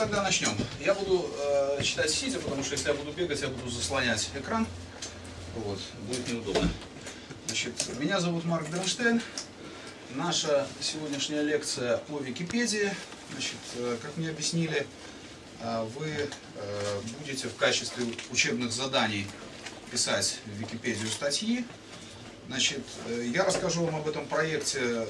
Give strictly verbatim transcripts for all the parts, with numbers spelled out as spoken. тогда начнем. Я буду э, читать сидя, потому что если я буду бегать, я буду заслонять экран. Вот, будет неудобно. Значит, меня зовут Марк Бернштейн. Наша сегодняшняя лекция о Википедии. Значит, э, как мне объяснили, э, вы э, будете в качестве учебных заданий писать в Википедию статьи. Значит, я расскажу вам об этом проекте,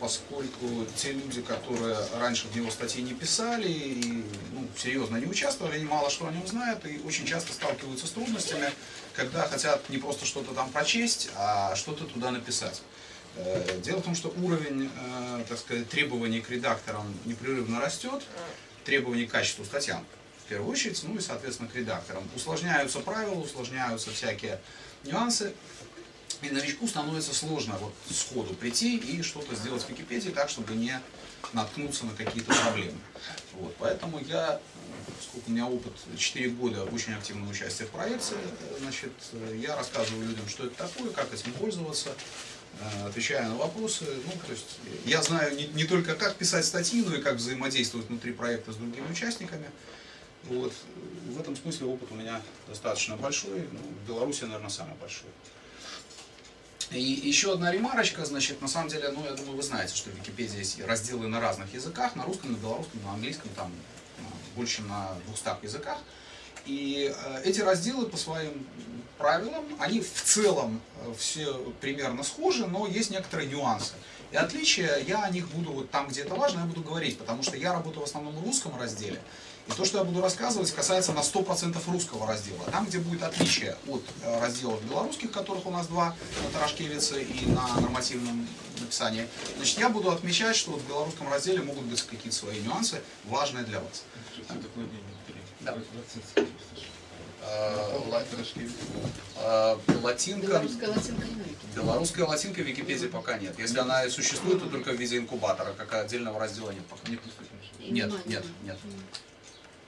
поскольку те люди, которые раньше в него статьи не писали и ну, серьезно не участвовали, они мало что о нем знают и очень часто сталкиваются с трудностями, когда хотят не просто что-то там прочесть, а что-то туда написать. Дело в том, что уровень, так сказать, требований к редакторам непрерывно растет, требований к качеству статьям в первую очередь, ну и, соответственно, к редакторам. Усложняются правила, усложняются всякие нюансы. И новичку становится сложно вот сходу прийти и что-то сделать в Википедии так, чтобы не наткнуться на какие-то проблемы. Вот, поэтому я, поскольку у меня опыт четыре года очень активного участия в проекте, значит, я рассказываю людям, что это такое, как этим пользоваться, отвечаю на вопросы. Ну, то есть я знаю не, не только как писать статьи, но и как взаимодействовать внутри проекта с другими участниками. Вот, в этом смысле опыт у меня достаточно большой, ну, в Беларуси, наверное, самый большой. И еще одна ремарочка, значит, на самом деле, ну, я думаю, вы знаете, что в Википедии есть разделы на разных языках, на русском, на белорусском, на английском, там, больше чем на двухстах языках. И эти разделы по своим правилам, они в целом все примерно схожи, но есть некоторые нюансы. И отличия, я о них буду, вот там, где это важно, я буду говорить, потому что я работаю в основном в русском разделе. И то, что я буду рассказывать, касается на сто процентов русского раздела. Там, где будет отличие от разделов белорусских, которых у нас два, на Тарашкевице и на нормативном написании, значит, я буду отмечать, что в белорусском разделе могут быть какие-то свои нюансы, важные для вас. Да. Латинка. Белорусская латинка в Википедии пока нет. Если она и существует, то только в виде инкубатора, как отдельного раздела нет пока. Нет, нет, нет.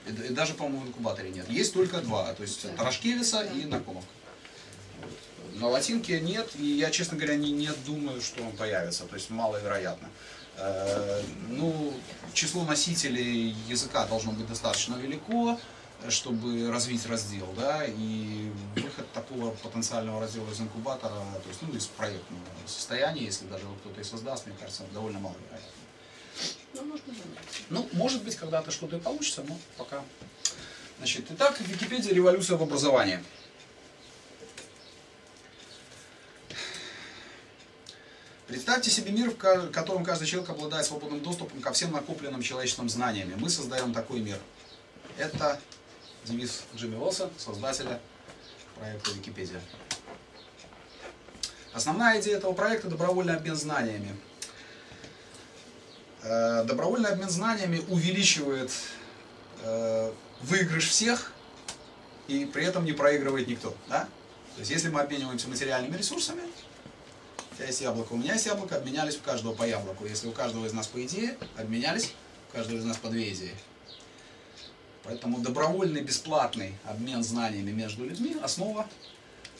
И даже, по-моему, в инкубаторе нет. Есть только два, то есть Тарашкевица и Наркомовка. На латинке нет, и я, честно говоря, не, не думаю, что он появится, то есть маловероятно. Э, ну, число носителей языка должно быть достаточно велико, чтобы развить раздел, да, и выход такого потенциального раздела из инкубатора, то есть, ну, из проектного состояния, если даже кто-то и создаст, мне кажется, довольно маловероятно. Ну, можно ну, может быть, когда-то что-то и получится, но пока. Значит, итак, Википедия «Революция в образовании». Представьте себе мир, в котором каждый человек обладает свободным доступом ко всем накопленным человеческим знаниями. Мы создаем такой мир. Это девиз Джимми Уэйлса, создателя проекта «Википедия». Основная идея этого проекта – добровольный обмен знаниями. Добровольный обмен знаниями увеличивает э, выигрыш всех и при этом не проигрывает никто. Да? То есть если мы обмениваемся материальными ресурсами, у тебя есть яблоко, у меня есть яблоко, обменялись у каждого по яблоку. Если у каждого из нас по идее, обменялись, у каждого из нас по две идеи. Поэтому добровольный, бесплатный обмен знаниями между людьми – основа,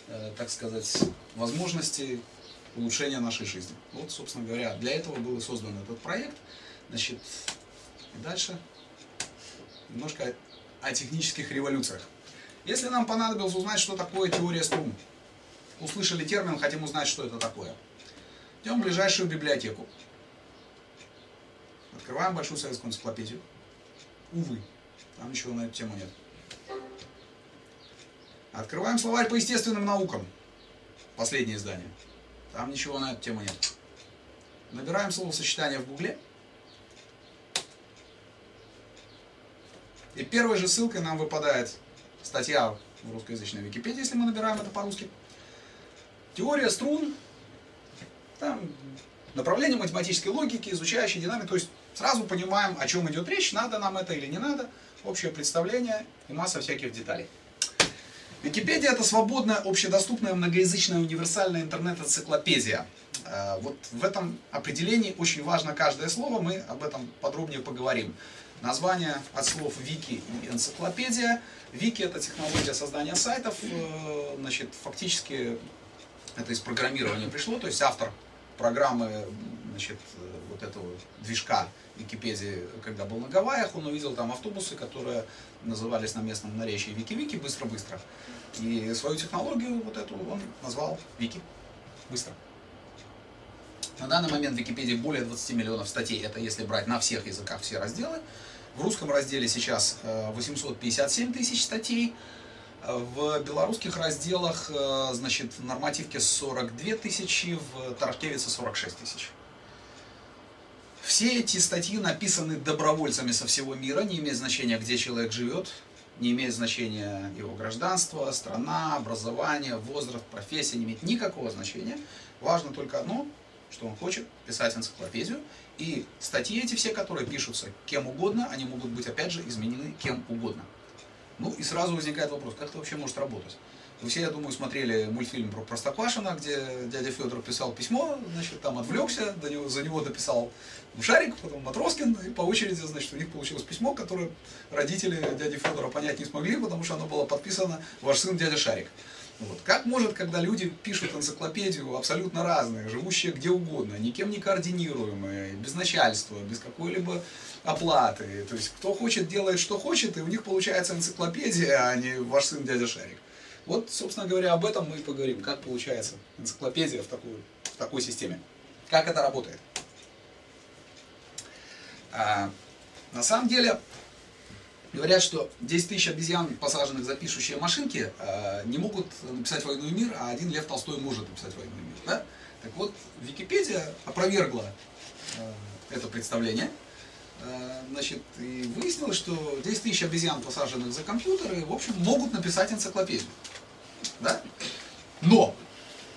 э, так сказать, возможности улучшения нашей жизни. Вот, собственно говоря, для этого был создан этот проект. Значит, дальше немножко о, о технических революциях. Если нам понадобилось узнать, что такое теория струн, услышали термин, хотим узнать, что это такое, идем в ближайшую библиотеку, открываем большую советскую энциклопедию. Увы, там ничего на эту тему нет. Открываем словарь по естественным наукам, последнее издание. Там ничего на эту тему нет. Набираем словосочетание в Гугле. И первой же ссылкой нам выпадает статья в русскоязычной Википедии, если мы набираем это по-русски. Теория струн. Там направление математической логики, изучающей динамику. То есть сразу понимаем, о чем идет речь, надо нам это или не надо. Общее представление и масса всяких деталей. Википедия – это свободная, общедоступная, многоязычная, универсальная интернет-энциклопедия. Вот в этом определении очень важно каждое слово, мы об этом подробнее поговорим. Название от слов «вики» и «энциклопедия». «Вики» – это технология создания сайтов, значит, фактически это из программирования пришло, то есть автор программы, значит, вот этого движка Википедии, когда был на Гавайях, он увидел там автобусы, которые назывались на местном наречии Вики-Вики, быстро-быстро. И свою технологию вот эту он назвал Вики. Быстро. На данный момент в Википедии более двадцати миллионов статей, это если брать на всех языках все разделы. В русском разделе сейчас восемьсот пятьдесят семь тысяч статей. В белорусских разделах, значит, в нормативке сорок две тысячи, в Тарашкевице сорок шесть тысяч. Все эти статьи написаны добровольцами со всего мира, не имеет значения, где человек живет, не имеет значения его гражданство, страна, образование, возраст, профессия, не имеет никакого значения. Важно только одно, что он хочет писать энциклопедию. И статьи эти все, которые пишутся кем угодно, они могут быть, опять же, изменены кем угодно. Ну и сразу возникает вопрос, как это вообще может работать? Вы все, я думаю, смотрели мультфильм про Простоквашино, где дядя Федор писал письмо, значит, там отвлекся, до него, за него дописал Шарик, потом Матроскин, и по очереди, значит, у них получилось письмо, которое родители дяди Федора понять не смогли, потому что оно было подписано «Ваш сын дядя Шарик». Вот. Как может, когда люди пишут энциклопедию абсолютно разные, живущие где угодно, никем не координируемые, без начальства, без какой-либо оплаты, то есть кто хочет, делает, что хочет, и у них получается энциклопедия, а не «Ваш сын дядя Шарик». Вот, собственно говоря, об этом мы и поговорим, как получается энциклопедия в, такую, в такой системе, как это работает. А, на самом деле... Говорят, что десять тысяч обезьян, посаженных за пишущие машинки, не могут написать «Войну и мир», а один Лев Толстой может написать «Войну и мир». Да? Так вот, Википедия опровергла это представление. Значит, и выяснилось, что десять тысяч обезьян, посаженных за компьютеры, в общем, могут написать энциклопедию. Да? Но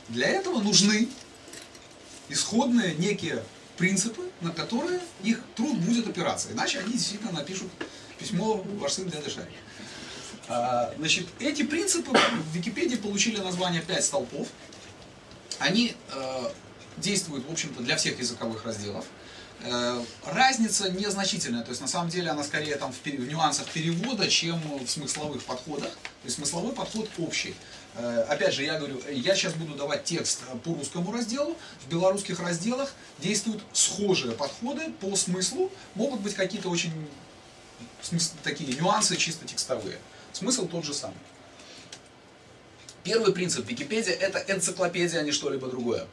для этого нужны исходные некие принципы, на которые их труд будет опираться. Иначе они действительно напишут письмо «Ваш сын дядя Шарик». А, значит, эти принципы в Википедии получили название «пять столпов». Они э, действуют, в общем-то, для всех языковых разделов. Э, разница незначительная, то есть на самом деле она скорее там в, в нюансах перевода, чем в смысловых подходах. То есть смысловой подход общий. Э, опять же, я говорю, я сейчас буду давать текст по русскому разделу. В белорусских разделах действуют схожие подходы по смыслу. Могут быть какие-то очень... такие нюансы чисто текстовые. Смысл тот же самый. Первый принцип Википедия — это энциклопедия, а не что-либо другое.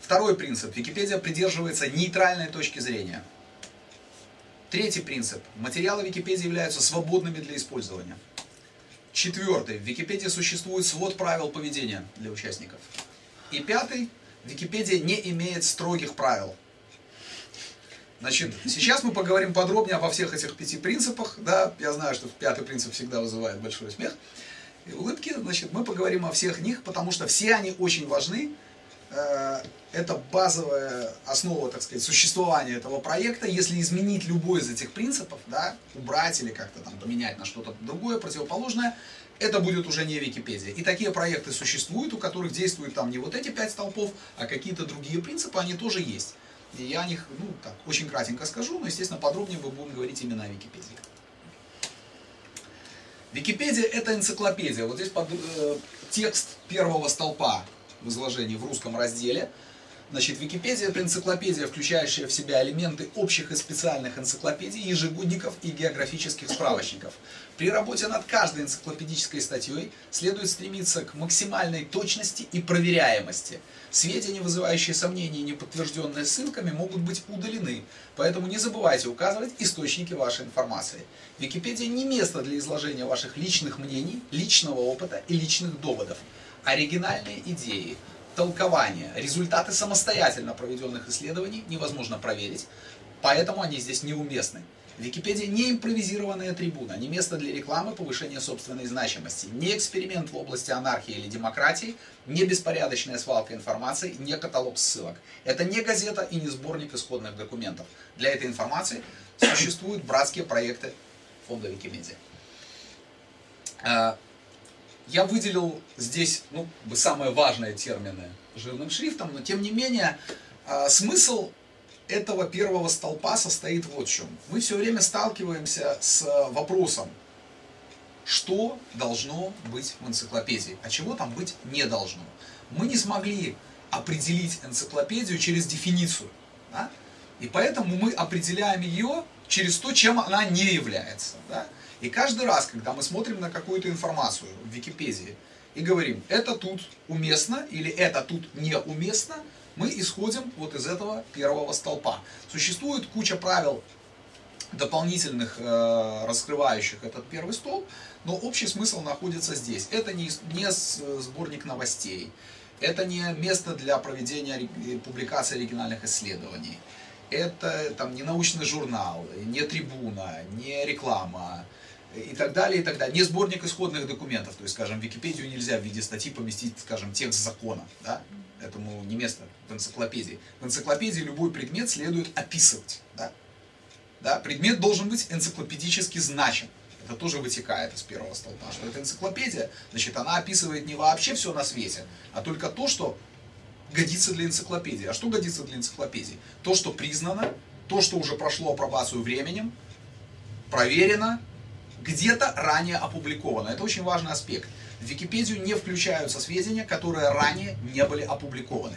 Второй принцип. Википедия придерживается нейтральной точки зрения. Третий принцип. Материалы Википедии являются свободными для использования. Четвертый. В Википедии существует свод правил поведения для участников. И пятый. Википедия не имеет строгих правил. Значит, сейчас мы поговорим подробнее обо всех этих пяти принципах. Да, я знаю, что пятый принцип всегда вызывает большой смех и улыбки. Значит, мы поговорим о всех них, потому что все они очень важны. Это базовая основа, так сказать, существования этого проекта. Если изменить любой из этих принципов, да, убрать или как-то там поменять на что-то другое, противоположное, это будет уже не Википедия. И такие проекты существуют, у которых действуют там не вот эти пять столпов, а какие-то другие принципы, они тоже есть. И я о них, ну, так, очень кратенько скажу, но, естественно, подробнее мы будем говорить именно о Википедии. Википедия — это энциклопедия. Вот здесь под, э, текст первого столпа в изложении в русском разделе. Значит, Википедия — это энциклопедия, включающая в себя элементы общих и специальных энциклопедий, ежегодников и географических справочников. При работе над каждой энциклопедической статьей следует стремиться к максимальной точности и проверяемости. Сведения, вызывающие сомнения и неподтвержденные ссылками, могут быть удалены, поэтому не забывайте указывать источники вашей информации. Википедия — не место для изложения ваших личных мнений, личного опыта и личных доводов. Оригинальные идеи, толкования, результаты самостоятельно проведенных исследований невозможно проверить, поэтому они здесь неуместны. Википедия — не импровизированная трибуна, не место для рекламы, повышения собственной значимости, не эксперимент в области анархии или демократии, не беспорядочная свалка информации, не каталог ссылок. Это не газета и не сборник исходных документов. Для этой информации существуют братские проекты фонда Викимедиа. Я выделил здесь, ну, самые важные термины жирным шрифтом, но тем не менее смысл этого первого столпа состоит вот в чем. Мы все время сталкиваемся с вопросом, что должно быть в энциклопедии, а чего там быть не должно. Мы не смогли определить энциклопедию через дефиницию. Да? И поэтому мы определяем ее через то, чем она не является. Да? И каждый раз, когда мы смотрим на какую-то информацию в Википедии и говорим, это тут уместно или это тут неуместно, мы исходим вот из этого первого столпа. Существует куча правил дополнительных, э, раскрывающих этот первый столб, но общий смысл находится здесь. Это не, не сборник новостей, это не место для проведения публикации оригинальных исследований, это там, не научный журнал, не трибуна, не реклама и так далее, и так далее. Не сборник исходных документов, то есть, скажем, в Википедию нельзя в виде статьи поместить, скажем, текст закона, да? Этому не место в энциклопедии. В энциклопедии любой предмет следует описывать, да? Да? Предмет должен быть энциклопедически значим. Это тоже вытекает из первого столпа, что это энциклопедия, значит, она описывает не вообще все на свете, а только то, что годится для энциклопедии. А что годится для энциклопедии? То, что признано, то, что уже прошло апробацию временем, проверено, где-то ранее опубликовано. Это очень важный аспект. В Википедию не включаются сведения, которые ранее не были опубликованы.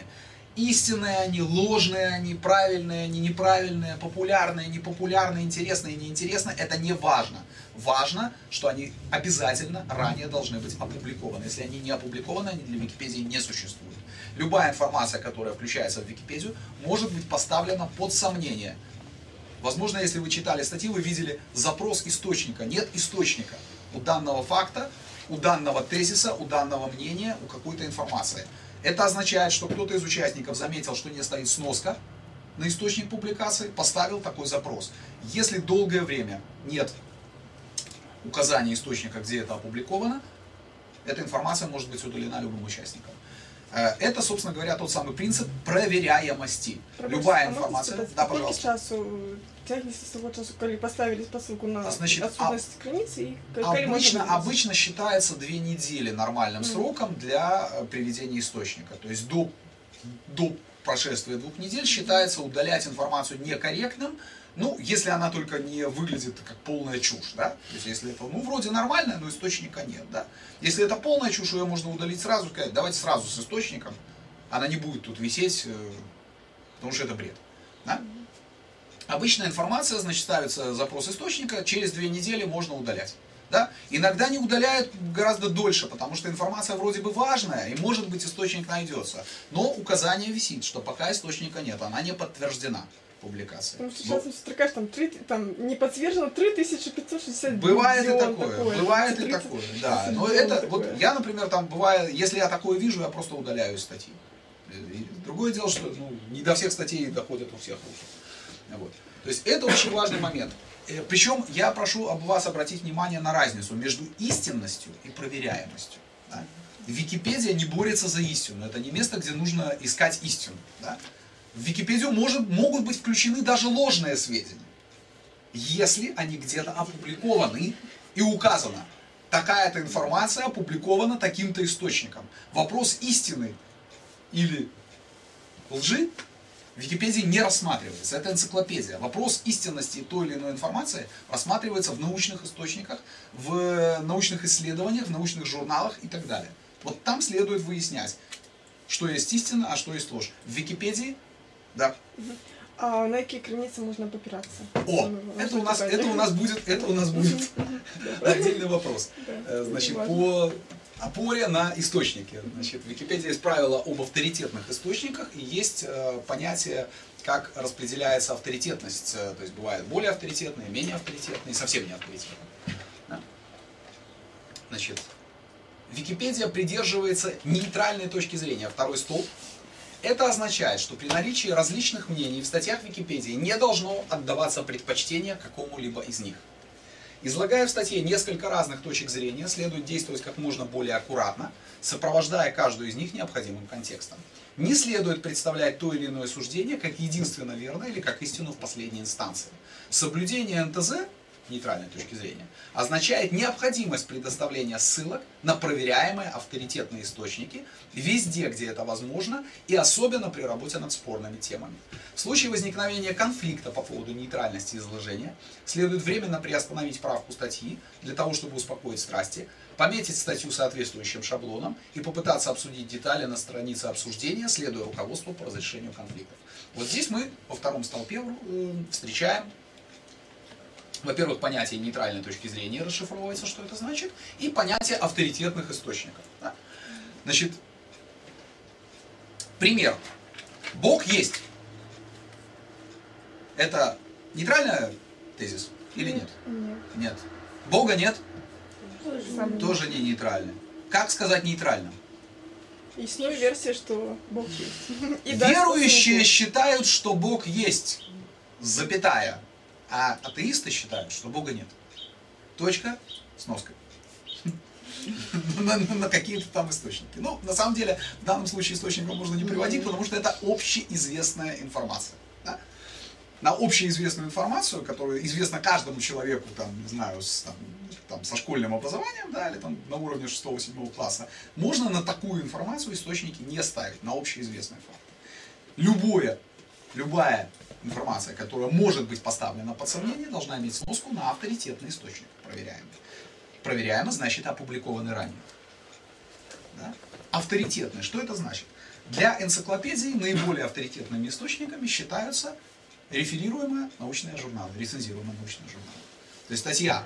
Истинные они, ложные они, правильные они, неправильные, популярные, непопулярные, интересные, неинтересные. Это не важно. Важно, что они обязательно ранее должны быть опубликованы. Если они не опубликованы, они для Википедии не существуют. Любая информация, которая включается в Википедию, может быть поставлена под сомнение. Возможно, если вы читали статьи, вы видели запрос источника. Нет источника у данного факта, у данного тезиса, у данного мнения, у какой-то информации. Это означает, что кто-то из участников заметил, что не стоит сноска на источник публикации, поставил такой запрос. Если долгое время нет указания источника, где это опубликовано, эта информация может быть удалена любым участникам. Это, собственно говоря, тот самый принцип проверяемости. Пробуйте, Любая информация... Да, пожалуйста. Тягнется с того часу, когда поставили посылку на а, значит, отсутность а... страницы. И обычно, обычно считается две недели нормальным mm. сроком для приведения источника. То есть до, до прошествия двух недель считается удалять информацию некорректным, ну, если она только не выглядит как полная чушь, да? То есть если это, ну, вроде нормальная, но источника нет, да? Если это полная чушь, ее можно удалить сразу, сказать, давайте сразу с источником, она не будет тут висеть, потому что это бред, да? Обычная информация, значит, ставится запрос источника, через две недели можно удалять. Да? Иногда не удаляют гораздо дольше, потому что информация вроде бы важная, и может быть источник найдется. Но указание висит, что пока источника нет, она не подтверждена публикация. Потому что сейчас ну, строкаешь, там, там не подтверждено три тысячи пятьсот шестьдесят. Бывает и такое, такое, бывает и такое, да. Но это, такое. Вот я, например, там бывает, если я такое вижу, я просто удаляю статьи. И другое дело, что ну, не до всех статей доходят у всех лучше. Вот. То есть это очень важный момент. Причем я прошу об вас обратить внимание на разницу между истинностью и проверяемостью. Да? Википедия не борется за истину. Это не место, где нужно искать истину. Да? В Википедию может, могут быть включены даже ложные сведения, если они где-то опубликованы и указано, такая-то информация опубликована таким-то источником. Вопрос истины или лжи в Википедии не рассматривается, это энциклопедия. Вопрос истинности той или иной информации рассматривается в научных источниках, в научных исследованиях, в научных журналах и так далее. Вот там следует выяснять, что есть истина, а что есть ложь. В Википедии, да. А на какие границы можно попираться? О, это у, нас, это у нас будет, это у нас будет отдельный вопрос. Значит, по... опоре на источники. Значит, в Википедии есть правила об авторитетных источниках и есть э, понятие, как распределяется авторитетность. То есть бывают более авторитетные, менее авторитетные, совсем не авторитетные. Да. Значит, Википедия придерживается нейтральной точки зрения. Второй столб. Это означает, что при наличии различных мнений в статьях Википедии не должно отдаваться предпочтение какому-либо из них. Излагая в статье несколько разных точек зрения, следует действовать как можно более аккуратно, сопровождая каждую из них необходимым контекстом. Не следует представлять то или иное суждение как единственно верное или как истину в последней инстанции. Соблюдение эн тэ зэ нейтральной точки зрения, означает необходимость предоставления ссылок на проверяемые авторитетные источники везде, где это возможно, и особенно при работе над спорными темами. В случае возникновения конфликта по поводу нейтральности изложения следует временно приостановить правку статьи для того, чтобы успокоить страсти, пометить статью соответствующим шаблоном и попытаться обсудить детали на странице обсуждения, следуя руководству по разрешению конфликтов. Вот здесь мы во втором столпе встречаем, во-первых, понятие нейтральной точки зрения расшифровывается, что это значит, и понятие авторитетных источников. Да? Значит, пример. Бог есть. Это нейтральный тезис или нет? Нет. Нет. Бога нет? Тоже, Тоже не нейтральный. Как сказать нейтрально? Есть версия, что Бог есть. И верующие считают, что Бог есть, запятая. А атеисты считают, что Бога нет. Точка с ноской. на, на, на какие-то там источники. Ну, на самом деле, в данном случае источников можно не приводить, потому что это общеизвестная информация. Да? На общеизвестную информацию, которая известна каждому человеку, там, не знаю, с, там, там, со школьным образованием, да, или там, на уровне шестого-седьмого класса, можно на такую информацию источники не ставить, на общеизвестные факты. Любое, любая информация, которая может быть поставлена под сомнение, должна иметь сноску на авторитетный источник, проверяемый. Проверяемо значит опубликованный ранее. Да? Авторитетный. Что это значит? Для энциклопедии наиболее авторитетными источниками считаются реферируемые научные журналы, рецензируемые научные журналы. То есть статья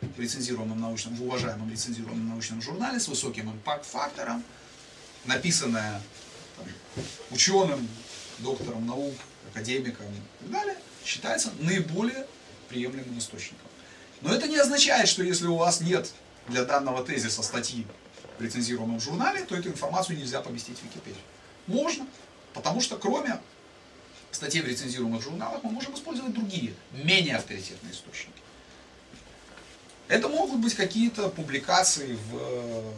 в рецензируемом научном, в уважаемом рецензируемом научном журнале с высоким импакт-фактором, написанная там, ученым, доктором наук, академиком и так далее, считается наиболее приемлемым источником. Но это не означает, что если у вас нет для данного тезиса статьи в рецензируемом журнале, то эту информацию нельзя поместить в Википедию. Можно, потому что кроме статей в рецензируемых журналах мы можем использовать другие, менее авторитетные источники. Это могут быть какие-то публикации в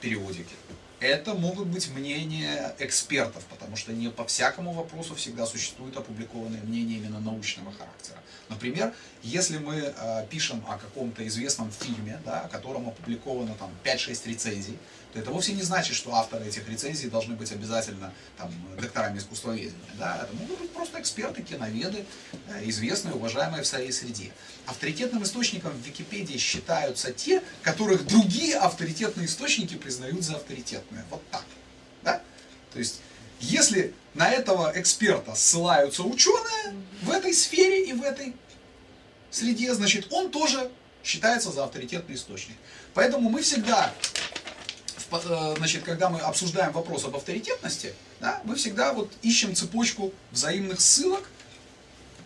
периодике. Это могут быть мнения экспертов, потому что не по всякому вопросу всегда существуют опубликованные мнения именно научного характера. Например, если мы э, пишем о каком-то известном фильме, да, о котором опубликовано там пять-шесть рецензий, то это вовсе не значит, что авторы этих рецензий должны быть обязательно там, докторами искусствоведения. Да? Это могут быть просто эксперты, киноведы, э, известные, уважаемые в своей среде. Авторитетным источником в Википедии считаются те, которых другие авторитетные источники признают за авторитет. Вот так. Да? То есть, если на этого эксперта ссылаются ученые в этой сфере и в этой среде, значит, он тоже считается за авторитетный источник. Поэтому мы всегда, значит, когда мы обсуждаем вопрос об авторитетности, да, мы всегда вот ищем цепочку взаимных ссылок,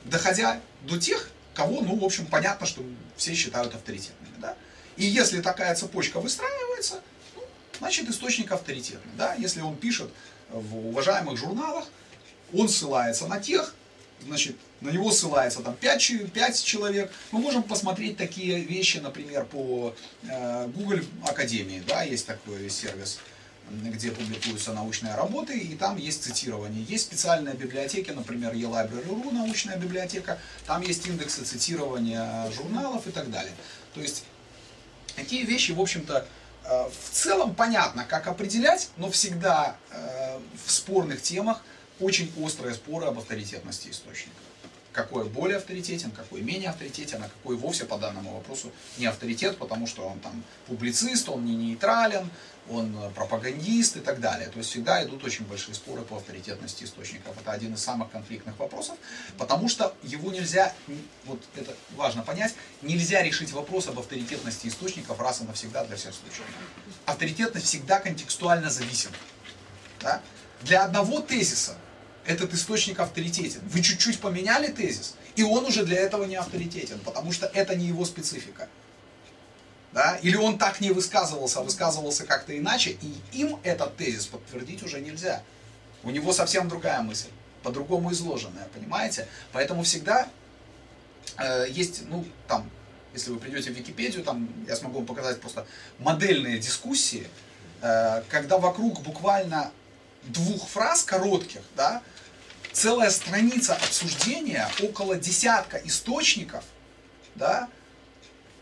доходя до тех, кого, ну, в общем, понятно, что все считают авторитетными. Да? И если такая цепочка выстраивается, значит, источник авторитетный. Да? Если он пишет в уважаемых журналах, он ссылается на тех, значит, на него ссылается там пять, пять человек. Мы можем посмотреть такие вещи, например, по э, Google Академии. Да? Есть такой сервис, где публикуются научные работы, и там есть цитирование. Есть специальные библиотеки, например, и лайбрери точка ру, научная библиотека. Там есть индексы цитирования журналов и так далее. То есть, такие вещи, в общем-то, в целом понятно, как определять, но всегда э, в спорных темах очень острые споры об авторитетности источника. Какой более авторитетен, какой менее авторитетен, а какой вовсе по данному вопросу не авторитет, потому что он там публицист, он не нейтрален, он пропагандист и так далее. То есть всегда идут очень большие споры по авторитетности источников. Это один из самых конфликтных вопросов, потому что его нельзя, вот это важно понять, нельзя решить вопрос об авторитетности источников раз и навсегда для всех случаев. Авторитетность всегда контекстуально зависима. Да? Для одного тезиса этот источник авторитетен. Вы чуть-чуть поменяли тезис, и он уже для этого не авторитетен, потому что это не его специфика. Да? Или он так не высказывался, а высказывался как-то иначе, и им этот тезис подтвердить уже нельзя. У него совсем другая мысль, по-другому изложенная, понимаете? Поэтому всегда э, есть, ну, там, если вы придете в Википедию, там, я смогу вам показать просто модельные дискуссии, э, когда вокруг буквально двух фраз коротких, да, целая страница обсуждения, около десятка источников, да,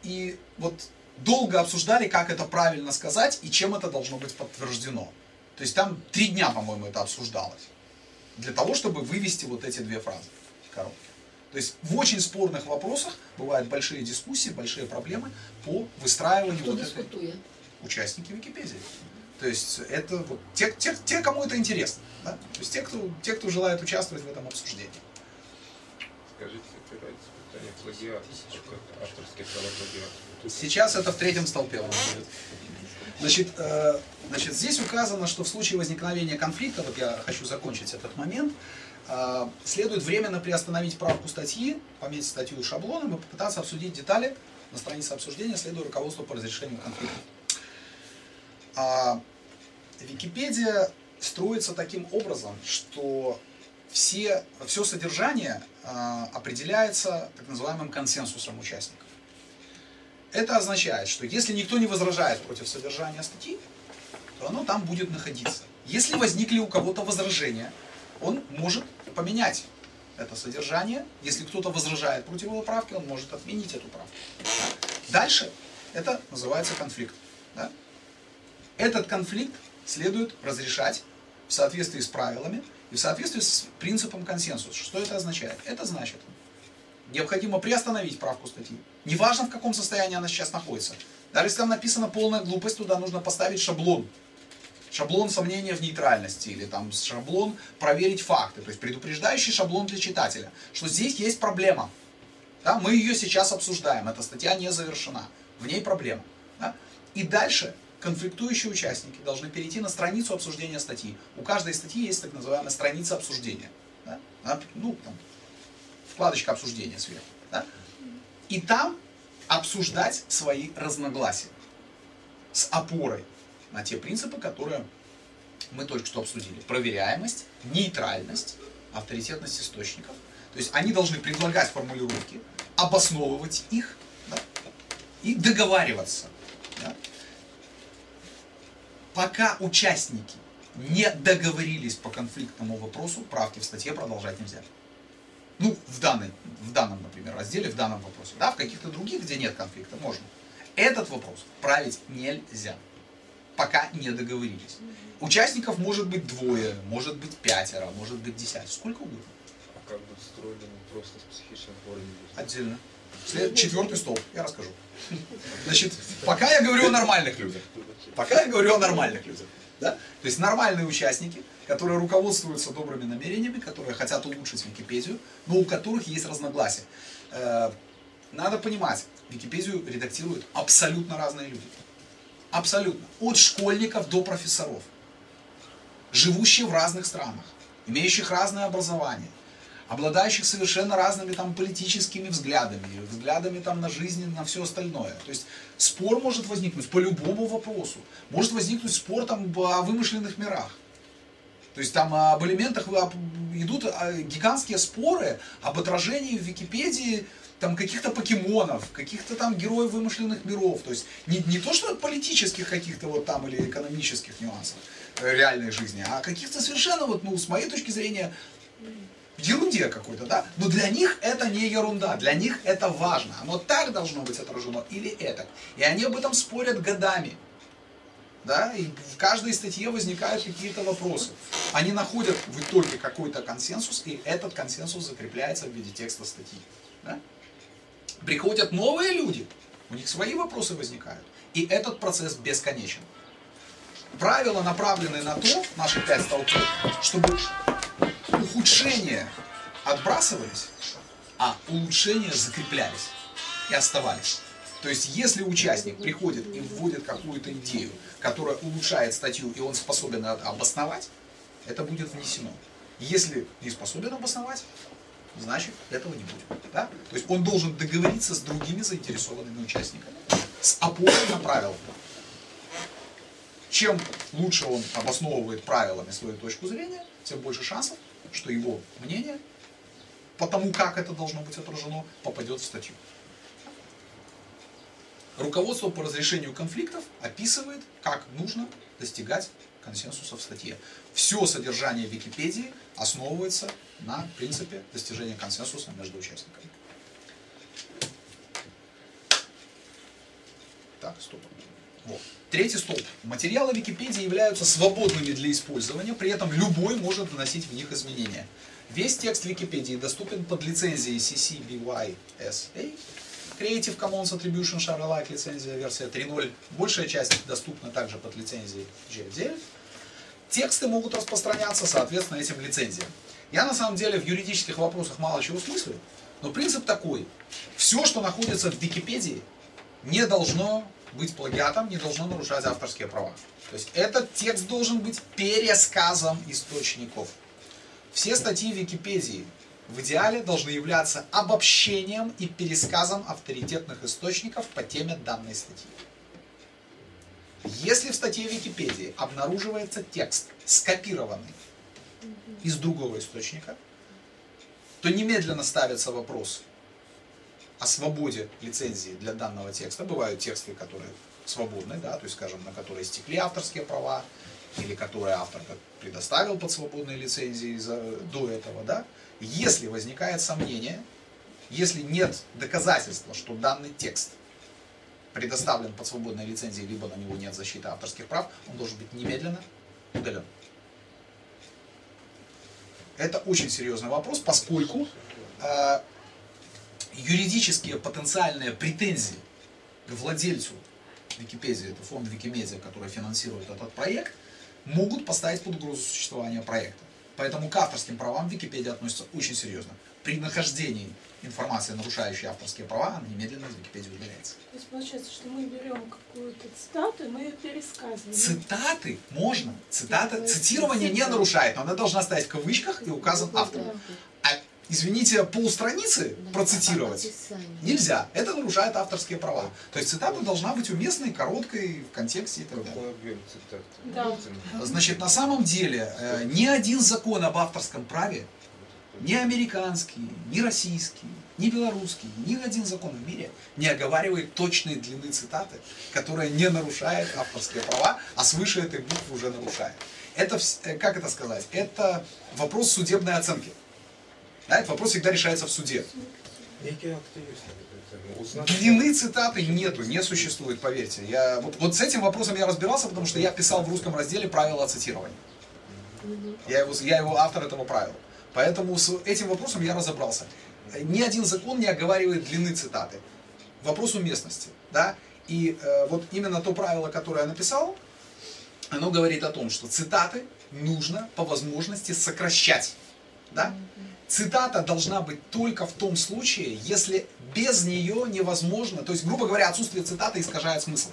и вот долго обсуждали, как это правильно сказать и чем это должно быть подтверждено. То есть там три дня, по-моему, это обсуждалось, для того, чтобы вывести вот эти две фразы короткие. То есть в очень спорных вопросах бывают большие дискуссии, большие проблемы по выстраиванию вот этой... Участники Википедии. То есть это вот те, те, те, кому это интересно. Да? То есть те кто, те, кто желает участвовать в этом обсуждении. Скажите, как это испытание плагиата, авторские права плагиата? Сейчас это в третьем столпе. Значит, э, значит, здесь указано, что в случае возникновения конфликта, вот я хочу закончить этот момент, э, следует временно приостановить правку статьи, поменять статью шаблоном и попытаться обсудить детали на странице обсуждения, следуя руководству по разрешению конфликта. А Википедия строится таким образом, что все, все содержание а, определяется так называемым консенсусом участников. Это означает, что если никто не возражает против содержания статьи, то оно там будет находиться. Если возникли у кого-то возражения, он может поменять это содержание. Если кто-то возражает против его правки, он может отменить эту правку. Дальше это называется конфликт. Да? Этот конфликт следует разрешать в соответствии с правилами и в соответствии с принципом консенсуса. Что это означает? Это значит, необходимо приостановить правку статьи. Неважно, в каком состоянии она сейчас находится. Даже если там написана полная глупость, туда нужно поставить шаблон. Шаблон сомнения в нейтральности или там шаблон проверить факты. То есть предупреждающий шаблон для читателя, что здесь есть проблема. Да? Мы ее сейчас обсуждаем. Эта статья не завершена. В ней проблема. Да? И дальше... Конфликтующие участники должны перейти на страницу обсуждения статьи. У каждой статьи есть так называемая страница обсуждения. Да? Ну, там, вкладочка обсуждения сверху. Да? И там обсуждать свои разногласия с опорой на те принципы, которые мы только что обсудили. Проверяемость, нейтральность, авторитетность источников. То есть они должны предлагать формулировки, обосновывать их, да? И договариваться. Да? Пока участники не договорились по конфликтному вопросу, правки в статье продолжать нельзя. Ну, в, данной, в данном, например, разделе, в данном вопросе. Да, в каких-то других, где нет конфликта, можно. Этот вопрос править нельзя, пока не договорились. Участников может быть двое, может быть пятеро, может быть десять, сколько угодно. А как будут строили просто с психичным уровнем? Отдельно. Четвертый столб, я расскажу. Значит, пока я говорю о нормальных людях. Пока я говорю о нормальных людях. Да? То есть нормальные участники, которые руководствуются добрыми намерениями, которые хотят улучшить Википедию, но у которых есть разногласия. Надо понимать, Википедию редактируют абсолютно разные люди. Абсолютно. От школьников до профессоров. Живущие в разных странах, имеющих разное образование, обладающих совершенно разными там политическими взглядами, взглядами там на жизнь, на все остальное. То есть спор может возникнуть по любому вопросу. Может возникнуть спор там о вымышленных мирах. То есть там об элементах идут гигантские споры об отражении в Википедии там каких-то покемонов, каких-то там героев вымышленных миров. То есть не, не то, что политических каких-то вот там или экономических нюансов реальной жизни, а каких-то совершенно вот, ну, с моей точки зрения, ерунде какой-то, да? Но для них это не ерунда, для них это важно. Оно так должно быть отражено или это. И они об этом спорят годами. Да? И в каждой статье возникают какие-то вопросы. Они находят в итоге какой-то консенсус, и этот консенсус закрепляется в виде текста статьи. Да? Приходят новые люди, у них свои вопросы возникают. И этот процесс бесконечен. Правила направлены на то, наши пять столпов, чтобы... ухудшения отбрасывались, а улучшения закреплялись и оставались. То есть, если участник приходит и вводит какую-то идею, которая улучшает статью, и он способен обосновать, это будет внесено. Если не способен обосновать, значит, этого не будет. Да? То есть, он должен договориться с другими заинтересованными участниками, с опорой на правила. Чем лучше он обосновывает правилами свою точку зрения, тем больше шансов, что его мнение, по тому, как это должно быть отражено, попадет в статью. Руководство по разрешению конфликтов описывает, как нужно достигать консенсуса в статье. Все содержание Википедии основывается на принципе достижения консенсуса между участниками. пятый столб. Вот. Третий столб. Материалы Википедии являются свободными для использования, при этом любой может вносить в них изменения. Весь текст Википедии доступен под лицензией си си би уай эс эй, Creative Commons Attribution Share Alike лицензия версия три ноль. Большая часть доступна также под лицензией джи эф ди эл. Тексты могут распространяться, соответственно, этим лицензиям. Я на самом деле в юридических вопросах мало чего смыслю, но принцип такой. Все, что находится в Википедии, не должно быть плагиатом, не должно нарушать авторские права. То есть этот текст должен быть пересказом источников. Все статьи Википедии в идеале должны являться обобщением и пересказом авторитетных источников по теме данной статьи. Если в статье Википедии обнаруживается текст, скопированный из другого источника, то немедленно ставится вопрос о свободе лицензии для данного текста. Бывают тексты, которые свободны, да, то есть, скажем, на которые истекли авторские права, или которые автор предоставил под свободные лицензии до этого. Да. Если возникает сомнение, если нет доказательства, что данный текст предоставлен под свободной лицензией, либо на него нет защиты авторских прав, он должен быть немедленно удален. Это очень серьезный вопрос, поскольку э, юридические потенциальные претензии к владельцу Википедии, это фонд Викимедиа, который финансирует этот проект, могут поставить под угрозу существования проекта. Поэтому к авторским правам Википедия относится очень серьезно. При нахождении информации, нарушающей авторские права, она немедленно из Википедии удаляется. То есть получается, что мы берем какую-то цитату, и мы ее пересказываем. Цитаты можно. Цитата, цитирование не нарушает, но она должна стоять в кавычках и указан автор. А, извините, полстраницы процитировать нельзя. Это нарушает авторские права. То есть цитата должна быть уместной, короткой, в контексте и так далее. Да. Значит, на самом деле, ни один закон об авторском праве, ни американский, ни российский, ни белорусский, ни один закон в мире не оговаривает точной длины цитаты, которая не нарушает авторские права, а свыше этой буквы уже нарушает. Это, как это сказать, это вопрос судебной оценки. Да, этот вопрос всегда решается в суде. Длины цитаты нету, не существует, поверьте. Я, вот, вот с этим вопросом я разбирался, потому что я писал в русском разделе правила цитирования. Я его, я его автор этого правила. Поэтому с этим вопросом я разобрался. Ни один закон не оговаривает длины цитаты. Вопрос уместности. Да? И э, вот именно то правило, которое я написал, оно говорит о том, что цитаты нужно по возможности сокращать. Да? Цитата должна быть только в том случае, если без нее невозможно, то есть, грубо говоря, отсутствие цитаты искажает смысл.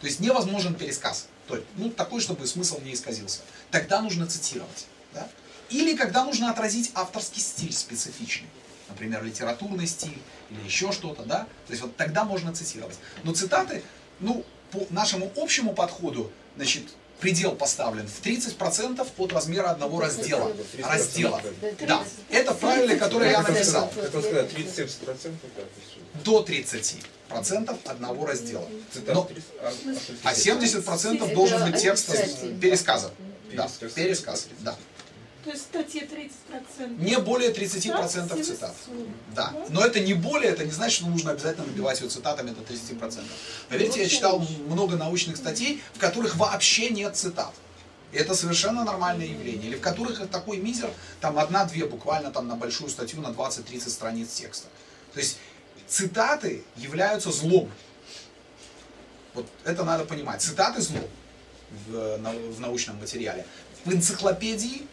То есть невозможен пересказ. То есть, ну, такой, чтобы смысл не исказился. Тогда нужно цитировать. Да? Или когда нужно отразить авторский стиль специфичный, например, литературный стиль или еще что-то, да, то есть вот тогда можно цитировать. Но цитаты, ну, по нашему общему подходу, значит, предел поставлен в тридцать процентов от размера одного раздела. Раздела. Да, это правило, которое я написал. До тридцати процентов одного раздела. Но, а семьдесят процентов должен быть текст пересказа. Да, пересказ, да. То есть в статье тридцать процентов. Не более тридцати процентов цитат. Да. Но это не более, это не значит, что нужно обязательно набивать ее цитатами до тридцати процентов. Поверьте, я читал много научных статей, в которых вообще нет цитат. И это совершенно нормальное явление. Или в которых такой мизер, там одна-две буквально там, на большую статью, на двадцать-тридцать страниц текста. То есть цитаты являются злом. Вот это надо понимать. Цитаты зло в, в научном материале. В энциклопедии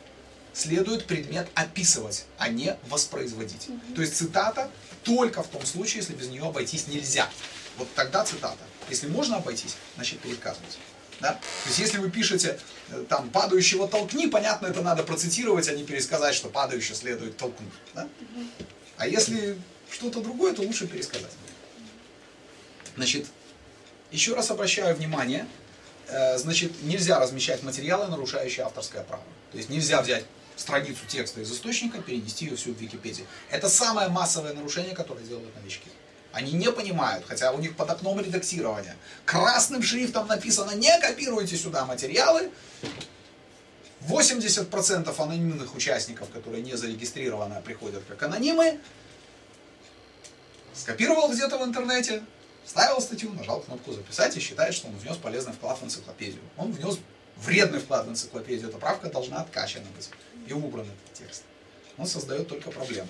следует предмет описывать, а не воспроизводить. Mm-hmm. То есть цитата только в том случае, если без нее обойтись нельзя. Вот тогда цитата. Если можно обойтись, значит пересказывать. Да? То есть если вы пишете там «падающего толкни», понятно, это надо процитировать, а не пересказать, что падающего следует толкнуть. Да? Mm-hmm. А если что-то другое, то лучше пересказать. Значит, еще раз обращаю внимание, э, значит, нельзя размещать материалы, нарушающие авторское право. То есть нельзя взять страницу текста из источника, перенести ее всю в Википедию. Это самое массовое нарушение, которое делают новички. Они не понимают, хотя у них под окном редактирования. Красным шрифтом написано: не копируйте сюда материалы. восемьдесят процентов анонимных участников, которые не зарегистрированы, приходят как анонимы. Скопировал где-то в интернете, Вставил статью, нажал кнопку «Записать» и считает, что он внес полезный вклад в энциклопедию. Он внес вредный вклад в энциклопедию. Эта правка должна откачана быть и убран этот текст. Он создает только проблемы.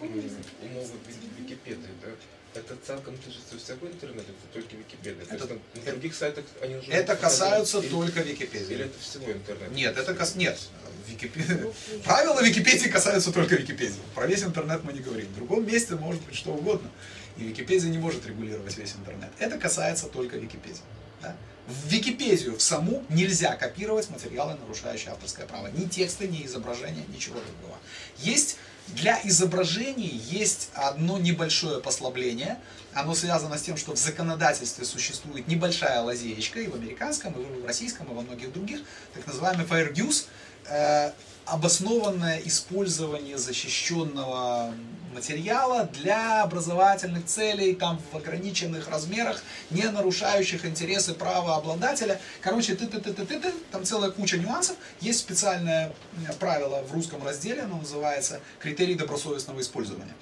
Умовы Википедии, да? Это целиком тыжится всякого интернета, это только Википедия. Это, то есть, на других сайтах они уже... Это касаются или, только Википедии. Или это всего интернета? Нет, это кас... Нет. Википедия... Правила Википедии касаются только Википедии. Про весь интернет мы не говорим. В другом месте может быть что угодно. И Википедия не может регулировать весь интернет. Это касается только Википедии. Да? В Википедию в саму нельзя копировать материалы, нарушающие авторское право. Ни тексты, ни изображения, ничего другого. Есть... Для изображений есть одно небольшое послабление. Оно связано с тем, что в законодательстве существует небольшая лазеечка и в американском, и в российском, и во многих других, так называемый fair use, э, обоснованное использование защищенного материала для образовательных целей, там в ограниченных размерах, не нарушающих интересы правообладателя. Короче, ты-ты-ты-ты-ты, там целая куча нюансов. Есть специальное правило в русском разделе, оно называется «Критерий добросовестного использования».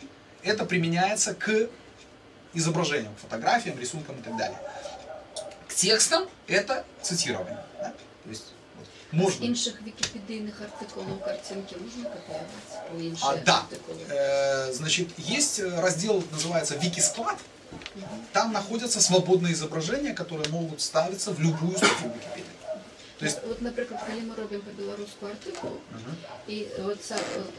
Это применяется к изображениям, фотографиям, рисункам и так далее. К текстам это цитирование. Да? То есть можно. С інших википедийных артикулов картинки можно копировать? А, да. Э, значит, есть раздел, называется «Викисклад». Mm-hmm. Там находятся свободные изображения, которые могут ставиться в любую статью Википедии. То есть... Вот, например, когда мы делаем по-белорусскому артикул, uh-huh. и, вот,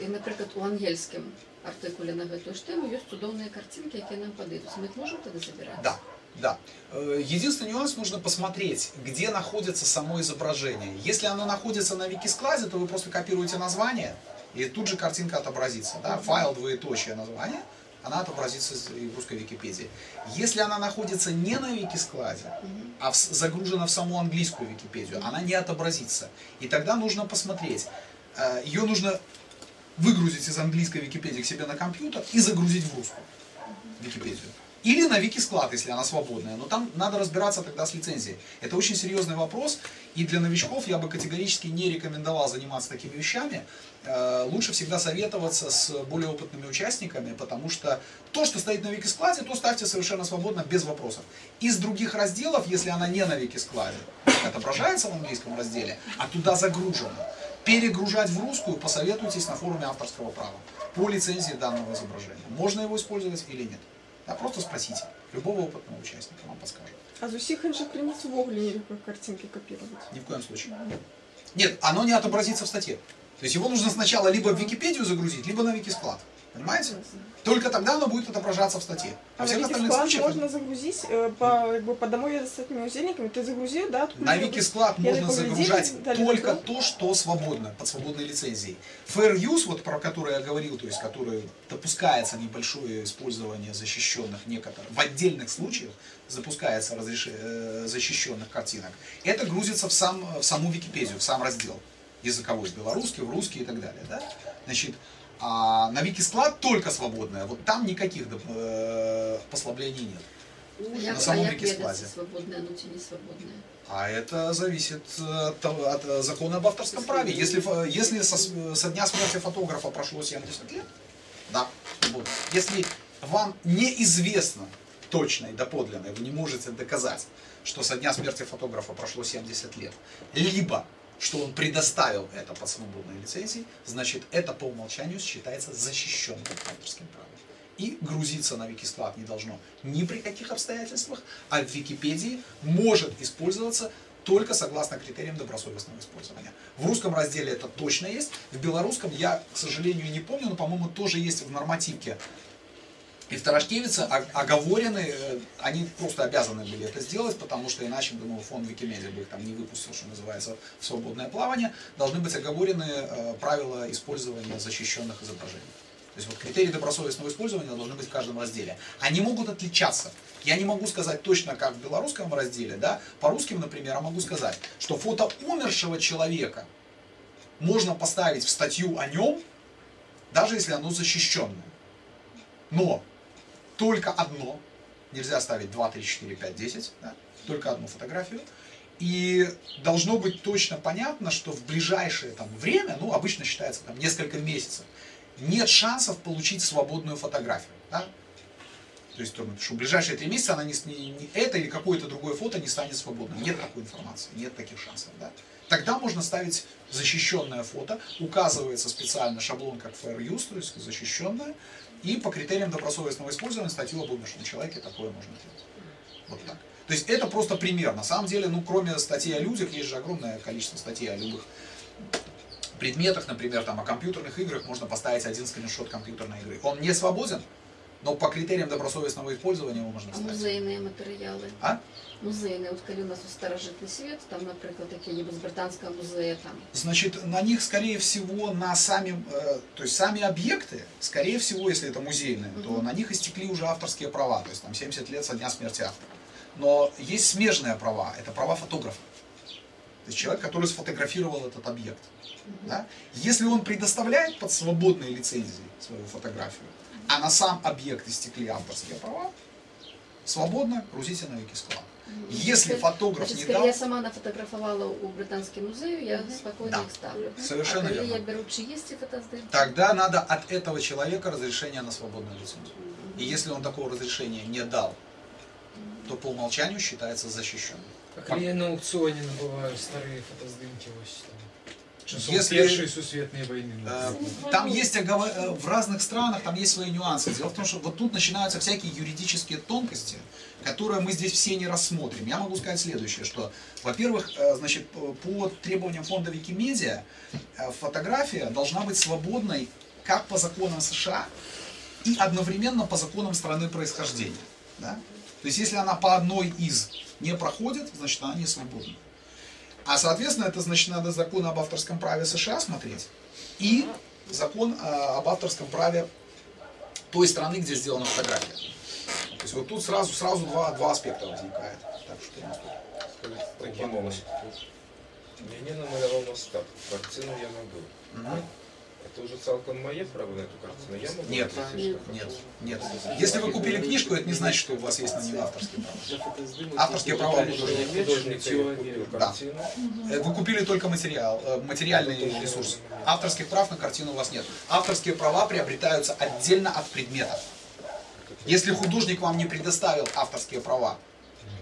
и, например, у ангельском артикуле на эту тему есть чудовные картинки, которые нам подойдут. Мы их можем тогда забирать? Да. Да. Единственный нюанс, нужно посмотреть, где находится само изображение. Если оно находится на Викискладе, то вы просто копируете название, и тут же картинка отобразится. Да? Файл, двоеточие, название, она отобразится в русской Википедии. Если она находится не на Викискладе, а в, загружена в саму английскую Википедию, она не отобразится. И тогда нужно посмотреть. Ее нужно выгрузить из английской Википедии к себе на компьютер и загрузить в русскую Википедию. Или на Викисклад, если она свободная. Но там надо разбираться тогда с лицензией. Это очень серьезный вопрос. И для новичков я бы категорически не рекомендовал заниматься такими вещами. Лучше всегда советоваться с более опытными участниками, потому что то, что стоит на Викискладе, то ставьте совершенно свободно, без вопросов. Из других разделов, если она не на Викискладе, отображается в английском разделе, а туда загружена, перегружать в русскую посоветуйтесь на форуме авторского права по лицензии данного изображения. Можно его использовать или нет. А просто спросите. Любого опытного участника вам подскажут. А за всех инших принес вовле нельзя картинки копировать? Ни в коем случае. Нет, оно не отобразится в статье. То есть его нужно сначала либо в Википедию загрузить, либо на Викисклад. Понимаете? Только тогда оно будет отображаться в статье. А, а всех остальных случаев... можно загрузить, э, по, как бы, по домой я с этими узельниками, ты загрузи, да? На Викисклад можно загружать только то, что свободно, под свободной лицензией. Fair use, вот про который я говорил, то есть который допускается небольшое использование защищенных некоторых, в отдельных случаях запускается разреш... защищенных картинок, это грузится в, сам, в саму Википедию, в сам раздел языковой, белорусский, в русский и так далее, да? Значит, а на Викисклад только свободная, вот там никаких э, послаблений нет. Я, на самом а Викискладе. Свободная, но не свободная. А это зависит от, от закона об авторском праве. Если, если со, со дня смерти фотографа прошло семьдесят лет, да, вот. Если вам неизвестно точно и доподлинно, вы не можете доказать, что со дня смерти фотографа прошло семьдесят лет, либо что он предоставил это под свободной лицензией, значит, это по умолчанию считается защищенным авторским правом. И грузиться на Викисклад не должно ни при каких обстоятельствах, а в Википедии может использоваться только согласно критериям добросовестного использования. В русском разделе это точно есть, в белорусском я, к сожалению, не помню, но, по-моему, тоже есть в нормативке. И в Тарашкевице оговорены, они просто обязаны были это сделать, потому что иначе, думаю, фонд Викимедиа бы их там не выпустил, что называется, в свободное плавание, должны быть оговорены правила использования защищенных изображений. То есть вот критерии добросовестного использования должны быть в каждом разделе. Они могут отличаться. Я не могу сказать точно, как в белорусском разделе, да, по русским, например, я могу сказать, что фото умершего человека можно поставить в статью о нем, даже если оно защищенное. Но только одно, нельзя ставить два, три, четыре, пять, десять, да? Только одну фотографию. И должно быть точно понятно, что в ближайшее там время, ну обычно считается там несколько месяцев, нет шансов получить свободную фотографию. Да? То есть, что в ближайшие три месяца она не, не, это или какое-то другое фото не станет свободным. Нет такой информации, нет таких шансов. Да? Тогда можно ставить защищенное фото, указывается специально шаблон как fair use, то есть защищенное, и по критериям добросовестного использования статью об умершем человеке такое можно делать. Вот так. То есть это просто пример. На самом деле, ну кроме статей о людях, есть же огромное количество статей о любых предметах, например, там, о компьютерных играх можно поставить один скриншот компьютерной игры. Он не свободен, но по критериям добросовестного использования его можно поставить. А музейные материалы? А? Музейные. Вот когда у нас старожитный свет, там, например, какие-нибудь из Британского музея. Там. Значит, на них, скорее всего, на сами, э, то есть сами объекты, скорее всего, если это музейные, угу. то на них истекли уже авторские права, то есть там семьдесят лет со дня смерти автора. Но есть смежные права, это права фотографа. То есть человек, который сфотографировал этот объект. Угу. Да? Если он предоставляет под свободной лицензией свою фотографию, а на сам объект истекли авторские права, свободно грузите на Викисклад. Если значит, фотограф значит, не дал... Я сама нафотографовала у Британского музея, я mm-hmm. спокойно да. их ставлю. Совершенно а верно. Я беру чаевые фото. Тогда надо от этого человека разрешение на свободную лицензию. Mm-hmm. И если он такого разрешения не дал, mm-hmm. то по умолчанию считается защищенным. Как Пом... я на аукционе набываю старые фотосдымки восемь. Если, э, там есть в разных странах там есть свои нюансы. Дело в том, что вот тут начинаются всякие юридические тонкости, которые мы здесь все не рассмотрим. Я могу сказать следующее, что, во-первых, значит, по требованиям фонда Викимедиа фотография должна быть свободной как по законам США и одновременно по законам страны происхождения. Да? То есть, если она по одной из не проходит, значит, она не свободна. А, соответственно, это значит, надо закон об авторском праве США смотреть и закон э, об авторском праве той страны, где сделана фотография. То есть вот тут сразу, сразу два, два аспекта возникает. Так что я могу сказать. Мне намалевал масштаб. Картину я могу. Угу. Это уже целиком мои права на эту картину. Я могу нет, нет, нет, нет. Если вы купили книжку, это не значит, что у вас есть на нее авторские права. Авторские права нужны. Да. Вы купили только материал, материальный ресурс. Авторских прав на картину у вас нет. Авторские права приобретаются отдельно от предметов. Если художник вам не предоставил авторские права,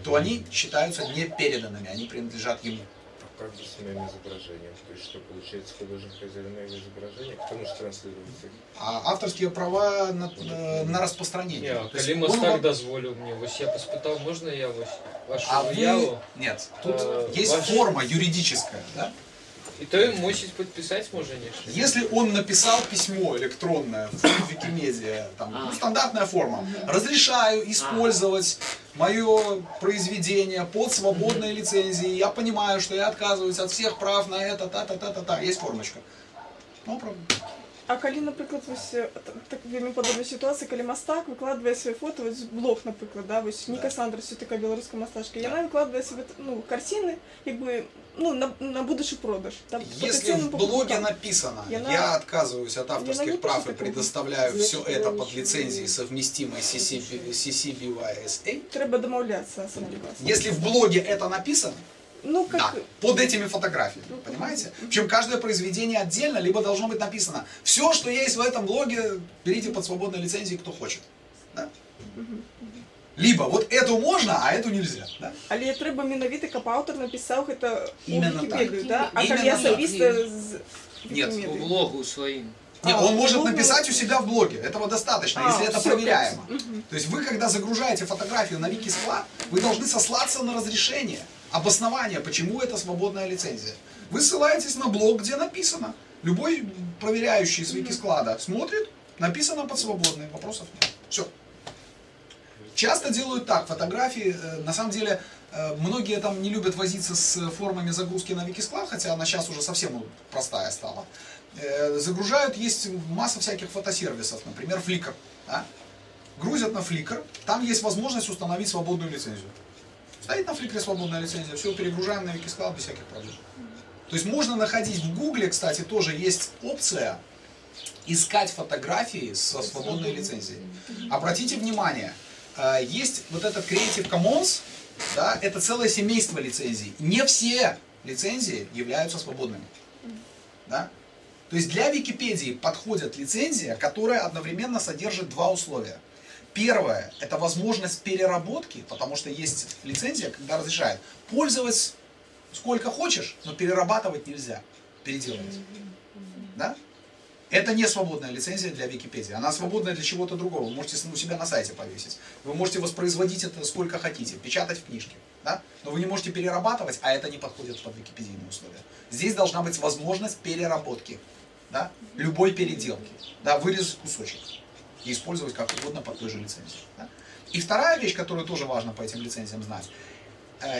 то они считаются не переданными, они принадлежат ему. Как же с моим изображением? То есть, что получается, художник хозяин моего изображения, к тому же транслируется. А авторские права на, на, на распространение. Нет, а Калимас так вам... дозволил мне, вот я поспытал, можно я вот вашу а яву? Вы... Нет, тут а, есть ваш... форма юридическая, да? И то ему мочить подписать можно, конечно. Если он написал письмо электронное в Викимедиа, там, а. ну, стандартная форма, разрешаю использовать а. мое произведение под свободной лицензией, я понимаю, что я отказываюсь от всех прав на это, та-та-та-та-та, есть формочка. Ну, правда. А коли, например, вы так вельми подобной ситуации, коли мастак выкладывая свои фото, вот блог, например, да, вы с Ника Сандра, все такая белорусская масташка, да. Она выкладывая себе, ну, картины, как бы, ну, на, на будущий продаж. Там, если в блоге написано, она... я отказываюсь от авторских прав и предоставляю все это под лицензией, совместимой с си си би уай эс эй. Треба домовляться. Если в блоге это написано, ну, как... да, под этими фотографиями, ну, понимаете? Причем каждое произведение отдельно, либо должно быть написано, все, что есть в этом блоге, берите под свободной лицензией, кто хочет. Да? Либо вот эту можно, а эту нельзя. Да? Але треба миновито, как автор написал это именно у Википедию, да? А как я совместно с... Нет, по блогу своим. Нет, он может написать у себя в блоге, этого достаточно, а, если это проверяемо. Угу. То есть вы, когда загружаете фотографию на Викисклад, вы должны сослаться на разрешение, обоснование, почему это свободная лицензия. Вы ссылаетесь на блог, где написано. Любой проверяющий из Викисклада смотрит, написано под свободной, вопросов нет. Все. Часто делают так, фотографии, на самом деле, многие там не любят возиться с формами загрузки на Викисклад, хотя она сейчас уже совсем простая стала. Загружают, есть масса всяких фотосервисов, например, Flickr. Да? Грузят на Flickr, там есть возможность установить свободную лицензию. Стоит на Flickr свободная лицензия, все, перегружаем на Викисклад без всяких проблем. То есть можно находить в Гугле, кстати, тоже есть опция искать фотографии со свободной лицензией. Обратите внимание, есть вот этот Creative Commons, да, это целое семейство лицензий. Не все лицензии являются свободными. Да? То есть для Википедии подходит лицензия, которая одновременно содержит два условия. Первое – это возможность переработки, потому что есть лицензия, когда разрешает пользоваться сколько хочешь, но перерабатывать нельзя, переделывать. Да? Это не свободная лицензия для Википедии. Она свободная для чего-то другого. Вы можете у себя на сайте повесить. Вы можете воспроизводить это сколько хотите, печатать в книжке. Да? Но вы не можете перерабатывать, а это не подходит под википедийные условия. Здесь должна быть возможность переработки, да? Любой переделки. Да? Вырезать кусочек и использовать как угодно под той же лицензией. Да? И вторая вещь, которую тоже важно по этим лицензиям знать,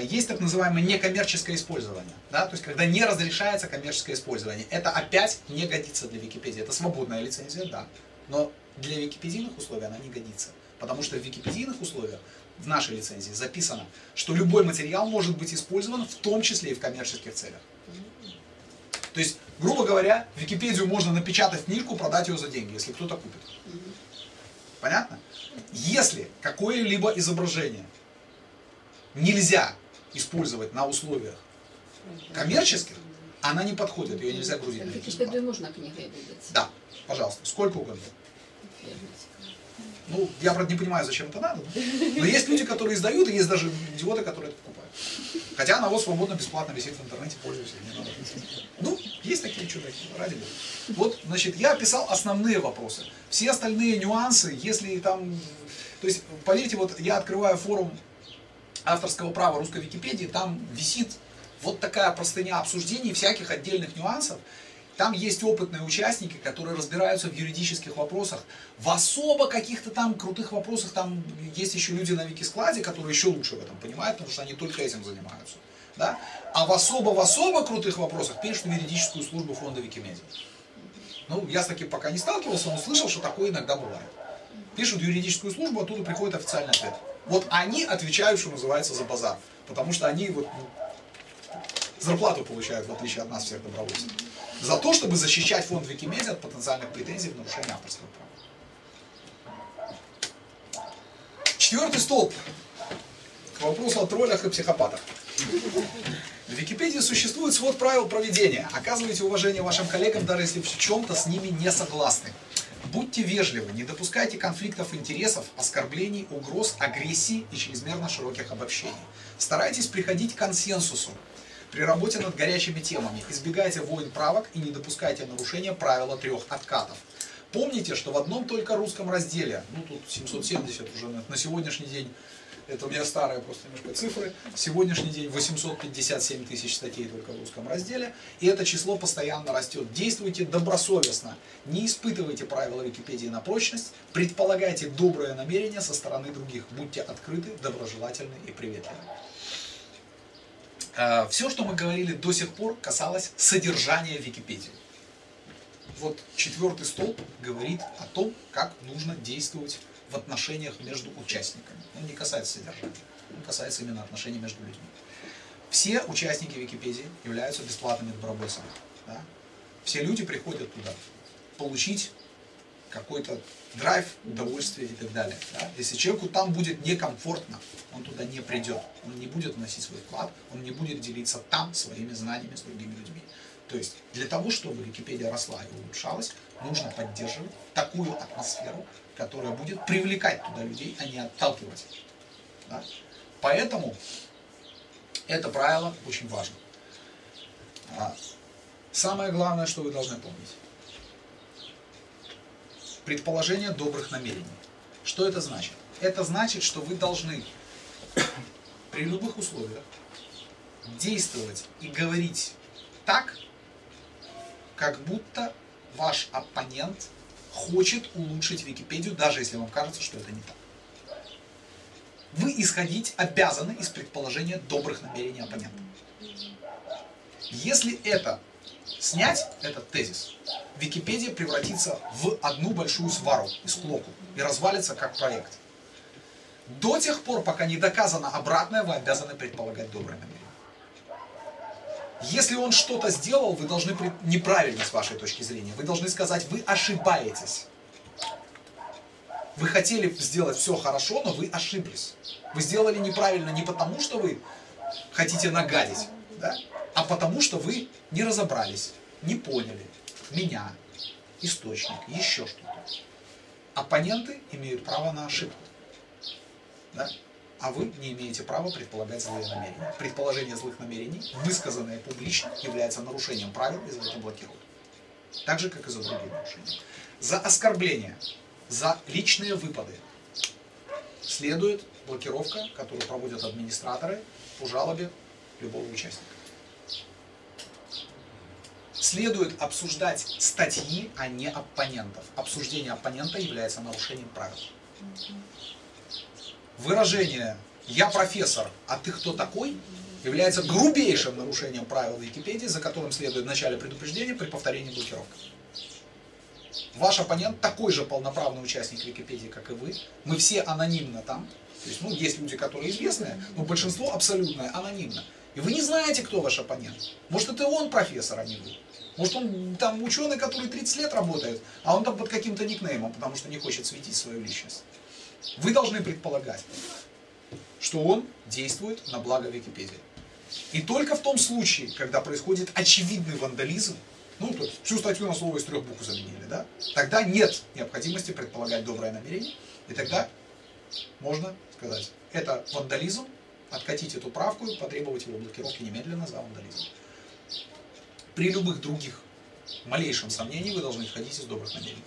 есть так называемое некоммерческое использование. Да? То есть, когда не разрешается коммерческое использование. Это опять не годится для Википедии. Это свободная лицензия, да. Но для википедийных условий она не годится. Потому что в википедийных условиях, в нашей лицензии, записано, что любой материал может быть использован, в том числе и в коммерческих целях. То есть, грубо говоря, Википедию можно напечатать книжку, продать ее за деньги, если кто-то купит. Понятно? Если какое-либо изображение нельзя использовать на условиях коммерческих, она не подходит, ее нельзя грузить. Википедию можно книгой выдать? Да, пожалуйста, сколько угодно. Ну, я, правда, не понимаю, зачем это надо, но есть люди, которые издают, и есть даже идиоты, которые это покупают. Хотя оно свободно, бесплатно висит в интернете, пользуйся. Не надо. Ну, есть такие чудаки, ради бога. Вот, значит, я описал основные вопросы. Все остальные нюансы, если там... То есть, поверьте, вот я открываю форум авторского права русской Википедии, там висит вот такая простыня обсуждений всяких отдельных нюансов. Там есть опытные участники, которые разбираются в юридических вопросах. В особо каких-то там крутых вопросах там есть еще люди на Викискладе, которые еще лучше в этом понимают, потому что они только этим занимаются. Да? А в особо-в особо крутых вопросах пишут в юридическую службу фонда Викимедиа. Ну, я с таким пока не сталкивался, но слышал, что такое иногда бывает. Пишут в юридическую службу, оттуда приходит официальный ответ. Вот они отвечают, что называется, за базар. Потому что они вот, ну, зарплату получают, в отличие от нас всех добровольцев. За то, чтобы защищать фонд Викимедиа от потенциальных претензий в нарушение авторского права. Четвертый столб. К вопросу о троллях и психопатах. В Википедии существует свод правил проведения. Оказывайте уважение вашим коллегам, даже если в чем-то с ними не согласны. Будьте вежливы, не допускайте конфликтов интересов, оскорблений, угроз, агрессии и чрезмерно широких обобщений. Старайтесь приходить к консенсусу при работе над горячими темами. Избегайте войн правок и не допускайте нарушения правила трех откатов. Помните, что в одном только русском разделе, ну тут семьсот семьдесят уже на сегодняшний день, это у меня старые просто немножко цифры, в сегодняшний день восемьсот пятьдесят семь тысяч статей только в русском разделе, и это число постоянно растет. Действуйте добросовестно, не испытывайте правила Википедии на прочность, предполагайте доброе намерение со стороны других, будьте открыты, доброжелательны и приветливы. Все, что мы говорили до сих пор, касалось содержания Википедии. Вот четвертый столб говорит о том, как нужно действовать в отношениях между участниками. Он не касается содержания, он касается именно отношений между людьми. Все участники Википедии являются бесплатными добровольцами. Да? Все люди приходят туда получить какой-то драйв, удовольствие и так далее. Да? Если человеку там будет некомфортно, он туда не придет, он не будет вносить свой вклад, он не будет делиться там своими знаниями с другими людьми. То есть для того, чтобы Википедия росла и улучшалась, нужно поддерживать такую атмосферу, которая будет привлекать туда людей, а не отталкивать. Да? Поэтому это правило очень важно. Самое главное, что вы должны помнить. Предположение добрых намерений. Что это значит? Это значит, что вы должны при любых условиях действовать и говорить так, как будто ваш оппонент хочет улучшить Википедию, даже если вам кажется, что это не так. Вы исходить обязаны из предположения добрых намерений оппонента. Если это снять, этот тезис, Википедия превратится в одну большую свару и склоку и развалится как проект. До тех пор, пока не доказано обратное, вы обязаны предполагать добрые намерения. Если он что-то сделал, вы должны, неправильно с вашей точки зрения, вы должны сказать, вы ошибаетесь. Вы хотели сделать все хорошо, но вы ошиблись. Вы сделали неправильно не потому, что вы хотите нагадить, да? А потому, что вы не разобрались, не поняли меня, источник, еще что-то. оппоненты имеют право на ошибку. Да? А вы не имеете права предполагать злые намерения. Предположение злых намерений, высказанное публично, является нарушением правил и за это блокируют. Так же, как и за другие нарушения. За оскорбления, за личные выпады следует блокировка, которую проводят администраторы по жалобе любого участника. Следует обсуждать статьи, а не оппонентов. Обсуждение оппонента является нарушением правил. Выражение «я профессор, а ты кто такой?» является грубейшим нарушением правил Википедии, за которым следует в начале предупреждения при повторении блокировки. Ваш оппонент такой же полноправный участник Википедии, как и вы. Мы все анонимно там. То есть, ну, есть люди, которые известны, но большинство абсолютно анонимно. И вы не знаете, кто ваш оппонент. Может, это он профессор, а не вы. Может, он там ученый, который тридцать лет работает, а он там под каким-то никнеймом, потому что не хочет светить свою личность. Вы должны предполагать, что он действует на благо Википедии. И только в том случае, когда происходит очевидный вандализм, ну, то есть всю статью на слово из трех букв заменили, да? Тогда нет необходимости предполагать доброе намерение, и тогда можно сказать, это вандализм, откатить эту правку и потребовать его блокировки немедленно за вандализм. При любых других малейшем сомнении вы должны исходить из добрых намерений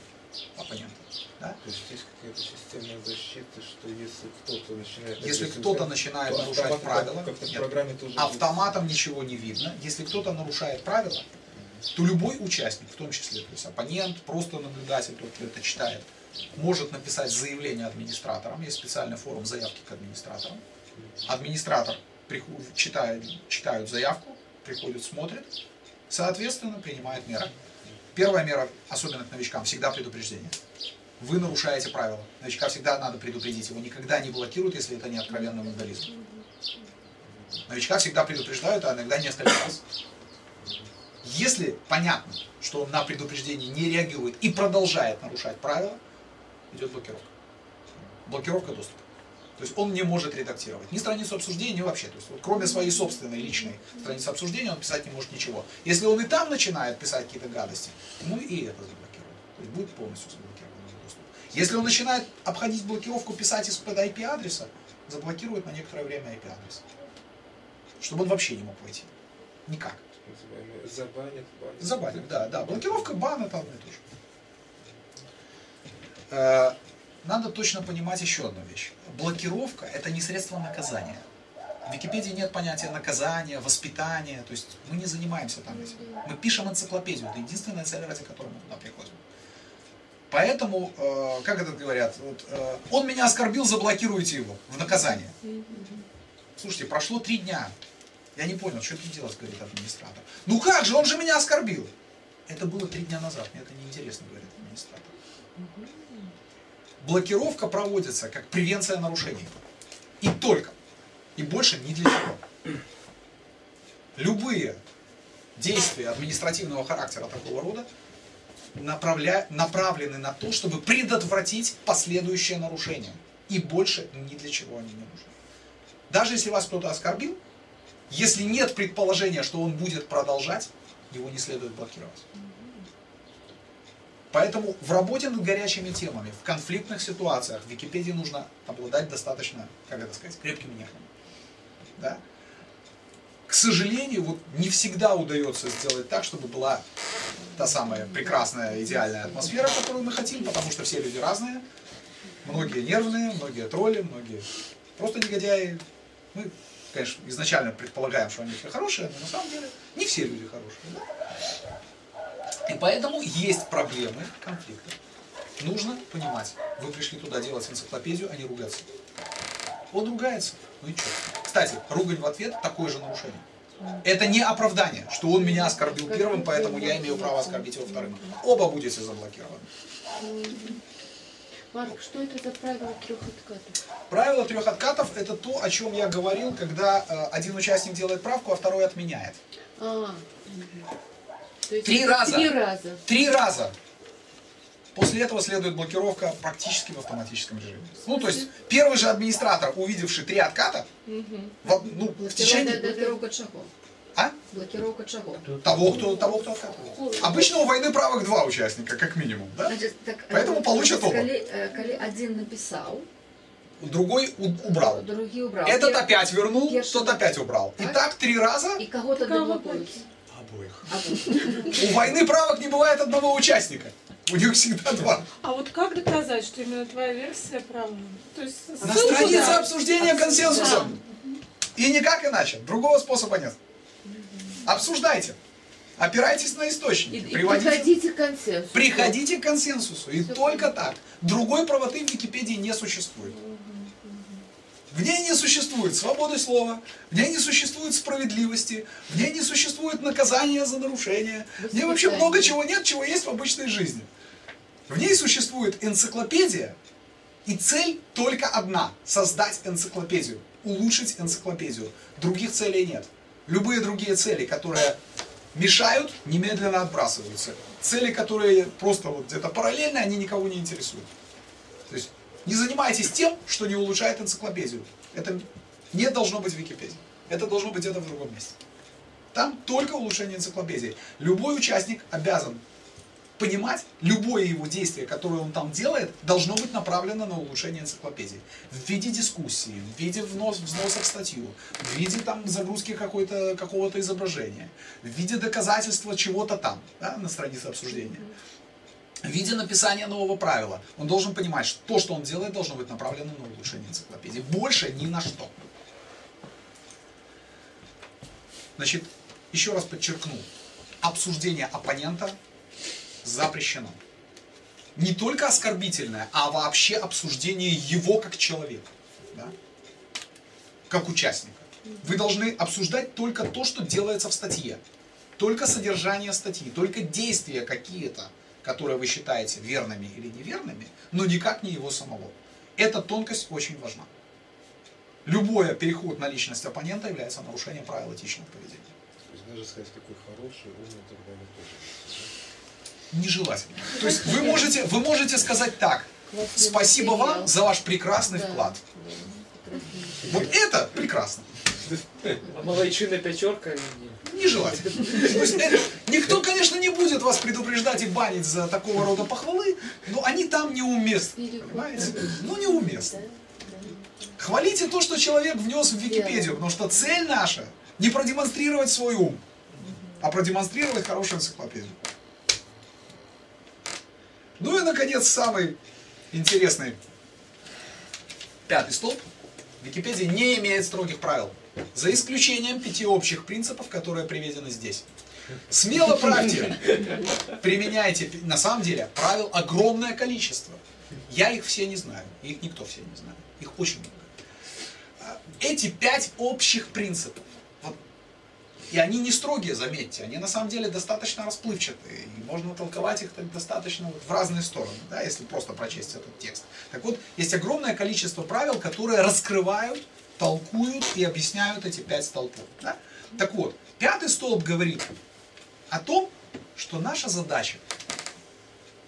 оппонента. Да? То есть есть какая-то система защиты, что если кто-то начинает... Если кто-то начинает то нарушать правила, как -то программе тоже автоматом есть. Ничего не видно. Если кто-то нарушает правила, то любой участник, в том числе то есть оппонент, просто наблюдатель, тот, кто это читает, может написать заявление администраторам. Есть специальный форум заявки к администраторам. Администратор приходит, читает, читают заявку, приходит, смотрит, соответственно, принимает меры. Первая мера, особенно к новичкам, всегда предупреждение. Вы нарушаете правила. Новичка всегда надо предупредить. Его никогда не блокируют, если это не откровенный вандализм. Новичка всегда предупреждают, а иногда несколько раз. Если понятно, что он на предупреждение не реагирует и продолжает нарушать правила, идет блокировка. Блокировка доступа. То есть он не может редактировать ни страницу обсуждения, ни вообще. То есть вот кроме своей собственной личной страницы обсуждения он писать не может ничего. Если он и там начинает писать какие-то гадости, ну и это заблокировано. То есть будет полностью заблокирован доступ. Если он начинает обходить блокировку, писать из-под ай пи адреса, заблокирует на некоторое время ай пи адрес. Чтобы он вообще не мог войти. Никак. Забанит, банит. Забанит, да, да. Блокировка, бан, это одно и то же. Надо точно понимать еще одну вещь. Блокировка – это не средство наказания. В Википедии нет понятия наказания, воспитания. То есть мы не занимаемся там этим. Мы пишем энциклопедию. Это единственная цель, ради которой мы туда приходим. Поэтому, э, как это говорят, вот, э, он меня оскорбил, заблокируйте его в наказание. Слушайте, прошло три дня. Я не понял, что тут делать, говорит администратор. Ну как же, он же меня оскорбил. Это было три дня назад. Мне это неинтересно, говорит администратор. Блокировка проводится как превенция нарушений. И только. И больше ни для чего. Любые действия административного характера такого рода направля... направлены на то, чтобы предотвратить последующее нарушение. И больше ни для чего они не нужны. Даже если вас кто-то оскорбил, если нет предположения, что он будет продолжать, его не следует блокировать. Поэтому в работе над горячими темами, в конфликтных ситуациях в Википедии нужно обладать достаточно, как это сказать, крепкими нервами. Да? К сожалению, вот не всегда удается сделать так, чтобы была та самая прекрасная, идеальная атмосфера, которую мы хотим, потому что все люди разные, многие нервные, многие тролли, многие просто негодяи. Мы, конечно, изначально предполагаем, что они все хорошие, но на самом деле не все люди хорошие. Да? И поэтому есть проблемы, конфликты. Нужно понимать, вы пришли туда делать энциклопедию, а не ругаться. Он ругается, ну и что? Кстати, ругань в ответ – такое же нарушение. Это не оправдание, что он меня оскорбил первым, поэтому я имею право оскорбить его вторым. Оба будете заблокированы. Марк, что это за правило трех откатов? Правило трех откатов – это то, о чем я говорил, когда один участник делает правку, а второй отменяет. А, Три раза. три раза. Три раза. После этого следует блокировка практически в автоматическом режиме. Ну, то есть, первый же администратор, увидевший три отката, угу. в, ну, в течение... До, до, до, до, до, до, до, до. А? Блокировка чего? Того, кто, того, кто отказывал. Обычно у войны правых два участника, как минимум, да? Значит, так, поэтому получат оба. Коли один написал, другой убрал. Другие убрал. Этот Пер... опять вернул, Пер... тот опять убрал. Так? И так три раза. И кого-то доблокуют. Обоих. Обоих. У войны правок не бывает одного участника. У них всегда два. А вот как доказать, что именно твоя версия права? На странице да. обсуждения консенсуса. Да. И никак иначе. Другого способа нет. Обсуждайте. Опирайтесь на источники. И, приводите, и приходите к консенсусу. Приходите к консенсусу. И все только так. Другой правоты в Википедии не существует. В ней не существует свободы слова, в ней не существует справедливости, в ней не существует наказания за нарушение, в ней вообще много чего нет, чего есть в обычной жизни. В ней существует энциклопедия, и цель только одна – создать энциклопедию, улучшить энциклопедию. Других целей нет. Любые другие цели, которые мешают, немедленно отбрасываются. Цели, которые просто вот где-то параллельно, они никого не интересуют. То есть не занимайтесь тем, что не улучшает энциклопедию. Это не должно быть в Википедии. Это должно быть где-то в другом месте. Там только улучшение энциклопедии. Любой участник обязан понимать, любое его действие, которое он там делает, должно быть направлено на улучшение энциклопедии. В виде дискуссии, в виде взнос, взноса в статью, в виде там, загрузки какого-то изображения, в виде доказательства чего-то там, да, на странице обсуждения. В виде написания нового правила. Он должен понимать, что то, что он делает, должно быть направлено на улучшение энциклопедии. Больше ни на что. Значит, еще раз подчеркну. Обсуждение оппонента запрещено. Не только оскорбительное, а вообще обсуждение его как человека. Да? Как участника. Вы должны обсуждать только то, что делается в статье. Только содержание статьи, только действия какие-то, которые вы считаете верными или неверными, но никак не его самого. Эта тонкость очень важна. Любой переход на личность оппонента является нарушением правил этичного поведения. То есть даже сказать, какой хороший, умный торговый тоже. Нежелательно. То есть вы можете, вы можете сказать так: спасибо вам за ваш прекрасный вклад. Вот это прекрасно. А молодчина пятерка? Нежелательно. Никто, конечно, не будет вас предупреждать и банить за такого рода похвалы, но они там неуместны, понимаете? Ну, неуместны. Хвалите то, что человек внес в Википедию, потому что цель наша не продемонстрировать свой ум, а продемонстрировать хорошую энциклопедию. Ну и, наконец, самый интересный пятый столб. Википедия не имеет строгих правил, за исключением пяти общих принципов, которые приведены здесь. Смело правьте, применяйте, на самом деле, правил огромное количество. Я их все не знаю, их никто все не знает, их очень много. Эти пять общих принципов, вот, и они не строгие, заметьте, они на самом деле достаточно расплывчатые, и можно толковать их так достаточно вот в разные стороны, да, если просто прочесть этот текст. Так вот, есть огромное количество правил, которые раскрывают, толкуют и объясняют эти пять столпов. Да? Так вот, пятый столб говорит о том, что наша задача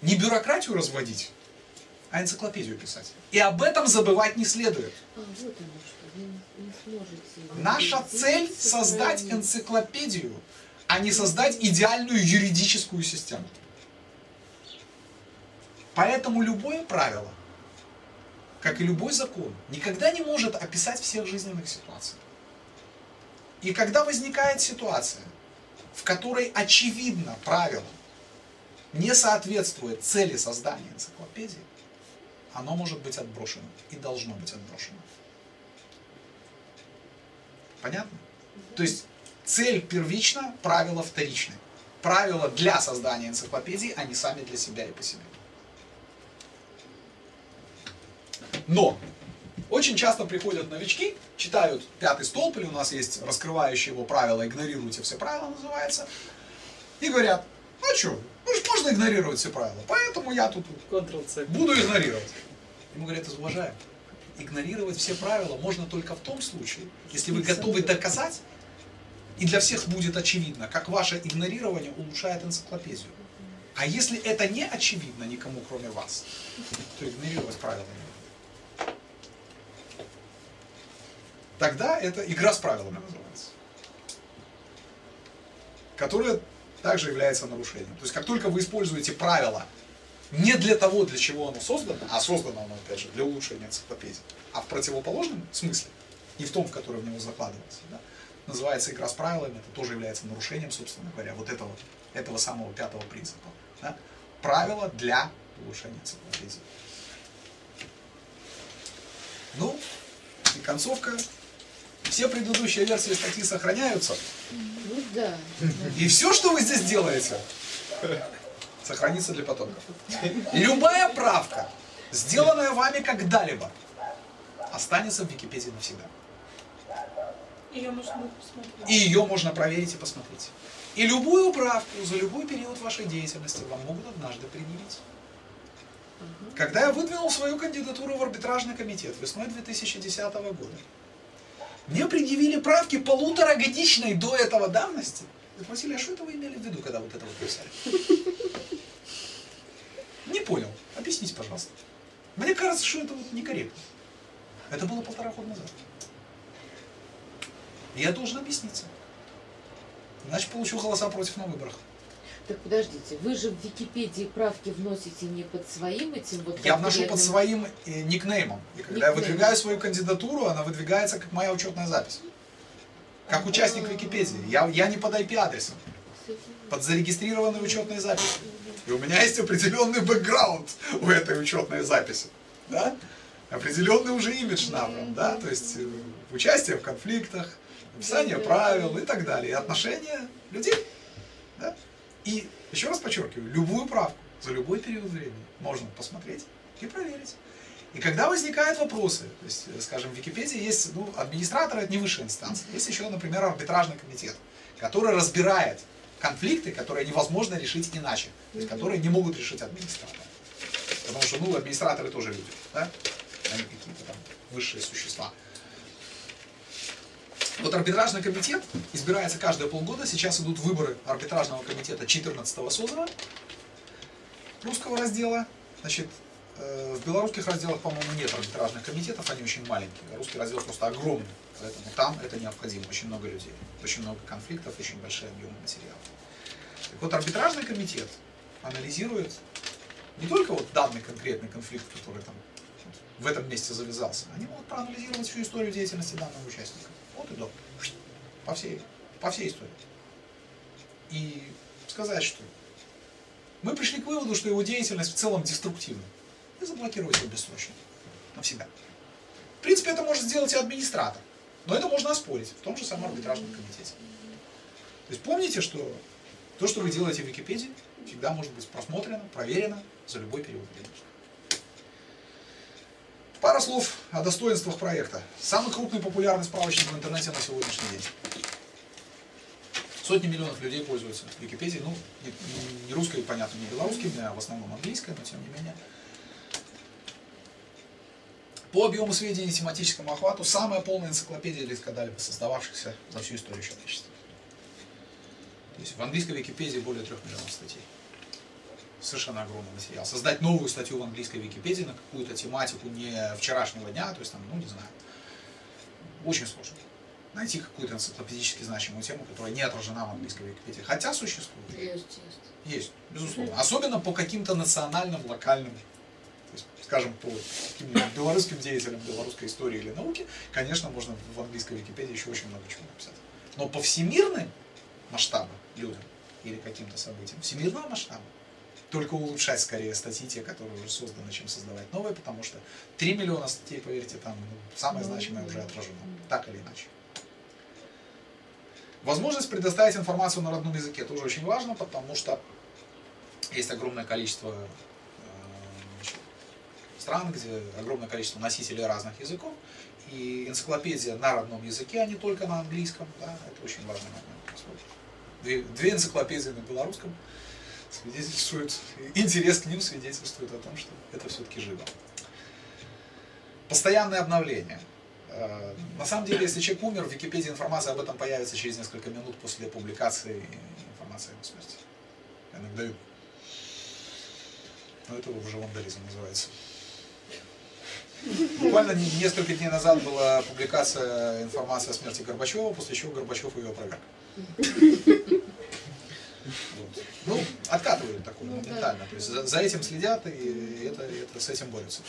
не бюрократию разводить, а энциклопедию писать. И об этом забывать не следует. А, вот оно, что вы не сможете... Наша цель — создать энциклопедию, а не создать идеальную юридическую систему. Поэтому любое правило, как и любой закон, никогда не может описать всех жизненных ситуаций. И когда возникает ситуация, в которой очевидно правило не соответствует цели создания энциклопедии, оно может быть отброшено и должно быть отброшено. Понятно? То есть цель первична, правила вторичны. Правила для создания энциклопедии, они сами для себя и по себе. Но очень часто приходят новички, читают пятый столб, или у нас есть раскрывающие его правила, игнорируйте все правила называется, и говорят: ну что, ну же можно игнорировать все правила, поэтому я тут буду игнорировать. Ему говорят: уважаем, игнорировать все правила можно только в том случае, если вы готовы доказать, и для всех будет очевидно, как ваше игнорирование улучшает энциклопедию. А если это не очевидно никому, кроме вас, то игнорировать правила не надо. Тогда это игра с правилами называется. которое также является нарушением. То есть как только вы используете правило не для того, для чего оно создано, а создано оно, опять же, для улучшения энциклопедии, а в противоположном смысле, не в том, в который в него закладывается, да, называется игра с правилами, это тоже является нарушением, собственно говоря, вот этого, этого самого пятого принципа. Да, правила для улучшения энциклопедии. Ну, и концовка. Все предыдущие версии статьи сохраняются. Ну да. И все, что вы здесь делаете, сохранится для потомков. Любая правка, сделанная вами когда-либо, останется в Википедии навсегда. Ее можно посмотреть. И ее можно проверить и посмотреть. И любую правку за любой период вашей деятельности вам могут однажды предъявить. Когда я выдвинул свою кандидатуру в арбитражный комитет весной две тысячи десятого года, мне предъявили правки полуторагодичной до этого давности. И спросили, а что это вы имели в виду, когда вот это вот писали? Не понял. Объясните, пожалуйста. Мне кажется, что это вот некорректно. Это было полтора года назад. И я должен объясниться. Иначе получу голоса против на выборах. Так подождите, вы же в Википедии правки вносите не под своим этим вот... Я вношу под своим э, никнеймом. И когда никнейм. я выдвигаю свою кандидатуру, она выдвигается как моя учетная запись. Как участник Википедии. Я, я не под ай пи адресом. Под зарегистрированные учетные записи. И у меня есть определенный бэкграунд у этой учетной записи. Да? Определенный уже имидж набран. Да? То есть участие в конфликтах, описание правил и так далее. И отношения людей. Да? И еще раз подчеркиваю, любую правку за любой период времени можно посмотреть и проверить. И когда возникают вопросы, то есть, скажем, в Википедии есть, ну, администратор, это не высшая инстанция, есть еще, например, арбитражный комитет, который разбирает конфликты, которые невозможно решить иначе, то есть, которые не могут решить администраторы. Потому что, ну, администраторы тоже люди, да? Они какие-то там высшие существа. Вот арбитражный комитет избирается каждые полгода. Сейчас идут выборы арбитражного комитета четырнадцатого созыва русского раздела. Значит, в белорусских разделах, по-моему, нет арбитражных комитетов, они очень маленькие. Русский раздел просто огромный, поэтому там это необходимо. Очень много людей, очень много конфликтов, очень большие объемы материала. Так вот, арбитражный комитет анализирует не только вот данный конкретный конфликт, который там в этом месте завязался, они могут проанализировать всю историю деятельности данного участника. Вот и до. По всей, по всей истории. И сказать, что мы пришли к выводу, что его деятельность в целом деструктивна. И заблокировать его бессрочно. Навсегда. В принципе, это может сделать и администратор. Но это можно оспорить в том же самом арбитражном комитете. То есть помните, что то, что вы делаете в Википедии, всегда может быть просмотрено, проверено за любой период времени. Пара слов о достоинствах проекта. Самый крупный популярный справочник в интернете на сегодняшний день. Сотни миллионов людей пользуются Википедией. Ну, не, не русской, понятно, не белорусской, а в основном английской, но тем не менее. По объему сведений и тематическому охвату самая полная энциклопедия из когда-либо создававшихся за всю историю человечества. То есть в английской Википедии более трех миллионов статей. Совершенно огромный материал. Создать новую статью в английской Википедии на какую-то тематику не вчерашнего дня, то есть там, ну не знаю, очень сложно. Найти какую-то энциклопедически значимую тему, которая не отражена в английской Википедии. Хотя существует. Есть, есть. Есть, безусловно. Особенно по каким-то национальным, локальным, то есть, скажем, по каким-нибудь белорусским деятелям белорусской истории или науки, конечно, можно в английской Википедии еще очень много чего написать. Но по всемирным масштабам людям или каким-то событиям, всемирного масштаба, только улучшать скорее статьи, те, которые уже созданы, чем создавать новые, потому что три миллиона статей, поверьте, там ну, самое значимое уже отражено, так или иначе. Возможность предоставить информацию на родном языке тоже очень важно, потому что есть огромное количество стран, где огромное количество носителей разных языков, и энциклопедия на родном языке, а не только на английском, да, это очень важный момент. Две, две энциклопедии на белорусском свидетельствует, интерес к ним свидетельствует о том, что это все-таки живо. Постоянное обновление. На самом деле, если человек умер, в Википедии информация об этом появится через несколько минут после публикации информации о его смерти. Я иногда даю. Но это уже вандализм называется. Буквально несколько дней назад была публикация информации о смерти Горбачева, после чего Горбачев ее опроверг. Ну, откатывают такое моментально. То есть за, за этим следят и это, это, с этим борются.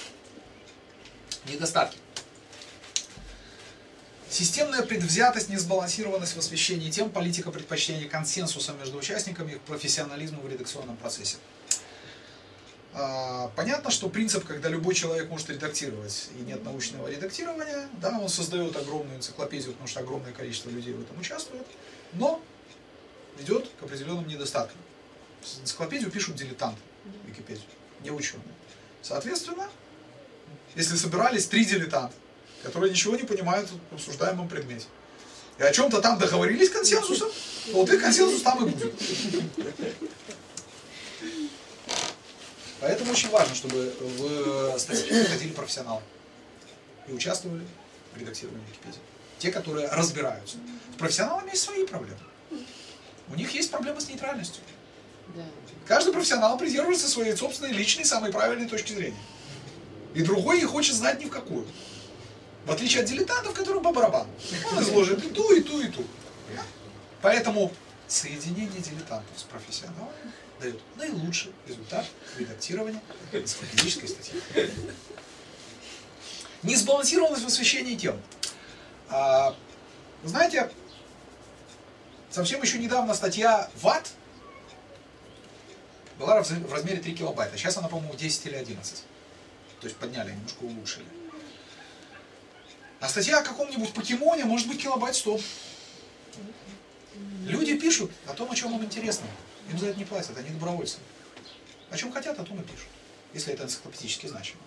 Недостатки. Системная предвзятость, несбалансированность в освещении тем, политика предпочтения консенсуса между участниками, их профессионализму в редакционном процессе. Понятно, что принцип, когда любой человек может редактировать и нет научного редактирования, да, он создает огромную энциклопедию, потому что огромное количество людей в этом участвует, но ведет к определенным недостаткам. Энциклопедию пишут дилетанты, Википедию, не ученые. Соответственно, если собирались три дилетанта, которые ничего не понимают в обсуждаемом предмете, и о чем-то там договорились консенсусом, то вот их консенсус там и будет. Поэтому очень важно, чтобы в статьи выходили профессионалы и участвовали в редактировании Википедии. Те, которые разбираются. С профессионалами есть свои проблемы. У них есть проблемы с нейтральностью. Каждый профессионал придерживается своей собственной, личной, самой правильной точки зрения. И другой не хочет знать ни в какую. В отличие от дилетантов, которые по барабану. Он изложит и ту, и ту, и ту. Поэтому соединение дилетантов с профессионалами дает наилучший результат редактирования энциклопедической статьи. Несбалансированность в освещении тем. А, знаете, совсем еще недавно статья ватт была в размере три килобайта. Сейчас она, по-моему, десять или одиннадцать. То есть подняли, немножко улучшили. А статья о каком-нибудь покемоне может быть килобайт сто. Люди пишут о том, о чем им интересно. Им за это не платят, они добровольцы. О чем хотят, о том и пишут, если это энциклопедически значимо.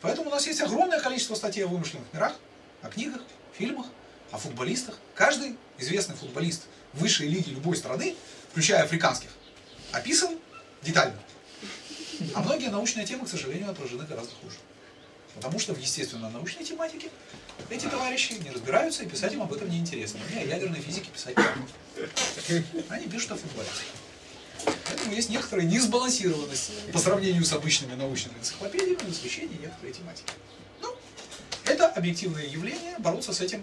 Поэтому у нас есть огромное количество статей о вымышленных мирах, о книгах, фильмах, о футболистах. Каждый известный футболист высшей лиги любой страны, включая африканских, описан детально. А многие научные темы, к сожалению, отражены гораздо хуже. Потому что в естественно-научной тематике эти товарищи не разбираются, и писать им об этом неинтересно. Мне о ядерной физике писать не могут. Они пишут о футболе. Поэтому есть некоторая несбалансированность по сравнению с обычными научными энциклопедиями в освещении некоторой тематики. Ну, это объективное явление, бороться с этим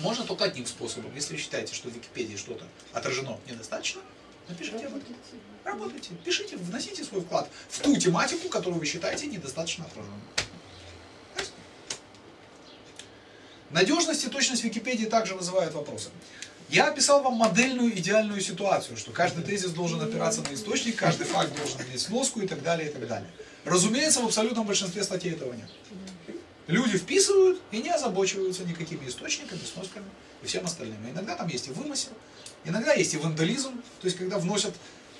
можно только одним способом. Если вы считаете, что в Википедии что-то отражено недостаточно, напишите об этом. Работайте, пишите, вносите свой вклад в ту тематику, которую вы считаете недостаточно отраженной. Надежность и точность Википедии также вызывают вопросы. Я описал вам модельную идеальную ситуацию, что каждый тезис должен опираться на источник, каждый факт должен иметь сноску и так далее, и так далее. Разумеется, в абсолютном большинстве статей этого нет. Люди вписывают и не озабочиваются никакими источниками, сносками и всем остальным. И иногда там есть и вымысел, иногда есть и вандализм, то есть когда вносят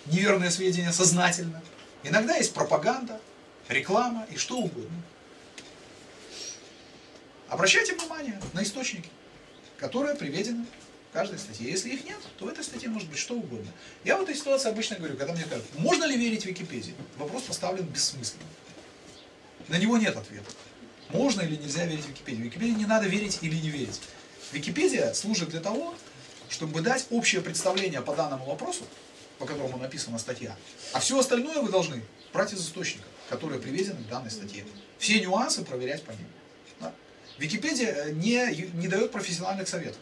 неверные сведения сознательно. Иногда есть пропаганда, реклама и что угодно. Обращайте внимание на источники, которые приведены в каждой статье. Если их нет, то в этой статье может быть что угодно. Я в этой ситуации обычно говорю, когда мне говорят, можно ли верить Википедии? Вопрос поставлен бессмысленно. На него нет ответа. Можно или нельзя верить Википедии? Википедии не надо верить или не верить. Википедия служит для того, чтобы дать общее представление по данному вопросу, по которому написана статья. А все остальное вы должны брать из источников, которые приведены в данной статье. Все нюансы проверять по ним. Википедия не, не дает профессиональных советов.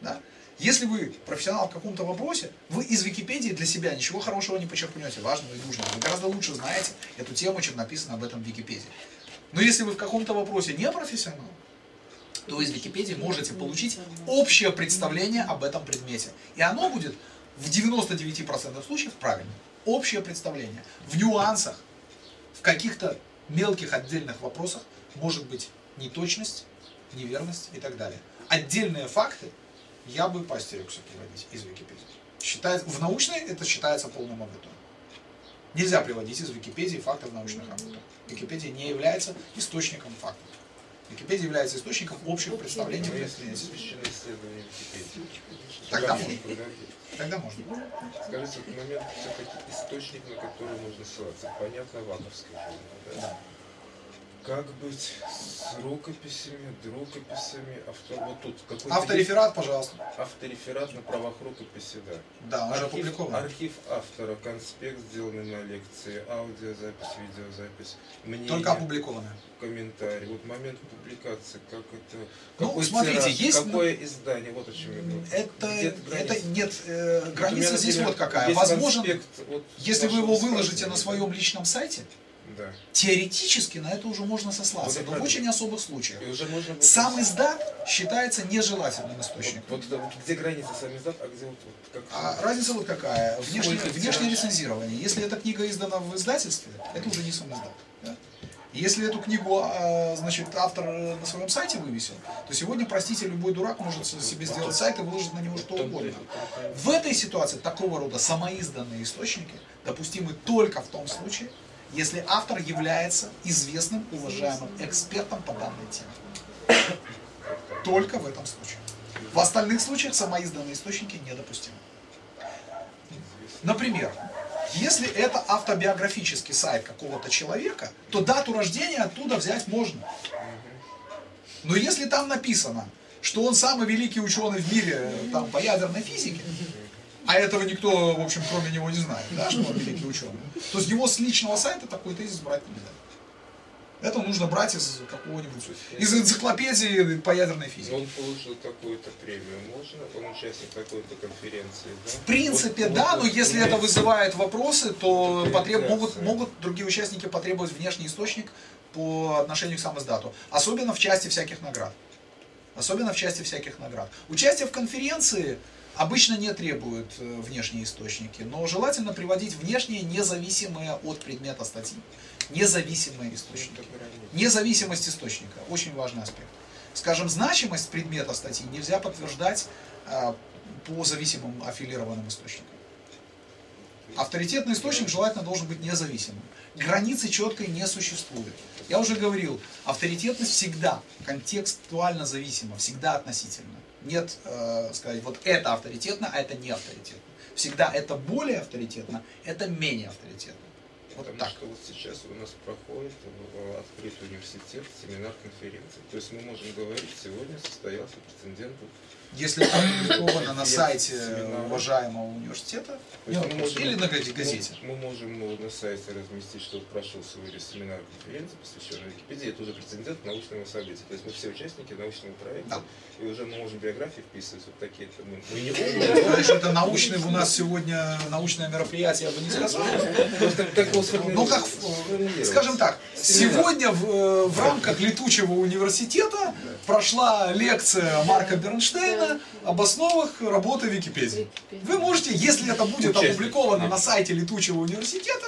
Да? Если вы профессионал в каком-то вопросе, вы из Википедии для себя ничего хорошего не почерпнете, важного и нужного. Вы гораздо лучше знаете эту тему, чем написано об этом в Википедии. Но если вы в каком-то вопросе не профессионал, то вы из Википедии можете получить общее представление об этом предмете. И оно будет в девяноста девяти процентах случаев правильно. Общее представление. В нюансах, в каких-то мелких отдельных вопросах может быть неточность, неверность и так далее. Отдельные факты я бы поостерегся приводить из Википедии. Считается, в научной это считается полным оборотом. Нельзя приводить из Википедии факты в научных работах. Википедия не является источником фактов. Википедия является источником общих представлений. Тогда можно. Тогда можно. Скажите, в момент все-таки источник, на который нужно ссылаться. Понятно, ватовская. Да. Как быть с рукописями, рукописями, автор... вот тут какой-то автореферат, есть... пожалуйста. Автореферат на правах рукописи, да. Да, он архив, же опубликован. Архив автора, конспект, сделанный на лекции, аудиозапись, видеозапись, мнение, только опубликованное. Комментарий. Вот момент публикации, как это. Ну, смотрите, тираж, есть какое издание, вот о чем я говорю. Это, это нет э, границы вот здесь, например, вот какая. Возможно, вот если вы его выложите сказать, на своем личном сайте. Да. Теоретически на это уже можно сослаться, вот но в очень особых случаях. Сам издат считается нежелательным источником. Вот, вот, вот, где граница сам издат, а где вот, вот как... А разница вот какая? Внешне, внешнее рецензирование. Если эта книга издана в издательстве, это уже не сам издат. Да? Если эту книгу, значит, автор на своем сайте вывесил, то сегодня, простите, любой дурак может себе сделать сайт и выложить на него что угодно. В этой ситуации такого рода самоизданные источники допустимы только в том случае, если автор является известным, уважаемым экспертом по данной теме. Только в этом случае. В остальных случаях самоизданные источники недопустимы. Например, если это автобиографический сайт какого-то человека, то дату рождения оттуда взять можно. Но если там написано, что он самый великий ученый в мире там, по ядерной физике, а этого никто, в общем, кроме него не знает, да, что он великий ученый, то с его с личного сайта такой тезис брать нельзя. Это нужно брать из какого-нибудь, из энциклопедии по ядерной физике. Он получил такую-то премию, можно? Он участник такой-то конференции, да? В принципе, вот, да, вот, но если это вызывает вопросы, то потреб... могут, могут другие участники потребовать внешний источник по отношению к сам издату. Особенно в части всяких наград. Особенно в части всяких наград. Участие в конференции... Обычно не требуют внешние источники, но желательно приводить внешние, независимые от предмета статьи, независимые источники. Независимость источника – очень важный аспект. Скажем, значимость предмета статьи нельзя подтверждать по зависимым аффилированным источникам. Авторитетный источник желательно должен быть независимым. Границы четкой не существует. Я уже говорил, авторитетность всегда контекстуально зависима, всегда относительно. Нет, э, сказать, вот это авторитетно, а это не авторитетно. Всегда это более авторитетно, это менее авторитетно. Вот потому так. Что вот сейчас у нас проходит открыт университет, семинар, конференции. То есть мы можем говорить, сегодня состоялся прецедент. Если это опубликовано на сайте семинар. Уважаемого университета или можем, на газете. Мы, мы можем ну, на сайте разместить, что прошел свой семинар, конференции, посвященный Википедии. Это уже прецедент научного события. То есть мы все участники научного проекта. Да. И уже мы можем биографии вписывать. Вот такие -то мы, мы не можем. Это научное у нас сегодня научное мероприятие, я бы не сказал. Ну как, скажем так, сегодня в, в рамках Летучего университета прошла лекция Марка Бернштейна об основах работы Википедии. Вы можете, если это будет опубликовано на сайте Летучего университета,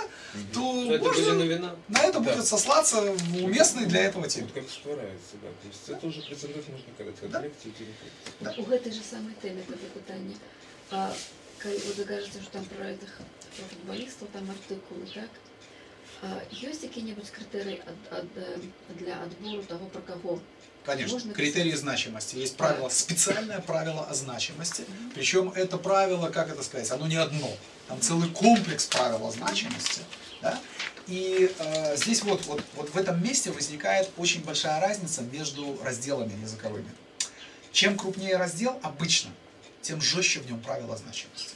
то можно на это будет сослаться в уместной для этого теме. Как спорается, да. То есть это уже прецедент нужно когда-то лекции. У этой же самой темы это питание. Вы кажется, что там про этих про футболистов, там артикулы, так? А, есть какие-нибудь критерии от, от, для отбора того, про кого? Конечно, можно... критерии значимости. Есть правило, да. Специальное правило о значимости. Mm-hmm. Причем это правило, как это сказать, оно не одно. Там целый комплекс правил о значимости. Да? И э, здесь вот, вот, вот в этом месте возникает очень большая разница между разделами языковыми. Чем крупнее раздел, обычно, тем жестче в нем правила значимости.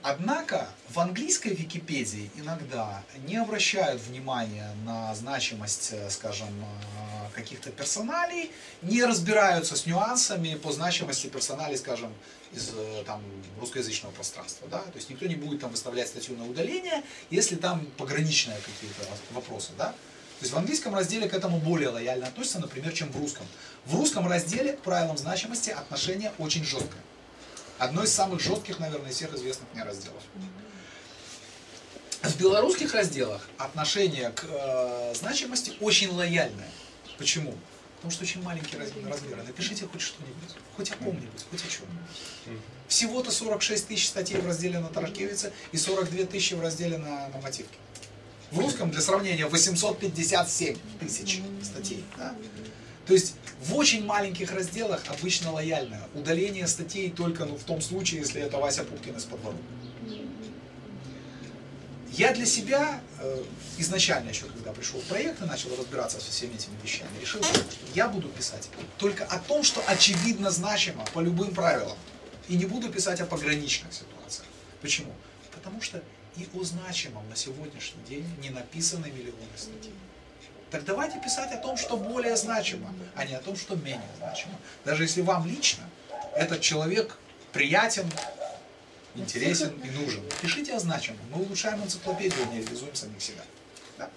Однако в английской Википедии иногда не обращают внимания на значимость, скажем, каких-то персоналей, не разбираются с нюансами по значимости персоналей, скажем, из там, русскоязычного пространства. Да? То есть никто не будет там выставлять статью на удаление, если там пограничные какие-то вопросы. Да? То есть в английском разделе к этому более лояльно относятся, например, чем в русском. В русском разделе к правилам значимости отношение очень жесткое. Одно из самых жестких, наверное, из всех известных мне разделов. В белорусских разделах отношение к э, значимости очень лояльное. Почему? Потому что очень маленькие размеры. Напишите хоть что-нибудь, хоть о ком-нибудь, хоть о чем. Всего-то сорок шесть тысяч статей в разделе на Тарашкевице и сорок две тысячи в разделе на нормативке. В русском, для сравнения, восемьсот пятьдесят семь тысяч статей. Да? То есть в очень маленьких разделах обычно лояльно. Удаление статей только ну, в том случае, если это Вася Пупкин из-под ворот. Я для себя изначально, еще когда пришел в проект и начал разбираться со всеми этими вещами, решил, что я буду писать только о том, что очевидно значимо по любым правилам. И не буду писать о пограничных ситуациях. Почему? Потому что и о значимом на сегодняшний день не написаны миллионы статей. Так давайте писать о том, что более значимо, а не о том, что менее значимо. Даже если вам лично этот человек приятен, интересен и нужен. Пишите о значимом. Мы улучшаем энциклопедию, не реализуем самих себя. Да?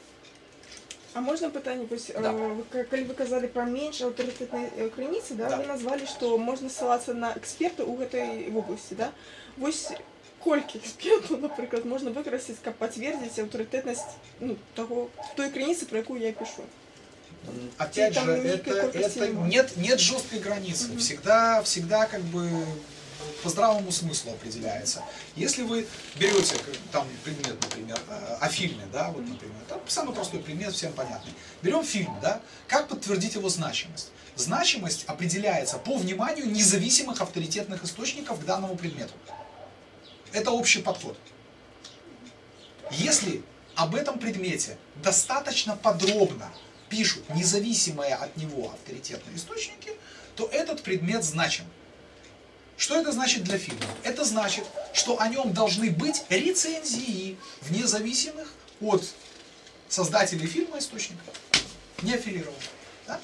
А можно пытать, да. Когда вы сказали про меньше авторитетной границы, да, да. Вы назвали, что можно ссылаться на эксперта у этой области. Да? Вось кольки экспертов, например, можно выкрасить, как подтвердить авторитетность ну, того, той границы, про которую я пишу. Опять же, это, это нет, нет жесткой границы. Угу. Всегда, всегда как бы по здравому смыслу определяется. Если вы берете там предмет, например, а фильмы, да, вот, например, там самый простой предмет, всем понятный. Берем фильм, да, как подтвердить его значимость? Значимость определяется по вниманию независимых авторитетных источников к данному предмету. Это общий подход. Если об этом предмете достаточно подробно пишут независимые от него авторитетные источники, то этот предмет значим. Что это значит для фильма? Это значит, что о нем должны быть рецензии вне зависимых от создателей фильма источников, не аффилированных. Да?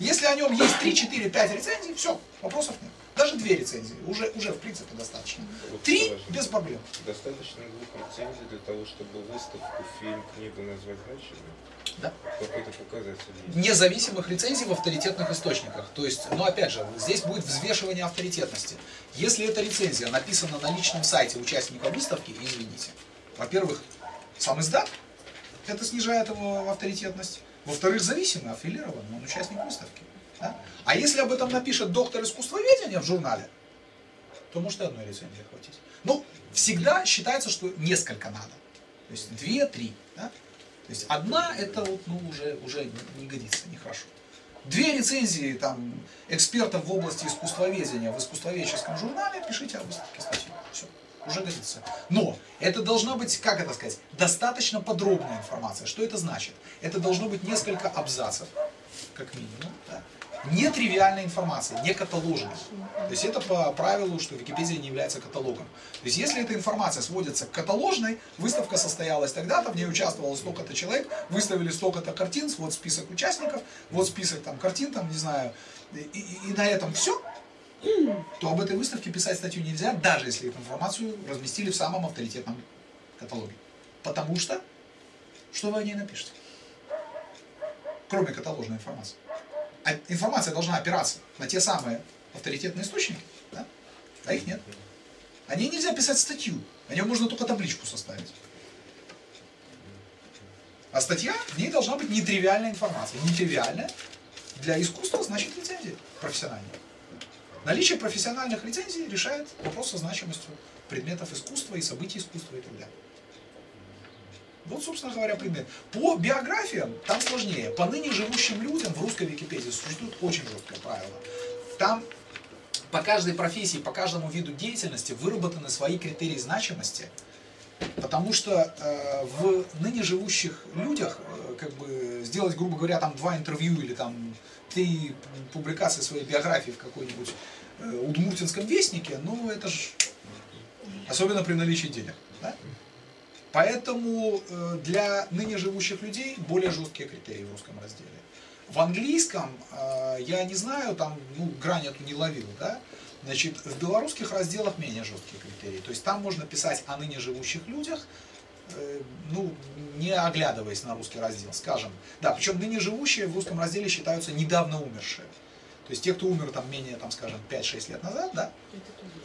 Если о нем есть три, четыре, пять рецензий, все, вопросов нет. Даже две рецензии, уже, уже в принципе достаточно. Три без проблем. Достаточно двух рецензий для того, чтобы выставку, фильм, книгу назвать значимым? Да. Какой-то показатель есть. Независимых рецензий в авторитетных источниках. То есть, ну опять же, здесь будет взвешивание авторитетности. Если эта рецензия написана на личном сайте участника выставки, извините. Во-первых, сам издат, это снижает его авторитетность. Во-вторых, зависимый, аффилирован, он участник выставки. Да? А если об этом напишет доктор искусствоведения в журнале, то может и одной рецензии хватить. Ну, всегда считается, что несколько надо. То есть две-три. Да? То есть одна это вот, ну, уже, уже не, не годится, нехорошо. Две рецензии там, экспертов в области искусствоведения в искусствоведческом журнале, пишите об выставке статью. Все, уже годится. Но это должна быть, как это сказать, достаточно подробная информация. Что это значит? Это должно быть несколько абзацев, как минимум. Да? Нетривиальная информация, не каталожная. То есть это по правилу, что Википедия не является каталогом. То есть если эта информация сводится к каталожной, выставка состоялась тогда-то, в ней участвовало столько-то человек, выставили столько-то картин, вот список участников, вот список там картин, там не знаю, и, и, и на этом все, то об этой выставке писать статью нельзя, даже если эту информацию разместили в самом авторитетном каталоге. Потому что, что вы о ней напишете? Кроме каталожной информации. А информация должна опираться на те самые авторитетные источники, да? А их нет. О ней нельзя писать статью, о ней можно только табличку составить. А статья, в ней должна быть нетривиальная информация. Нетривиальная для искусства значит рецензия профессиональная. Наличие профессиональных рецензий решает вопрос со значимостью предметов искусства и событий искусства и так далее. Вот, собственно говоря, предмет. По биографиям там сложнее. По ныне живущим людям в русской Википедии существует очень жесткое правило. Там по каждой профессии, по каждому виду деятельности выработаны свои критерии значимости. Потому что э, в ныне живущих людях э, как бы сделать, грубо говоря, там два интервью или там три публикации своей биографии в какой-нибудь э, удмуртинском вестнике, ну это ж особенно при наличии денег. Да? Поэтому для ныне живущих людей более жесткие критерии в русском разделе. В английском, я не знаю, там ну, грань эту не ловил, да? Значит, в белорусских разделах менее жесткие критерии. То есть там можно писать о ныне живущих людях, ну, не оглядываясь на русский раздел, скажем. Да, причем ныне живущие в русском разделе считаются недавно умершие. То есть те, кто умер там менее, там, скажем, пять-шесть лет назад, да,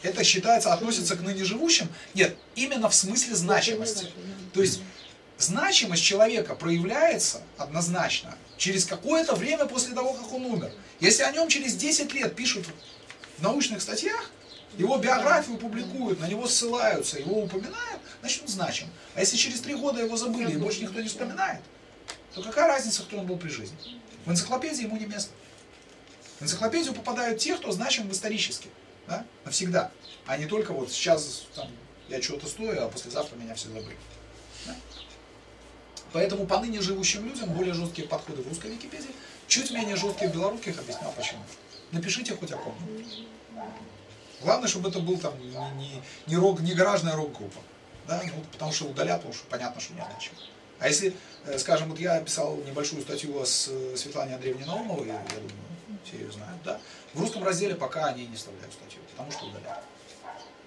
это считается, относится к ныне живущим. Нет, именно в смысле значимости. То есть значимость человека проявляется однозначно через какое-то время после того, как он умер. Если о нем через десять лет пишут в научных статьях, его биографию публикуют, на него ссылаются, его упоминают, значит он значим. А если через три года его забыли и больше никто не вспоминает, то какая разница, кто он был при жизни? В энциклопедии ему не место. В энциклопедию попадают те, кто значим исторически, да? Навсегда, а не только вот сейчас там, я чего-то стою, а послезавтра меня все забыли. Поэтому по ныне живущим людям более жесткие подходы в русской Википедии, чуть менее жесткие в белорусских, объяснял почему. Напишите хоть о ком-нибудь. Главное, чтобы это был там не, не, рок, не гаражная рок-группа. Да? Ну, потому что удалят, потому что понятно, что не о чем. А если, скажем, вот я писал небольшую статью о Светлане Андреевне Наумовой, я думаю, все ее знают, да? В русском разделе пока они не вставляют статью, потому что удалят.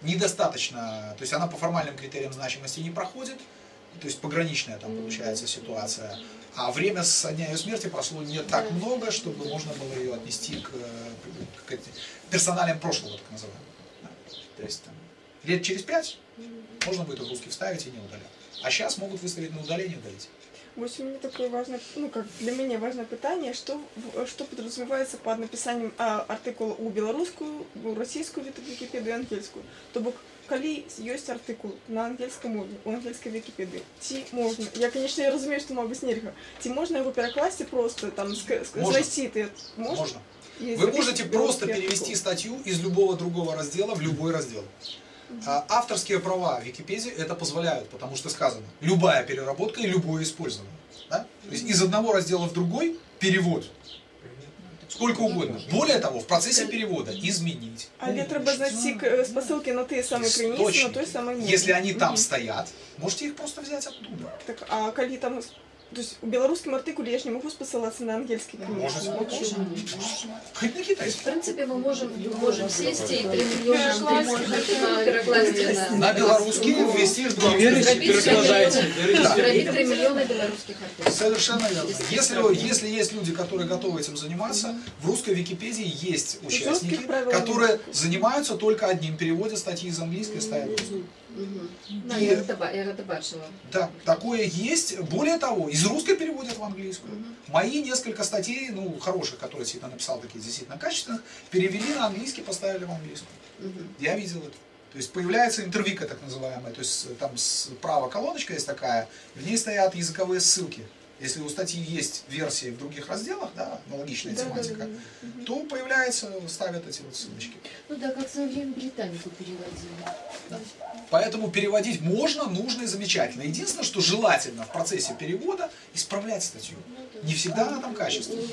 Недостаточно, то есть она по формальным критериям значимости не проходит, то есть пограничная там получается ситуация, а время со дня ее смерти прошло не так много, чтобы можно было ее отнести к, к, к персоналиям прошлого, так называемого. Да? То есть там, лет через пять можно будет в русский вставить и не удалять. А сейчас могут выставить на удаление и удалить. В общем, такое важное, ну, как для меня важное питание, что, что подразумевается под написанием а, артикула у белорусскую, у российскую Википедию и ангельскую. То бок, коли есть артикул на ангельском мове, у ангельской Википедии, ти можно, я, конечно, я разумею, что могу с нельга, ти можно его перекласть просто, там, с, с России, ты можешь? Можно. Вы можете просто перевести артикул. Статью из любого другого раздела в любой раздел. Авторские права в Википедии это позволяют, потому что сказано, любая переработка и любое использование. Да? То есть из одного раздела в другой перевод. Сколько угодно. Более того, в процессе перевода изменить. А ветробознатик по ссылке на те самые страницы, на той самой нет. Если они там стоят, можете их просто взять оттуда. Так, а коли там... То есть в белорусском артикуле я же не могу посылаться на ангельский книг. Можно, можно. Хоть на китайский. В принципе, мы можем, можем сесть и три миллиона на белорусский ввести три миллиона белорусских артикулов. Совершенно верно. Если, если есть люди, которые готовы этим заниматься, в русской Википедии есть участники, которые занимаются только одним переводом статьи из английской ставят русскую. И, я это бачила. Да, такое есть. Более того, из русской переводят в английскую. Mm-hmm. Мои несколько статей, ну, хороших, которые я написал, такие действительно качественных, перевели на английский, поставили в английскую. Mm-hmm. Я видел это. То есть появляется интервика, так называемая. То есть там справа колоночка есть такая, в ней стоят языковые ссылки. Если у статьи есть версии в других разделах, да, аналогичная да, тематика, да, да, да. то появляются, ставят эти вот ссылочки. Ну да, как в свое время Британику переводили. Да. Поэтому переводить можно, нужно и замечательно. Единственное, что желательно в процессе перевода исправлять статью. Не всегда она там качественная.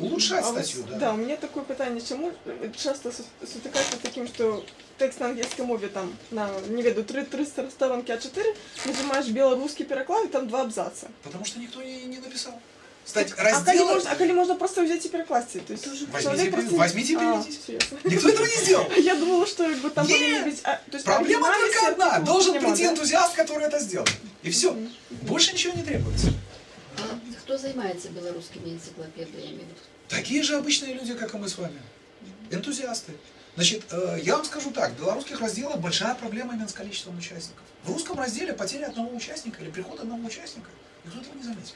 Улучшать статью, да. Да, у меня такое питание, чему часто сутыкаться таким, что... Текст на английском мове там, на, не веду, триста сторонки а четыре, нажимаешь белорусский переклад, и там два абзаца. Потому что никто не, не написал. Кстати, раздел... а, коли можно, а коли можно просто взять и перекласть? То есть, возьмите, просто... возьмите и переведите. А, никто этого не сделал. Я думала, что там быть... Проблема только одна. Должен прийти энтузиаст, который это сделал. И все. Больше ничего не требуется. Кто занимается белорусскими энциклопедиями? Такие же обычные люди, как и мы с вами. Энтузиасты. Значит, я вам скажу так, в белорусских разделах большая проблема именно с количеством участников. В русском разделе потеря одного участника или приход одного участника, никто этого не заметил.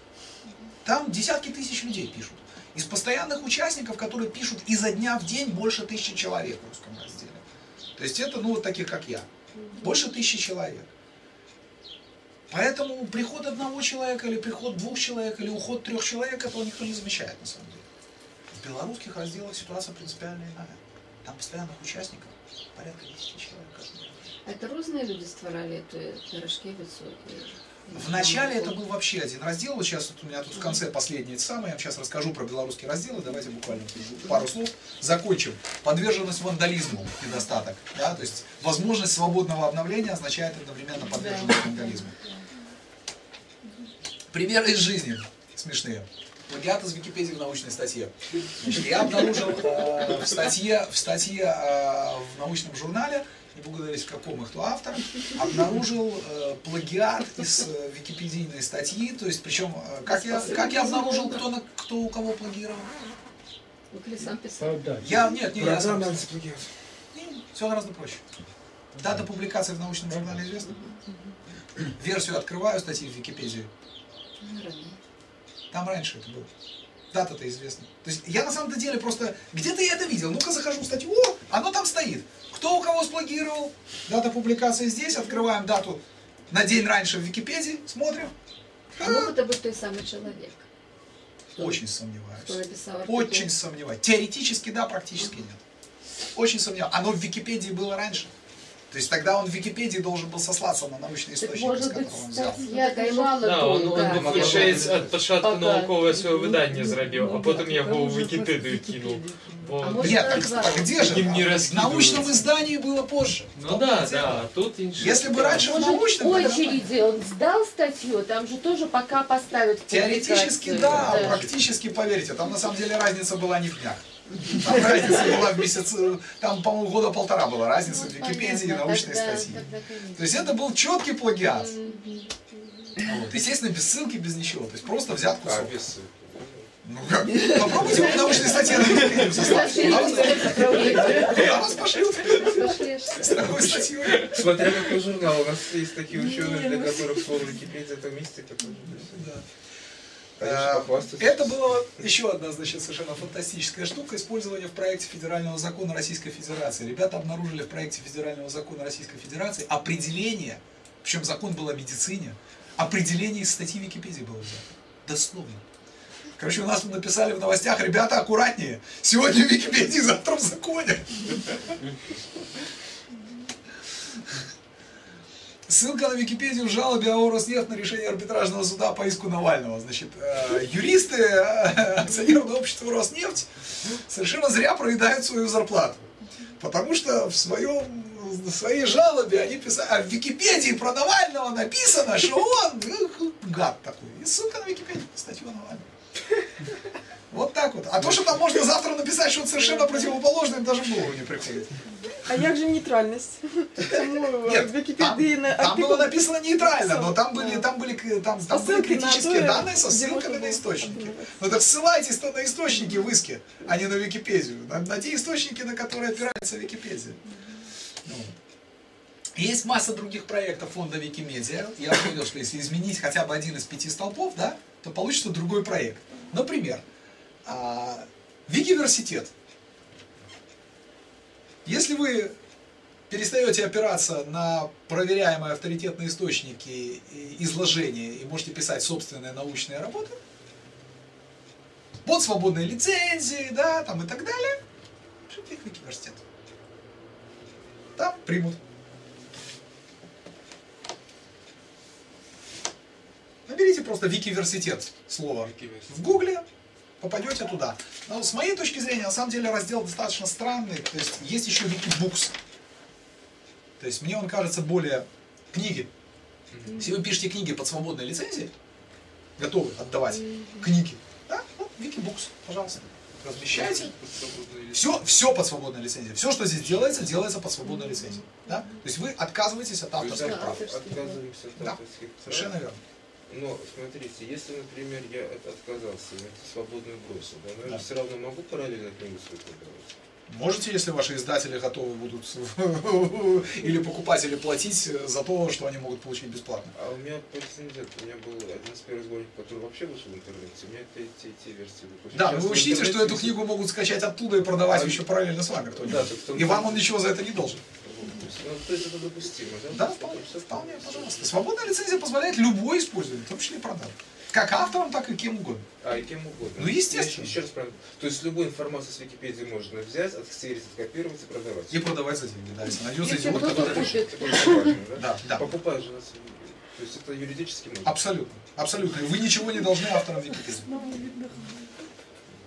Там десятки тысяч людей пишут. Из постоянных участников, которые пишут изо дня в день, больше тысячи человек в русском разделе. То есть это, ну, вот таких, как я. Больше тысячи человек. Поэтому приход одного человека, или приход двух человек, или уход трех человек, этого никто не замечает, на самом деле. В белорусских разделах ситуация принципиально иная. Там постоянных участников порядка десяти человек. Это разные люди створали эту Тарашкевицу? Вначале это был вообще один раздел. Вот сейчас вот у меня тут в конце последнее самое. Я вам сейчас расскажу про белорусские разделы. Давайте буквально пару слов закончим. Подверженность вандализму недостаток. Да? То есть возможность свободного обновления означает одновременно подверженность вандализму. Примеры из жизни смешные. Плагиат из Википедии в научной статье. Значит, я обнаружил э, в статье, в, статье э, в научном журнале, не буду говорить, в каком и кто автор, обнаружил э, плагиат из э, википедийной статьи. То есть, причем, э, как, я, как я обнаружил, кто, на, кто у кого плагировал? Вы сам писал? Я, нет, нет, я сам писал. Все гораздо проще. Дата публикации в научном журнале известна. Версию открываю статьи в Википедии. Там раньше это было. Дата-то известна. То есть я на самом-то деле просто... Где-то я это видел. Ну-ка захожу в статью. О, оно там стоит. Кто у кого сплагировал? Дата публикации здесь. Открываем дату на день раньше в Википедии. Смотрим. А мог это быть той самый человек? Очень сомневаюсь. Очень сомневаюсь. Теоретически да, практически нет. Очень сомневаюсь. Оно в Википедии было раньше. То То есть тогда он в Википедии должен был сослаться на научный источник, может из которого он взял. Да, он, он, он получается, от початку науковое свое выдание зарабил, а потом я его в Википедию кинул. Вот. Нет, так, так где же? В научном издании было позже. Ну да, да. Тут если бы раньше в научном... В очереди он сдал статью, там же тоже пока поставят... Теоретически да, даже. Практически, поверьте, там на самом деле разница была не в днях. Там разница была в месяц, там, по-моему, года полтора была разница ну, в Википедии и научной тогда, статьи. Тогда, то есть это был четкий плагиат. Вот. Естественно, без ссылки, без ничего. То есть просто взят кусок. А, без ссылки. Ну как? Попробуйте в научной статье на Википедию составить. А вас пошлют. С такой статьей. Смотря какой журнал. У нас есть такие ученые, для которых слово Википедия это мистика. Это была еще одна, значит, совершенно фантастическая штука, использование в проекте Федерального закона Российской Федерации. Ребята обнаружили в проекте Федерального закона Российской Федерации определение, причем закон был о медицине, определение из статьи Википедии было взято. Дословно. Короче, у нас тут написали в новостях, ребята, аккуратнее, сегодня в Википедии, завтра в законе. Ссылка на Википедию в жалобе АО «Роснефть» на решение арбитражного суда по иску Навального. Значит, юристы акционерного общества «Роснефть» совершенно зря проедают свою зарплату. Потому что в, своем, в своей жалобе они писали, а в Википедии про Навального написано, что он гад такой. И ссылка на Википедию, статью Навального. Вот так вот. А то, что там можно завтра написать, что он совершенно противоположный, даже в голову не приходит. А как же нейтральность? Нет, там было написано нейтрально, но там были критические данные со ссылками на источники. Но так ссылайтесь-то на источники в иске, а не на Википедию. На те источники, на которые опирается Википедия. Есть масса других проектов фонда Викимедиа. Я понял, что если изменить хотя бы один из пяти столпов, да, то получится другой проект. Например, Викиверситет. Если вы перестаете опираться на проверяемые авторитетные источники изложения и можете писать собственные научные работы, под свободные лицензии, да, там и так далее, пришли к Викиверситету. Там примут. Наберите просто Викиверситет слово в Гугле. Попадете туда. Но с моей точки зрения, на самом деле, раздел достаточно странный. То есть есть еще Викибукс. То есть мне он кажется более книги. Mm-hmm. Если вы пишете книги под свободной лицензией, готовы отдавать mm-hmm. книги, да? Вот Викибукс, пожалуйста, размещайте. Все, все под свободной лицензией. Все, что здесь делается, делается под свободной лицензией. Да? То есть вы отказываетесь от авторских да, прав. Отказываемся от авторских да. прав. Совершенно верно. Но, смотрите, если, например, я отказался, я свободную бросил, да, но я да. все равно могу параллельно книгу свою продавать? Можете, если ваши издатели готовы будут или покупатели платить за то, что они могут получить бесплатно? А у меня претендент, у меня был один из первых сборников, который вообще вышел в интернете, у меня это те, те версии выпустили. Да, вы учтите, что эту книгу могут скачать оттуда и продавать а, еще параллельно с вами кто-нибудь. Да, и вам он ничего за это не должен. Ну, то есть это допустимо, да? Да, вполне, вполне, пожалуйста. Свободная лицензия позволяет любой использовать, в том числе и продажу. Как авторам, так и кем угодно. А, и кем угодно. Ну, естественно. Еще, еще раз правильно. То есть любую информацию с Википедии можно взять, отсерить, откопировать и продавать. И продавать за деньги, да. Если найдется идиот, который купит. Да, да. Покупаешь же на самом деле. То есть это юридически можно? Абсолютно. Абсолютно. Вы ничего не должны авторам Википедии.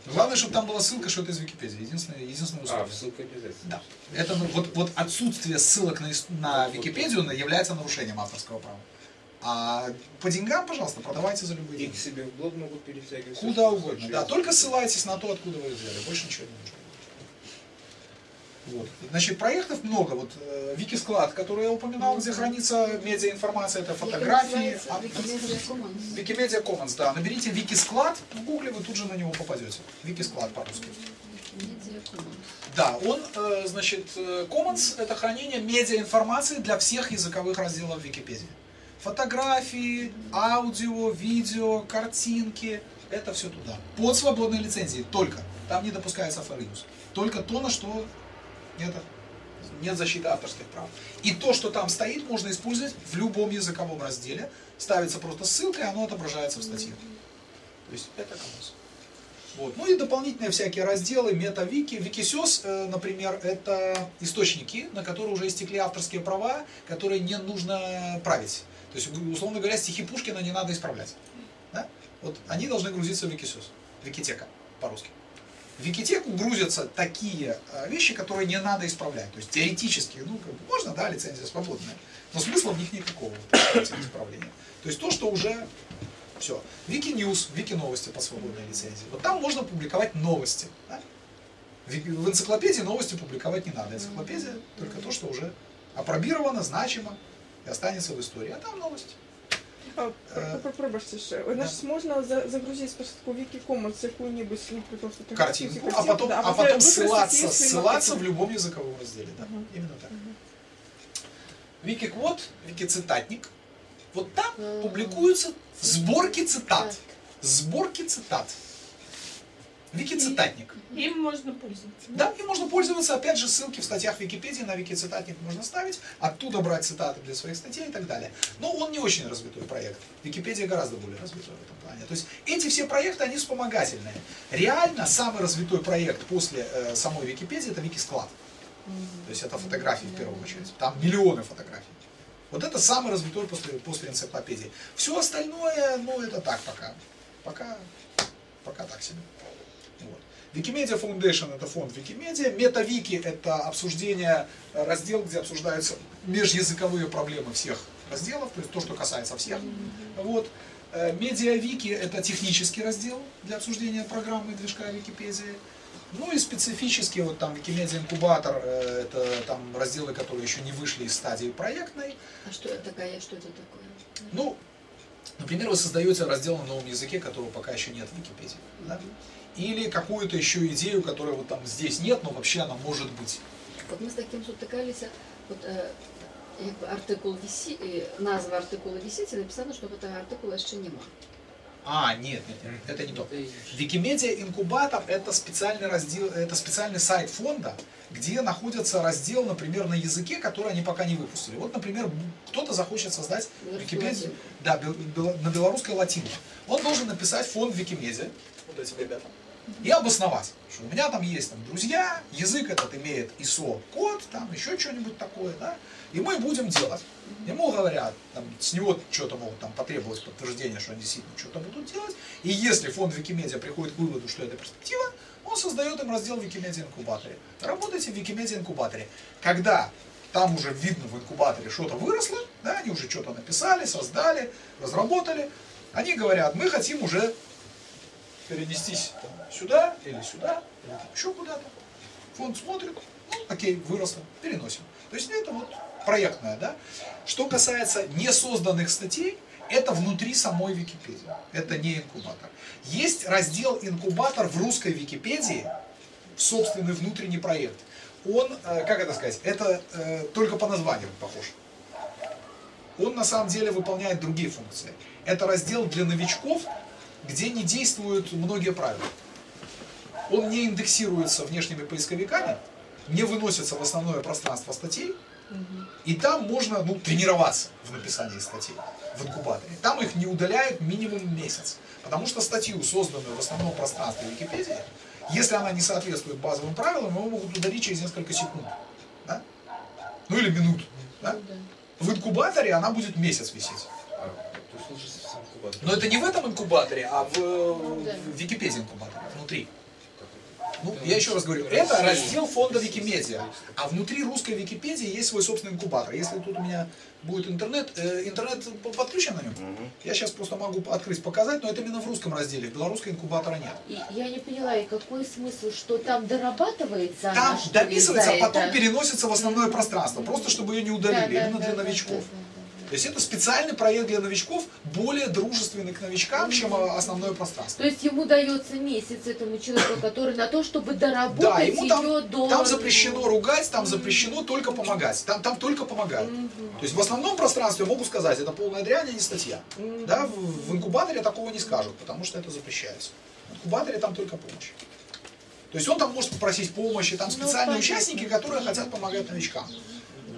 Главное, чтобы там была ссылка, что это из Википедии. Единственное, единственное условие. А, ссылка обязательно. Да. Это, ну, вот, вот отсутствие ссылок на, на Википедию является нарушением авторского права. А по деньгам, пожалуйста, продавайте за любые деньги. И к себе в блог могут перетягивать. Куда угодно. Да, только ссылайтесь на то, откуда вы взяли. Больше ничего не нужно. Вот. Значит, проектов много. Вот э, Викисклад, который я упоминал, где хранится медиаинформация, это фотографии. Викимедиа Коммонс, да. Наберите Викисклад в Гугле, вы тут же на него попадете. Викисклад по-русски. Да, он, э, значит, Commons это хранение медиаинформации для всех языковых разделов Википедии. Фотографии, аудио, видео, картинки, это все туда. Под свободной лицензией только. Там не допускается форюз. Только то, на что нет, нет защиты авторских прав. И то, что там стоит, можно использовать в любом языковом разделе. Ставится просто ссылка, и оно отображается в статье. То есть это коммонс. Вот. Ну и дополнительные всякие разделы, метавики. Викисёс, например, это источники, на которые уже истекли авторские права, которые не нужно править. То есть, условно говоря, стихи Пушкина не надо исправлять. Да? Вот они должны грузиться в Викисёс. Викитека по-русски. В Викитеку грузятся такие вещи, которые не надо исправлять. То есть теоретически, ну, как бы, можно, да, лицензия свободная, но смысла в них никакого исправления. То есть то, что уже все. Вики-ньюс, Вики-новости по свободной лицензии. Вот там можно публиковать новости. Да? В энциклопедии новости публиковать не надо. Энциклопедия только то, что уже апробировано, значимо и останется в истории. А там новости. Попробуйте еще. Значит, можно загрузить спочатку Вики Коммонс какую-нибудь картинку, а потом, да, а потом ссылаться, ссылаться в любом языковом разделе. Да. Угу. Именно так. Угу. Викиквот, Викицитатник. Вот там угу. публикуются сборки цитат. Сборки цитат. Викицитатник. Им можно пользоваться. Да, им можно пользоваться. Опять же, ссылки в статьях Википедии на Викицитатник можно ставить. Оттуда брать цитаты для своих статей и так далее. Но он не очень развитой проект. Википедия гораздо более развитой в этом плане. То есть эти все проекты, они вспомогательные. Реально, самый развитой проект после э, самой Википедии – это Викисклад. То есть это фотографии в первую очередь. Там миллионы фотографий. Вот это самый развитой после, после энциклопедии. Все остальное, ну это так пока. Пока, пока так себе. Вот. Викимедиа Foundation – это фонд Викимедиа. Метавики – это обсуждение раздел, где обсуждаются межязыковые проблемы всех разделов, то есть то, что касается всех. Вот. Медиавики – это технический раздел для обсуждения программы движка Википедии. Ну и специфически, вот там Викимедиа Инкубатор, это там разделы, которые еще не вышли из стадии проектной. А что это такое? Что это такое? Ну, например, вы создаете раздел на новом языке, которого пока еще нет в Википедии. Да? Или какую-то еще идею, которая вот там здесь нет, но вообще она может быть. Вот мы с таким сутыкались, вот э, артикул виси, э, назва артикула висит, и написано, что этого артикула еще нема. А, нет, нет, нет, это не то. Викимедиа Инкубатор – это специальный раздел, это специальный сайт фонда, где находится раздел, например, на языке, который они пока не выпустили. Вот, например, кто-то захочет создать Википедию да, бел, бел, на белорусской латине. Он должен написать фонд Викимедиа, вот этим ребятам, и обосновать, что у меня там есть там, друзья, язык этот имеет ай эс о-код, там еще что-нибудь такое, да, и мы будем делать. Ему говорят, там, с него что-то могут там, потребовать подтверждение, что они действительно что-то будут делать, и если фонд Викимедиа приходит к выводу, что это перспектива, он создает им раздел Викимедиа Инкубаторе. Работайте в Викимедиа Инкубаторе. Когда там уже видно в инкубаторе что-то выросло, да, они уже что-то написали, создали, разработали, они говорят, мы хотим уже перенестись там, сюда или сюда, или там, еще куда-то. Фонд смотрит, ну, окей, выросло, переносим. То есть это вот проектное, да. Что касается несозданных статей, это внутри самой Википедии, это не инкубатор. Есть раздел инкубатор в русской Википедии, собственный внутренний проект. Он, как это сказать, это э, только по названию похож. Он на самом деле выполняет другие функции. Это раздел для новичков, где не действуют многие правила. Он не индексируется внешними поисковиками, не выносится в основное пространство статей, и там можно ну, тренироваться в написании статей в инкубаторе. Там их не удаляют минимум месяц, потому что статью, созданную в основном пространстве Википедии, если она не соответствует базовым правилам, его могут удалить через несколько секунд, да? Ну или минут. Да? В инкубаторе она будет месяц висеть. Но это не в этом инкубаторе, а в, в Википедии инкубаторе, внутри. Ну, я еще раз говорю, это раздел фонда Викимедиа, а внутри русской Википедии есть свой собственный инкубатор. Если тут у меня будет интернет, э, интернет подключен на нем, я сейчас просто могу открыть, показать, но это именно в русском разделе, в белорусском инкубатора нет. И, я не поняла, и какой смысл, что там дорабатывается? Там она, дописывается, а потом это... переносится в основное пространство, просто чтобы ее не удалили, да, именно да, для да, новичков. Да, да. То есть это специальный проект для новичков, более дружественный к новичкам, чем основное пространство. То есть ему дается месяц этому человеку, который на то, чтобы доработать да, ему там, ее до... там запрещено ругать, там запрещено только помогать. Там, там только помогают. То есть в основном пространстве я могу сказать, это полная дрянь, а не статья. Да, в, в инкубаторе такого не скажут, потому что это запрещается. В инкубаторе там только помощь. То есть он там может попросить помощи, там специальные ну, участники, которые хотят помогать новичкам.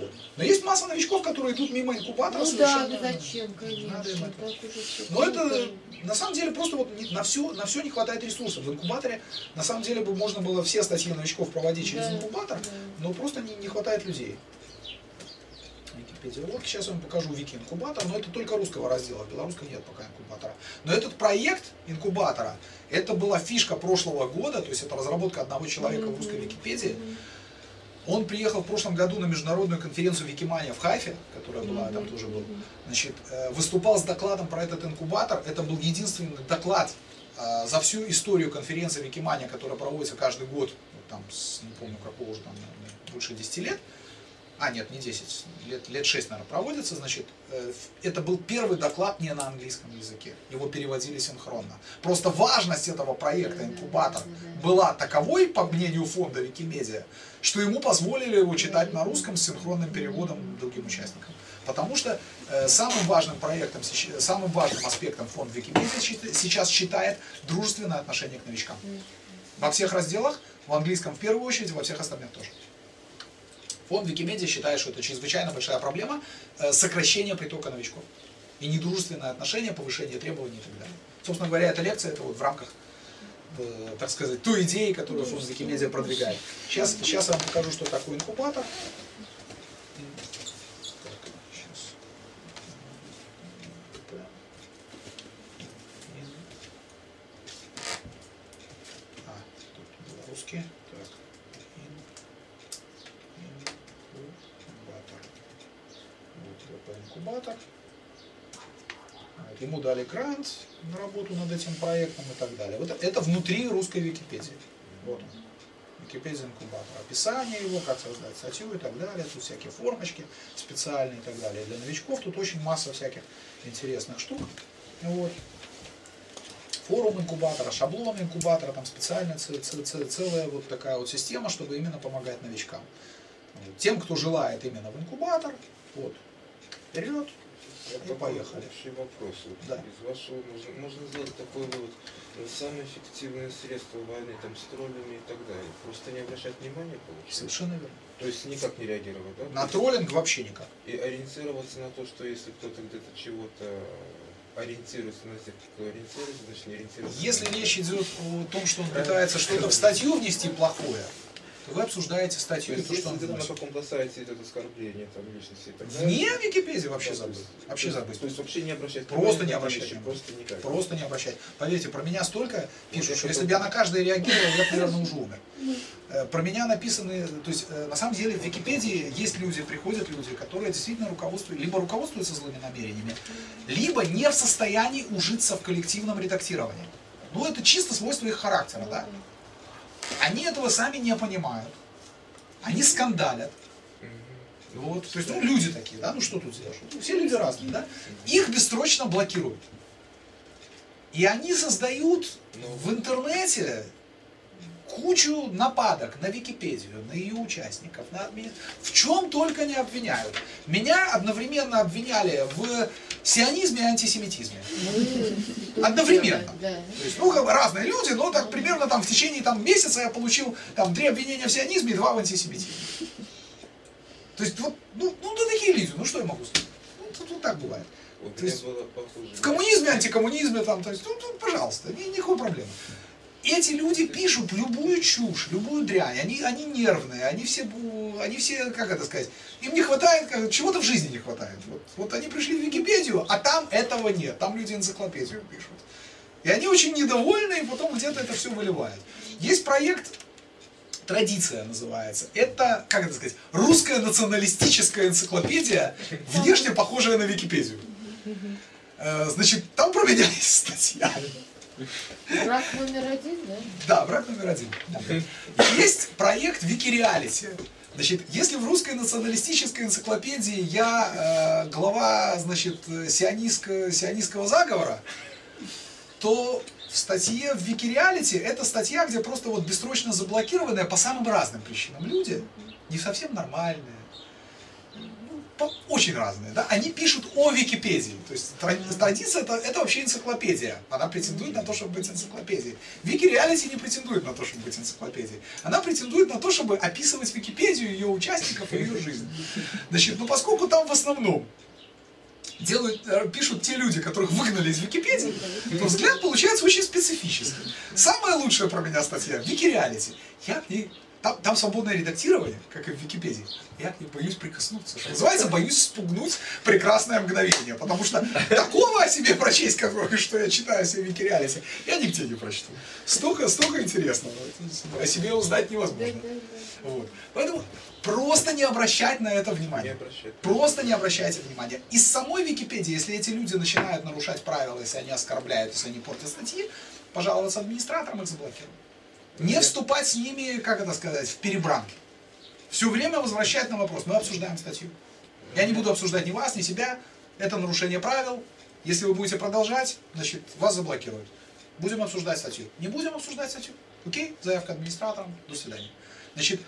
Вот. работают. Но есть масса новичков, которые идут мимо инкубатора. Ну да, зачем, конечно. Но это на самом деле просто вот на все, на все не хватает ресурсов. В инкубаторе на самом деле бы можно было все статьи новичков проводить через да, инкубатор, да. но просто не, не хватает людей. Вот сейчас я вам покажу Вики-инкубатор, но это только русского раздела, белорусского нет пока инкубатора. Но этот проект инкубатора, это была фишка прошлого года, то есть это разработка одного человека mm-hmm. в русской Википедии. Mm-hmm. Он приехал в прошлом году на международную конференцию Викимания в Хайфе, которая была, mm-hmm. там тоже был, значит, выступал с докладом про этот инкубатор, это был единственный доклад за всю историю конференции Викимания, которая проводится каждый год, там, с, не помню какого уже, там, больше десяти лет. А, нет, не десять, лет, лет шесть, наверное, проводится, значит, это был первый доклад не на английском языке, его переводили синхронно. Просто важность этого проекта «Инкубатор» была таковой, по мнению фонда Викимедиа, что ему позволили его читать на русском с синхронным переводом другим участникам. Потому что э, самым важным проектом, самым важным аспектом фонд Викимедиа сейчас считает дружественное отношение к новичкам. Во всех разделах, в английском в первую очередь, во всех остальных тоже. Фонд Викимедиа считает, что это чрезвычайно большая проблема – сокращение притока новичков. И недружественное отношение, повышение требований и так далее. Собственно говоря, эта лекция – это вот в рамках, э, так сказать, той идеи, которую фонд Викимедиа продвигает. Сейчас, сейчас я вам покажу, что такое инкубатор. А, тут белорусские. Инкубатор. Ему дали грант на работу над этим проектом и так далее. Вот это внутри русской Википедии. Вот он. Википедия инкубатор. Описание его, как создать статью и так далее. Тут всякие формочки специальные и так далее. Для новичков тут очень масса всяких интересных штук. Вот. Форум инкубатора, шаблон инкубатора, там специальная целая вот такая вот система, чтобы именно помогать новичкам. Тем, кто желает именно в инкубатор. Вот. Вперед и поехали. Общий вопрос. Да. Из вашего можно, можно сделать такой вывод. Самые эффективные средства войны там с троллями и так далее. Просто не обращать внимания получается. Совершенно верно. То есть никак не реагировать, да? На троллинг вообще никак. И ориентироваться на то, что если кто-то где-то чего-то ориентируется на тех, кто ориентируется, значит не ориентируется. Если речь идет о том, что он пытается что-то в статью внести плохое, то вы обсуждаете статью. То, то, что где-то на каком-то сайте идет оскорбление там, личности и так далее. Вне Википедии вообще забыть. Вообще забыть. То есть вообще не обращать. Просто не обращать. Просто, просто не обращать. Поверьте, про меня столько пишут, что если бы я на каждое реагировал, я, наверное, уже умер. Про меня написаны, то есть на самом деле в Википедии есть люди, приходят люди, которые действительно руководствуют, либо руководствуются злыми намерениями, либо не в состоянии ужиться в коллективном редактировании. Ну это чисто свойство их характера, да? Они этого сами не понимают. Они скандалят. Вот. То есть, ну, люди такие, да, ну что тут сделаешь? Все люди разные, да? Их бессрочно блокируют. И они создают в интернете кучу нападок на Википедию, на ее участников, на админ... в чем только не обвиняют. Меня одновременно обвиняли в сионизме и антисемитизме. Одновременно. То есть, ну, разные люди, но так примерно там в течение там, месяца я получил там, три обвинения в сионизме и два в антисемитизме. То есть, вот, ну, ну да такие люди, ну что я могу сказать? Ну, тут, тут так бывает. То есть, в коммунизме, антикоммунизме, там, то есть, ну, ну пожалуйста, никакой проблемы. Эти люди пишут любую чушь, любую дрянь, они, они нервные, они все, они все, как это сказать, им не хватает, чего-то в жизни не хватает. Вот, вот они пришли в Википедию, а там этого нет, там люди энциклопедию пишут. И они очень недовольны, и потом где-то это все выливают. Есть проект, «Традиция» называется, это, как это сказать, русская националистическая энциклопедия, внешне похожая на Википедию. Значит, там про меня есть статья. Брак номер один, да? Да, брак номер один. Есть проект Вики Реалити. Значит, если в русской националистической энциклопедии я э, глава, значит, сионистского, сионистского заговора, то в статье в Вики Реалити это статья, где просто вот бессрочно заблокированные по самым разным причинам люди, не совсем нормальные. ну, очень разные, да, они пишут о Википедии, то есть традиция это, это вообще энциклопедия, она претендует на то, чтобы быть энциклопедией. Вики Реалити не претендует на то, чтобы быть энциклопедией, она претендует на то, чтобы описывать Википедию, ее участников и ее жизнь. Значит, ну поскольку там в основном делают, пишут те люди, которых выгнали из Википедии, то взгляд получается очень специфическим. Самая лучшая про меня статья Вики Реалити, я к ней... Там, там свободное редактирование, как и в Википедии. Я не боюсь прикоснуться. Что называется, боюсь спугнуть прекрасное мгновение. Потому что такого о себе прочесть, какое, что я читаю о себе в Вики Реалити, я нигде не прочту. Столько, столько интересного. О себе узнать невозможно. Вот. Поэтому просто не обращать на это внимания. Просто не обращайте внимания. Из самой Википедии, если эти люди начинают нарушать правила, если они оскорбляют, если они портят статьи, пожаловаться администраторам, их заблокируют. Не вступать с ними, как это сказать, в перебранки. Все время возвращать на вопрос. Мы обсуждаем статью. Я не буду обсуждать ни вас, ни себя. Это нарушение правил. Если вы будете продолжать, значит, вас заблокируют. Будем обсуждать статью. Не будем обсуждать статью. Окей? Заявка администраторам. До свидания. Значит,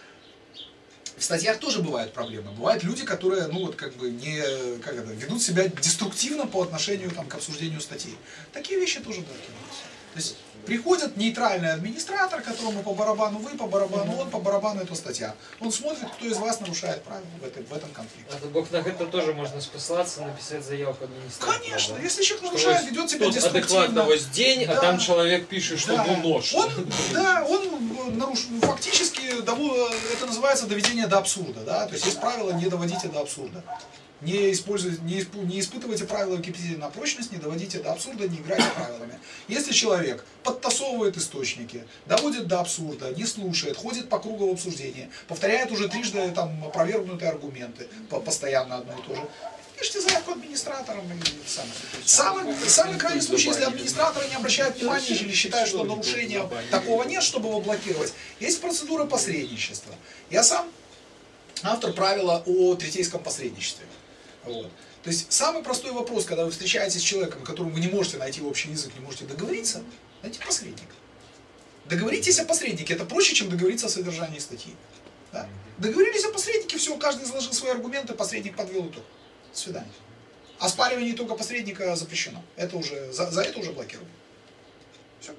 в статьях тоже бывают проблемы. Бывают люди, которые, ну вот, как бы, не, как это, ведут себя деструктивно по отношению там, к обсуждению статьи. Такие вещи тоже блокируются. То есть приходит нейтральный администратор, которому по барабану вы, по барабану он, по барабану эта статья. Он смотрит, кто из вас нарушает правила в, этой, в этом конфликте. А бог на это тоже можно спасаться, написать заявку администратору. Конечно, да? Если человек нарушает, что ведет себя деструктивно. Адекватно вось день, да, а там человек пишет, что да, ну нож. Он, да, он наруш... фактически, это называется доведение до абсурда. Да? То есть есть правило «не доводите до абсурда». Не, используйте, не, исп, не испытывайте правила Википедии на прочность, не доводите до абсурда, не играйте правилами. Если человек подтасовывает источники, доводит до абсурда, не слушает, ходит по кругу в обсуждении, повторяет уже трижды там, опровергнутые аргументы, постоянно одно и то же, пишите заявку администраторам. И самый, самый крайний случай, если администраторы не обращают внимания или считают, что нарушения такого нет, чтобы его блокировать, есть процедура посредничества. Я сам автор правила о третейском посредничестве. Вот. То есть самый простой вопрос, когда вы встречаетесь с человеком, которому вы не можете найти общий язык, не можете договориться, найти посредника. Договоритесь о посреднике, это проще, чем договориться о содержании статьи. Да? Договорились о посреднике, все, каждый изложил свои аргументы, посредник подвел итог. До свидания. Оспаривание итога посредника запрещено. Это уже, за, за это уже блокировано. Все.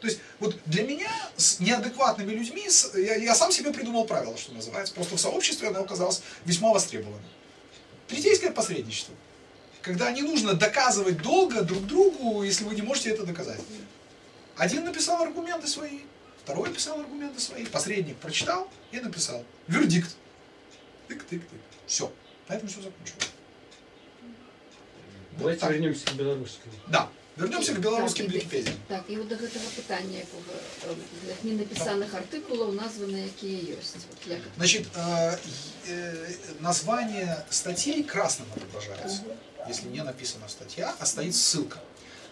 То есть вот для меня с неадекватными людьми, с, я, я сам себе придумал правило, что называется. Просто в сообществе оно оказалось весьма востребованным. Третейское посредничество, когда не нужно доказывать долго друг другу, если вы не можете это доказать. Один написал аргументы свои, второй написал аргументы свои, посредник прочитал и написал вердикт. Тык-тык-тык. Все, на этом все закончилось. Давайте вот вернемся к белорусскому. Да. Вернемся к белорусским Википедиям. Так, и вот до этого питания, как не написанных да. артикулов, названы, какие есть. Вот, значит, э, э, название статей красным отображается. Угу. Если не написана статья, а стоит ссылка.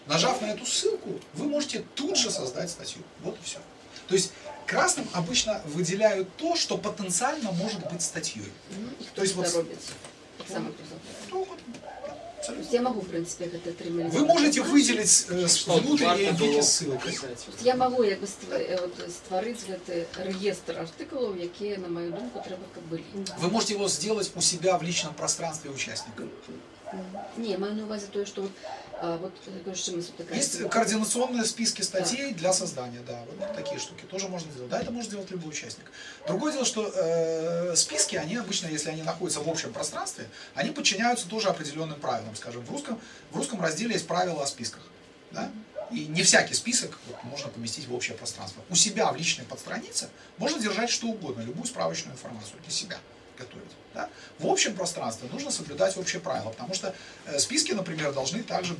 Нажав на эту ссылку, вы можете тут же создать статью. Вот и все. То есть красным обычно выделяют то, что потенциально может быть статьей. Угу. То есть вот... Я могу, в принципе, это тримать. Вы можете выделить э, внутренние вики ссылки. Я могу как бы, створить реестр артикулов, которые, на мою думку, треба были. Вы можете его сделать у себя в личном пространстве участника. Не, маю на увазе то, что вот, вот, есть координационные списки статей да. для создания, да, вот такие штуки тоже можно сделать. Да, это может делать любой участник. Другое дело, что э, списки, они обычно, если они находятся в общем пространстве, они подчиняются тоже определенным правилам. Скажем, в русском, в русском разделе есть правила о списках. Да? И не всякий список вот, можно поместить в общее пространство. У себя в личной подстранице можно держать что угодно, любую справочную информацию для себя. Готовить, да? В общем пространстве нужно соблюдать общие правила, потому что списки, например, должны также,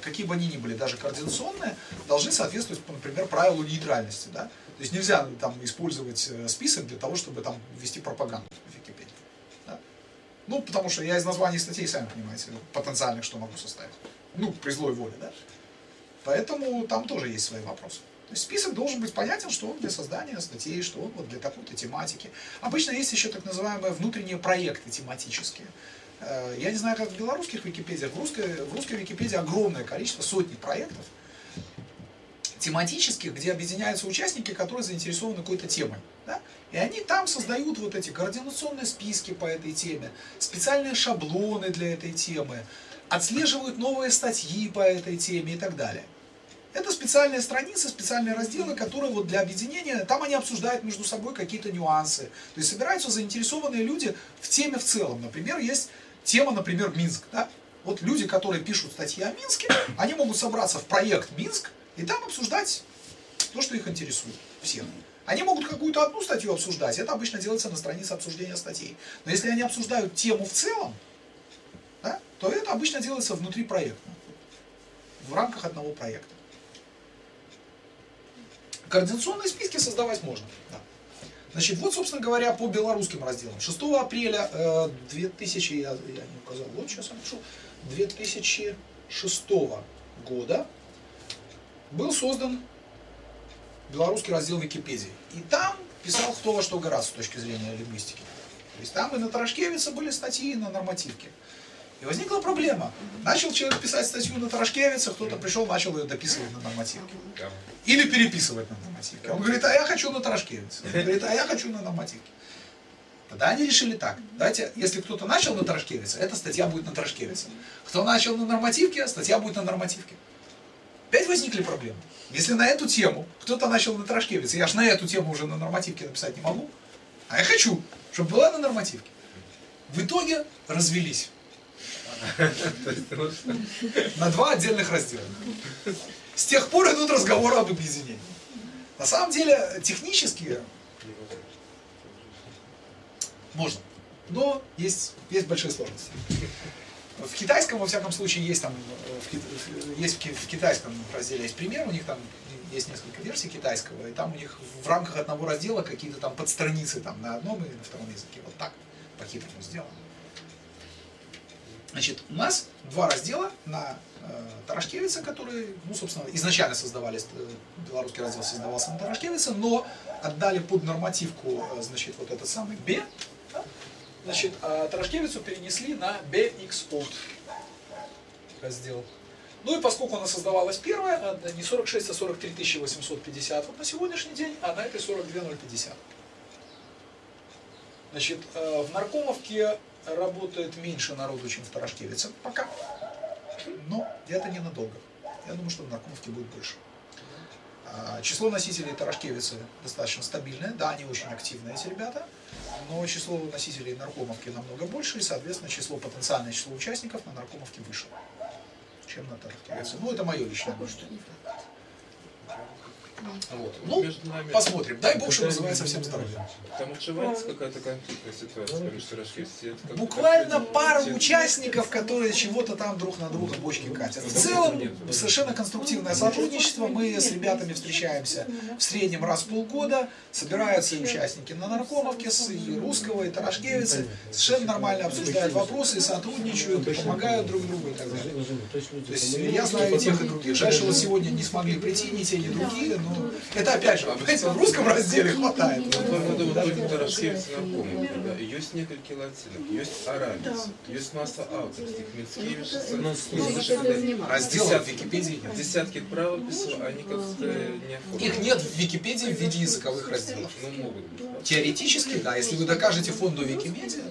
какие бы они ни были, даже координационные, должны соответствовать, например, правилу нейтральности. Да? То есть нельзя там, использовать список для того, чтобы там, вести пропаганду в Википедии. Да? Ну, потому что я из названий статей, сами понимаете, потенциальных, что могу составить. Ну, при злой воле. Да? Поэтому там тоже есть свои вопросы. То есть список должен быть понятен, что он для создания статей, что он вот для такой-то тематики. Обычно есть еще так называемые внутренние проекты тематические. Я не знаю, как в белорусских Википедиях, в русской, в русской Википедии огромное количество, сотни проектов тематических, где объединяются участники, которые заинтересованы какой-то темой. Да? И они там создают вот эти координационные списки по этой теме, специальные шаблоны для этой темы, отслеживают новые статьи по этой теме и так далее. Это специальные страницы, специальные разделы, которые вот для объединения, там они обсуждают между собой какие-то нюансы. То есть собираются заинтересованные люди в теме в целом. Например, есть тема, например, Минск. Да? Вот люди, которые пишут статьи о Минске, они могут собраться в проект Минск и там обсуждать то, что их интересует всем. Они могут какую-то одну статью обсуждать, это обычно делается на странице обсуждения статей. Но если они обсуждают тему в целом, да, то это обычно делается внутри проекта, в рамках одного проекта. Координационные списки создавать можно. Да. Значит, вот, собственно говоря, по белорусским разделам. шестого апреля две тысячи, я, я не указал, вот сейчас я напишу, две тысячи шестого года был создан белорусский раздел Википедии. И там писал кто во что гораздо с точки зрения лингвистики. То есть там и на Тарашкевице были статьи, и на нормативке. И возникла проблема. Начал человек писать статью на Тарашкевице, кто-то пришел, начал ее дописывать на нормативке. Или переписывать на нормативке. Он говорит, а я хочу на Тарашкевице. Он говорит, а я хочу на нормативке. Тогда они решили так. Давайте, если кто-то начал на Тарашкевице, эта статья будет на Тарашкевице. Кто начал на нормативке, статья будет на нормативке. Опять возникли проблемы. Если на эту тему кто-то начал на Тарашкевице, я ж на эту тему уже на нормативке написать не могу, а я хочу, чтобы была на нормативке. В итоге развелись. На два отдельных раздела. С тех пор идут разговоры об объединении. На самом деле, технически можно, но есть, есть большие сложности. В китайском, во всяком случае, есть там в, есть в китайском разделе есть пример, у них там есть несколько версий китайского, и там у них в рамках одного раздела какие-то там подстраницы там, на одном и на втором языке. Вот так, по-хитрому сделано. Значит, у нас два раздела на э, Тарашкевице, которые, ну, собственно, изначально создавались, э, белорусский раздел создавался на Тарашкевице, но отдали под нормативку, э, значит, вот этот самый B, да? Значит, а Тарашкевицу перенесли на би икс о раздел. Ну и поскольку она создавалась первая, не сорок шесть, а сорок три тысячи восемьсот пятьдесят, вот на сегодняшний день, а на этой сорок две тысячи пятьдесят. Значит, э, в Наркомовке работает меньше народу, чем в Тарашкевице пока, но это ненадолго. Я думаю, что в Наркомовке будет больше. Число носителей Тарашкевицы достаточно стабильное, да, они очень активные, эти ребята, но число носителей Наркомовки намного больше, и, соответственно, число, потенциальное число участников на Наркомовке выше, чем на Тарашкевице. Ну, это мое личное мнение. Вот. Ну, посмотрим. Дай бог, что называется, всем здоровья. Там отшивается какая-то конфликтная ситуация между Тарашкевице. Буквально пара участников, которые чего-то там друг на друга бочки катят. В целом, совершенно конструктивное сотрудничество. Мы с ребятами встречаемся в среднем раз в полгода. Собираются и участники на Наркомовке, и русского, и Тарашкевицы. Совершенно нормально обсуждают вопросы, и сотрудничают, и помогают друг другу и так далее. То есть я знаю и тех, и других. Жаль, что сегодня не смогли прийти ни те, ни другие, но это опять же, понимаете, в русском разделе хватает. Есть несколько латинок, есть арабец, есть масса авторских, Мицкевича. Разделов в Википедии нет. Десятки правописов, они как-то не оформлены. Их нет в Википедии в виде языковых разделов. Теоретически, да, если вы докажете фонду Викимедиа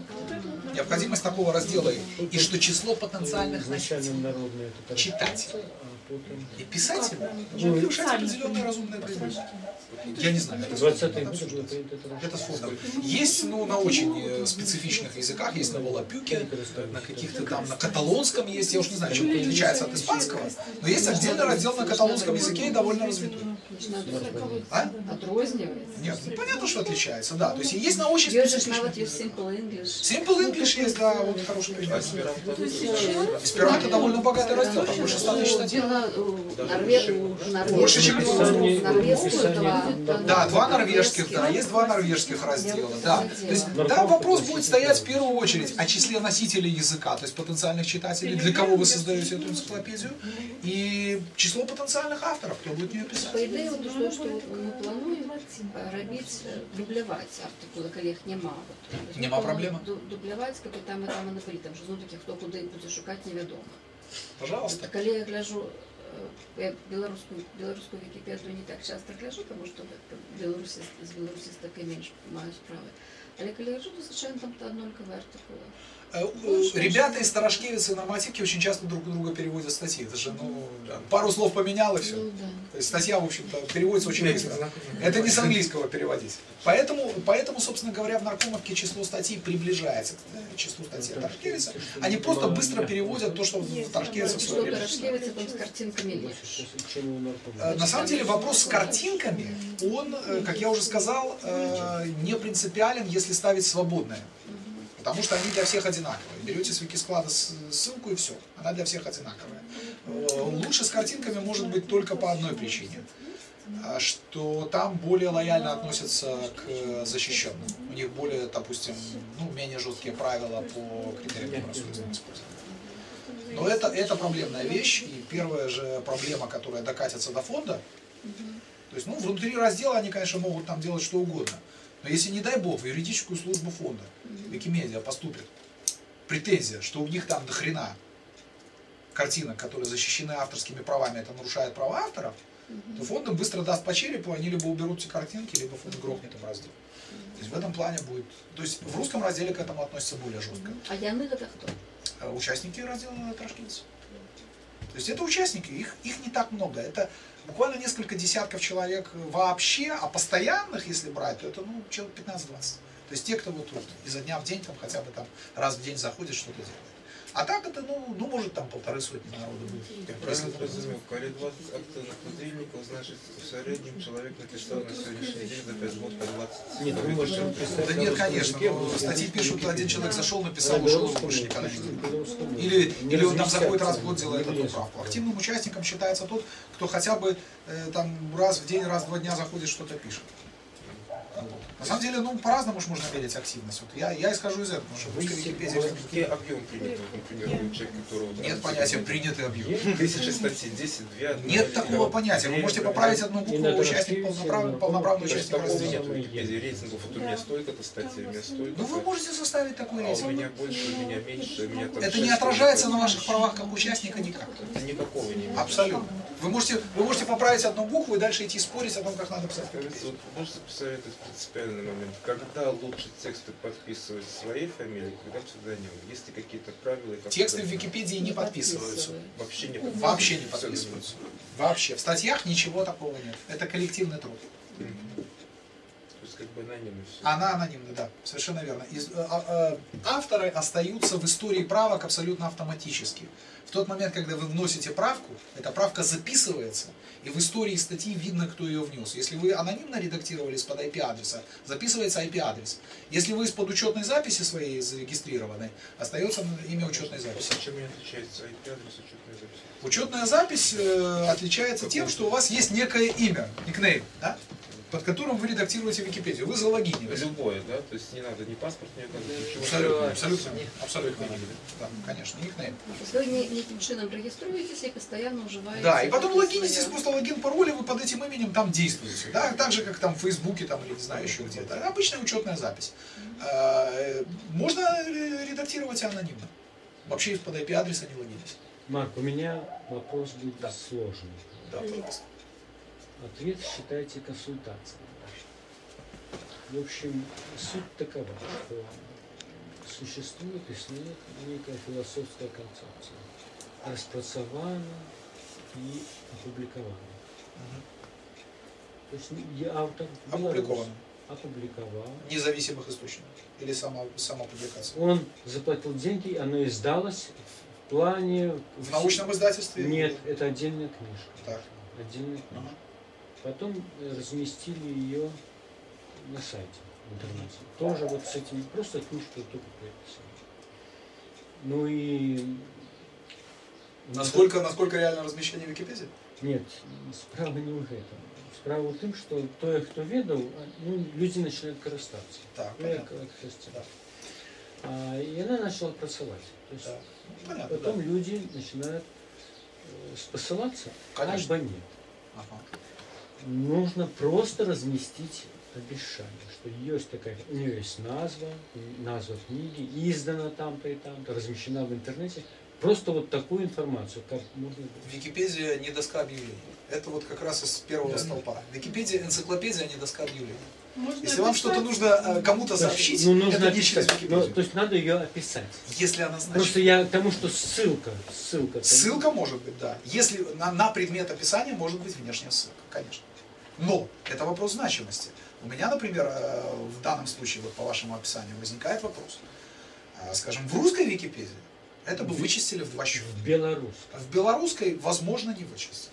необходимость такого раздела и что число потенциальных носителей, читателей и писателей может решать определенные разумные производства. Я не знаю, это с фондом. Есть, ну, на очень специфичных языках, есть на волапюке, на каких-то там, на каталонском есть, я уж не знаю, чем это отличается от испанского, но есть отдельный раздел на каталонском языке и довольно развитой. А? Нет, ну, понятно, что отличается, да. То есть есть на очень специфичных языках. Simple English есть, да, вот хороший пример. Эсперанто довольно богатый раздел, там больше ста тысяч статей. Больше, чем да, два норвежских, да, есть два норвежских раздела, да. То есть там вопрос будет стоять в первую очередь о числе носителей языка, то есть потенциальных читателей, для кого вы создаете эту энциклопедию, и число потенциальных авторов, кто будет ее писать. По идее, вот то, что мы плануем, робить, дублевать артикулы, коли их нема. Нема проблемы. Дублевать, как и там, и там, и на там же, ну, таких, кто куда и будет шукать, неведомо. Пожалуйста. Коли я гляжу белорусскую, белорусскую Википедию не так часто гляжу, потому что белорусист, с белорусисток и меньше маю справы. Але коли гляжу, то совершенно там-то однольковые артикулы. Ребята из Тарашкевицы на матике очень часто друг друга переводят статьи. Это же, ну, да. Пару слов поменял и все. Ну, да. То есть статья, в общем-то, переводится очень быстро. Это не с английского переводить. Поэтому, поэтому, собственно говоря, в Наркомовке число статей приближается к числу статей Тарашкевица. Они просто быстро переводят то, что в Тарашкевице в свое время. С картинками. На самом деле вопрос с картинками, он, как я уже сказал, не принципиален, если ставить свободное. Потому что они для всех одинаковые. Берете с Викисклада ссылку и все. Она для всех одинаковая. Лучше с картинками может быть только по одной причине. Что там более лояльно относятся к защищенным. У них более, допустим, ну, менее жесткие правила по критериям добросовестного использования. Но это, это проблемная вещь, и первая же проблема, которая докатится до фонда, то есть, ну, внутри раздела они, конечно, могут там делать что угодно, но если, не дай бог, в юридическую службу фонда Викимедиа поступит претензия, что у них там до хрена картинок, которые защищены авторскими правами, это нарушает права авторов, то фонд им быстро даст по черепу, они либо уберут эти картинки, либо фонд грохнет им раздел. То есть в этом плане будет... То есть в русском разделе к этому относятся более жестко. А яны это кто? Участники раздела Тарашкевица. То есть это участники, их, их не так много. Это буквально несколько десятков человек вообще, а постоянных, если брать, то это, ну, человек пятнадцать-двадцать. То есть те, кто вот, вот изо дня в день, там, хотя бы там раз в день заходит, что-то делает. А так это, ну, ну, может, там полторы сотни народу будет. Я правильно разумею, коли двадцать активных подельников, значит, в среднем человек написал на сегодняшний день за пять год по двадцать. Нет, ну, можно писать. Да нет, конечно, статьи пишут, один человек зашел, написал, ушел, и больше никогда не делает. Или, или он там за какой-то раз в год делает эту правку. Активным участником считается тот, кто хотя бы э, там раз в день, раз в два дня заходит, что-то пишет. На самом деле, ну, по-разному уж можно мерить активность. Вот я, я исхожу из этого, потому что в русской Википедии... Какие объем приняты, например, у человека, которого... Нет понятия «принятый объем». Тысяча статей, десять, две... Нет такого понятия. Вы можете поправить одну букву, участник полноправный, полноправный участник раздела. Нет, в Википедии рейтингов. Вот у меня стоит эта статья, у меня стоит... Ну, вы можете составить такой рейтинг. У меня больше, у меня меньше, у меня там... Это не отражается на ваших правах как участника никак. Никакого не имеет. Абсолютно. Вы можете, вы можете поправить одну букву и дальше идти спорить о том, как надо писать. Вот, можете посоветовать принципиальный момент, когда лучше тексты подписывать своей фамилией, когда псевдоним? Есть ли какие-то правила? Как тексты в Википедии не подписываются. Вообще не подписываются. Вообще не подписываются. Вообще. В статьях ничего такого нет. Это коллективный труд. Mm-hmm. То есть как бы анонимно все. Она анонимна, да. Совершенно верно. Из, а, а, авторы остаются в истории правок абсолютно автоматически. В тот момент, когда вы вносите правку, эта правка записывается, и в истории статьи видно, кто ее внес. Если вы анонимно редактировали из-под ай пи-адреса, записывается ай пи-адрес. Если вы из-под учетной записи своей зарегистрированной, остается имя учетной записи. Чем отличается ай пи-адрес от учетной записи? Учетная запись э, отличается тем, что у вас есть некое имя, никнейм, да? Под которым вы редактируете Википедию. Вы залогинились. Любое, да? То есть не надо ни паспорт, ни ничего. Абсолютно, абсолютно, абсолютно. Да, конечно, никнейм. Вы неким чином регистрируетесь и постоянно уживаете. Да, и потом логинитесь, просто логин, пароль, и вы под этим именем там действуете. Да, так же, как там в Фейсбуке, там, или не знаю, еще где-то. Обычная учетная запись. Можно редактировать анонимно. Вообще под ай пи-адреса не логинитесь. Марк, у меня вопрос будет сложный. Да, пожалуйста. Ответ считайте консультацией. В общем, суть такова, что существует и существует некая философская концепция, распространена и опубликована. Угу. То есть я автор опубликован. Опубликовал. Независимых источников или сама, сама публикация. Он заплатил деньги, оно издалось в плане... В научном издательстве? Нет, это отдельная книжка. Так. Отдельная книжка. Ага. Потом разместили ее на сайте в интернете. Тоже вот с этими просто книжки только приписали. Ну и... Насколько, да, насколько реально размещение в Википедии? Нет, справа не в этом. Справа в том, что то, кто ведал, ну, люди начинают корыстаться. Так, понятно. Да. А, и она начала просылать. То есть, ну, понятно, потом да. люди начинают посылаться, конечно. Альбо нет. Ага. Нужно просто разместить обещание, что есть такая, у нее есть назва, назва книги, издана там-то и там-то, размещена в интернете, Просто вот такую информацию. Как можно... Википедия не доска объявлений. Это вот как раз из первого да. столпа. Википедия, энциклопедия, не доска объявлений. Можно Если описать? Вам что-то нужно кому-то сообщить, ну, нужно это не через Википедию. Ну, то есть надо ее описать. Если она значит. Просто я к тому, что ссылка. Ссылка, ссылка может быть, да. Если на, на предмет описания может быть внешняя ссылка, конечно. Но это вопрос значимости. У меня, например, в данном случае, вот по вашему описанию, возникает вопрос. Скажем, в русской Википедии это бы вычистили в два счета. В белорусской. В белорусской, возможно, не вычистили.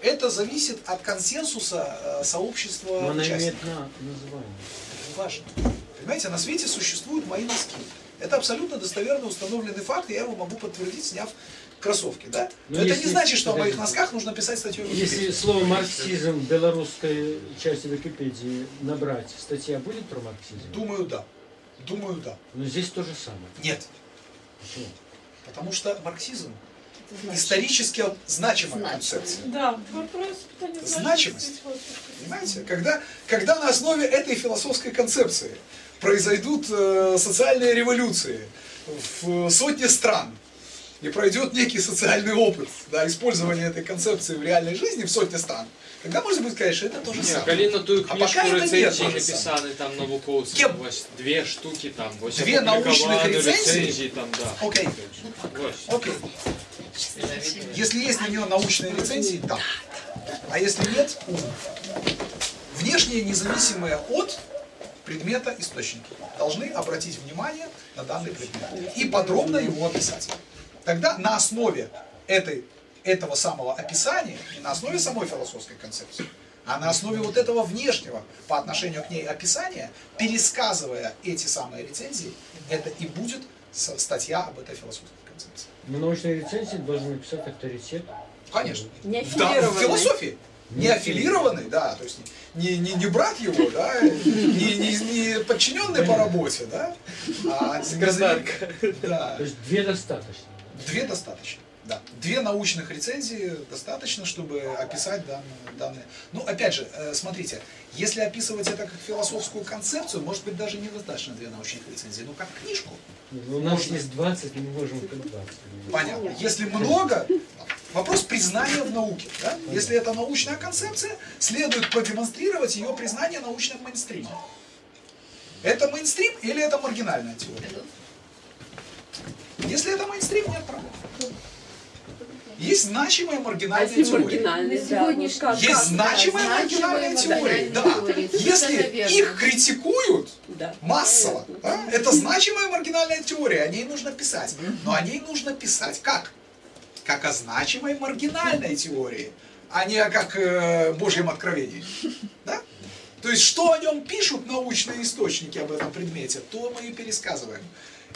Это зависит от консенсуса сообщества Но участников. Она имеет название. Это важно. Понимаете, на свете существуют мои носки. Это абсолютно достоверно установленный факт, и я его могу подтвердить, сняв кроссовки. Да? Но, Но это не значит, что о моих носках нужно писать статью в Википедии. Если слово «марксизм» в белорусской части Википедии набрать, статья будет про марксизм? Думаю, да. Думаю, да. Но здесь то же самое. Нет. Почему? Потому что марксизм исторически значимая значимость. Концепция. Да, вопрос, питание, значимость. Понимаете? Когда, когда на основе этой философской концепции произойдут э, социальные революции в сотне стран, и пройдет некий социальный опыт да, использования этой концепции в реальной жизни в сотне стран, тогда можно будет сказать, что это тоже самое. Калі на тую книжку рецензії написаны там науковці, две штуки там, две научных рецензии. Там, да. Окей. Окей. Если есть на нее научные рецензии, да. А если нет, увы. Внешние, независимые от предмета источники должны обратить внимание на данный предмет и подробно его описать. Тогда на основе этой, этого самого описания, не на основе самой философской концепции, а на основе вот этого внешнего по отношению к ней описания, пересказывая эти самые рецензии, это и будет статья об этой философской концепции. Но научные рецензии должны написать авторитет. Конечно. Не аффилированный. В философии. Не аффилированный, да, то есть не, не, не брат его, да, не, не, не подчиненный по работе, да, а секретарь. Да. То есть две достаточно. Две достаточно, да. Две научных рецензии достаточно, чтобы описать данные. Ну, опять же, смотрите, если описывать это как философскую концепцию, может быть, даже недостаточно две научных рецензии, но как книжку. У нас можно... есть двадцать, мы можем как двадцать. Понятно. Если много, вопрос признания в науке. Да? Если это научная концепция, следует продемонстрировать ее признание научным мейнстримом. Это мейнстрим или это маргинальная теория? Если это мейнстрим, нет проблем. Есть значимая маргинальная а теория. Да. Есть значимая да, маргинальная теория. Да. Если их критикуют да. массово, да, это значимая маргинальная теория, о ней нужно писать. Но о ней нужно писать как? Как о значимой маргинальной теории, а не как э, Божьем откровении. Да? То есть, что о нем пишут научные источники об этом предмете, то мы и пересказываем.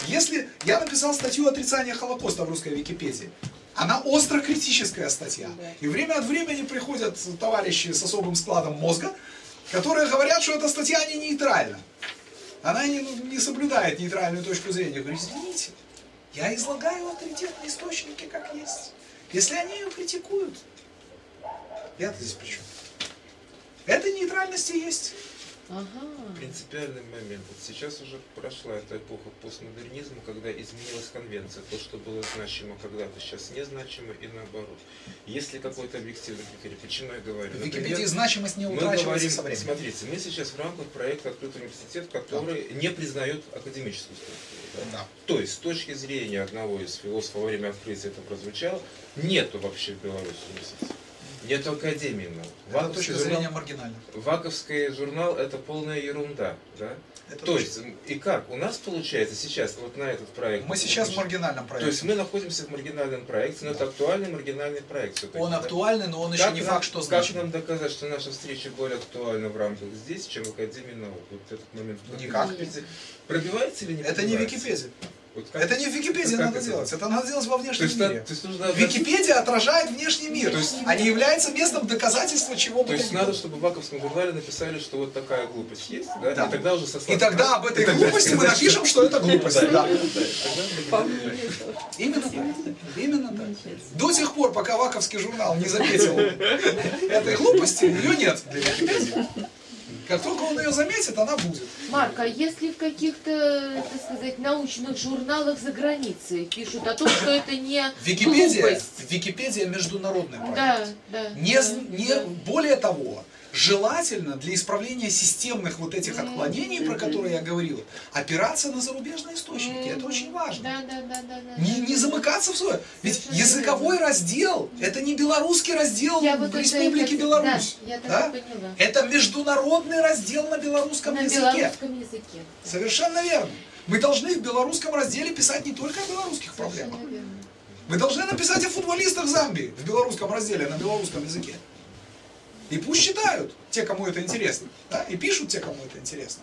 Если я написал статью «Отрицание Холокоста» в русской Википедии, она остро критическая статья. И время от времени приходят товарищи с особым складом мозга, которые говорят, что эта статья не нейтральна. Она не, не соблюдает нейтральную точку зрения. Я говорю, извините, я излагаю авторитетные источники как есть. Если они ее критикуют, я-то здесь при чем? Это нейтральность и есть. Ага. Принципиальный момент. Сейчас уже прошла эта эпоха постмодернизма, когда изменилась конвенция. То, что было значимо когда-то, сейчас незначимо и наоборот. Если какой-то объективный критерий, почему я говорю? В Википедии значимость не утрачивается со временем. Смотрите, мы сейчас в рамках проекта «Открытый университет», который да. не признает академическую структуру. Да? Да. То есть, с точки зрения одного из философов во время открытия это прозвучало, нету вообще в Беларуси университета. Нет академии наук. Точка зрения маргинальна. Ваковский журнал — это полная ерунда. Да? Это то есть, и как? У нас получается сейчас вот на этот проект... Мы сейчас в маргинальном проекте. То есть мы находимся в маргинальном проекте, но да. это актуальный маргинальный проект. Он да? актуальный, но он еще как не факт, что значит. Как нам доказать, что наша встреча более актуальна в рамках здесь, чем в Академии наук? Вот этот момент. Никак. Пробивается или не это пробивается? Не Википедия. Вот это не в Википедии надо это делать, это надо делать во внешнем то мире. То есть нужно... Википедия отражает внешний мир, то есть... а не является местом доказательства чего-то. То есть надо, чтобы в Ваковском журнале написали, что вот такая глупость есть, да? Да. И тогда уже сослаться. И тогда об этой и глупости тогда... мы напишем, что это глупость. Именно так. Именно так. До тех пор, пока Ваковский журнал не заметил этой глупости, ее нет для Википедии. Как только он ее заметит, она будет. Марк, а если в каких-то, так сказать, научных журналах за границей пишут о том, что это не Википедия, Википедия международный проект. Да, да, не, да, не, да. Более того, желательно для исправления системных вот этих отклонений, mm-hmm. про которые я говорил, опираться на зарубежные источники. Mm-hmm. Это очень важно. Да, да, да, да, да, не, не замыкаться в свое. Ведь языковой раздел, это не белорусский раздел я в вот Республике это, Беларусь. Да, я да? Это международный раздел на белорусском, на языке. белорусском языке. Совершенно верно. Мы должны в белорусском разделе писать не только о белорусских проблемах. Мы должны написать о футболистах Замбии в белорусском разделе на белорусском языке. И пусть читают те, кому это интересно, да? И пишут те, кому это интересно.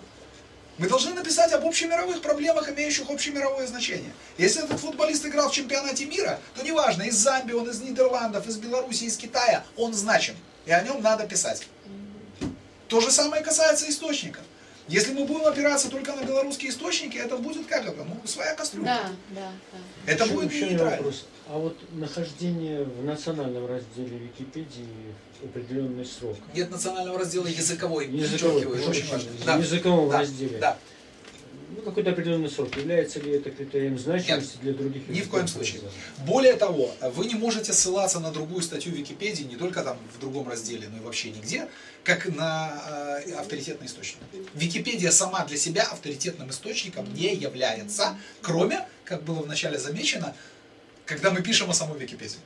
Мы должны написать об общемировых проблемах, имеющих общемировое значение. Если этот футболист играл в чемпионате мира, то неважно, из Замбии, он из Нидерландов, из Беларуси, из Китая, он значим, и о нем надо писать. То же самое касается источников. Если мы будем опираться только на белорусские источники, это будет как это? Ну, своя кастрюля. Да, да, да. Это будет нейтрально. А вот нахождение в национальном разделе Википедии определенный срок. Нет национального раздела языковой. Языковой, очень важно. Да. Языковом да. разделе. Да. Ну, какой-то определенный срок. Является ли это критерием значимости Нет, для других языков? Ни в коем случае. Более того, вы не можете ссылаться на другую статью Википедии, не только там в другом разделе, но и вообще нигде, как на э, авторитетный источник. Википедия сама для себя авторитетным источником не является, кроме, как было вначале замечено, когда мы пишем о самой Википедии.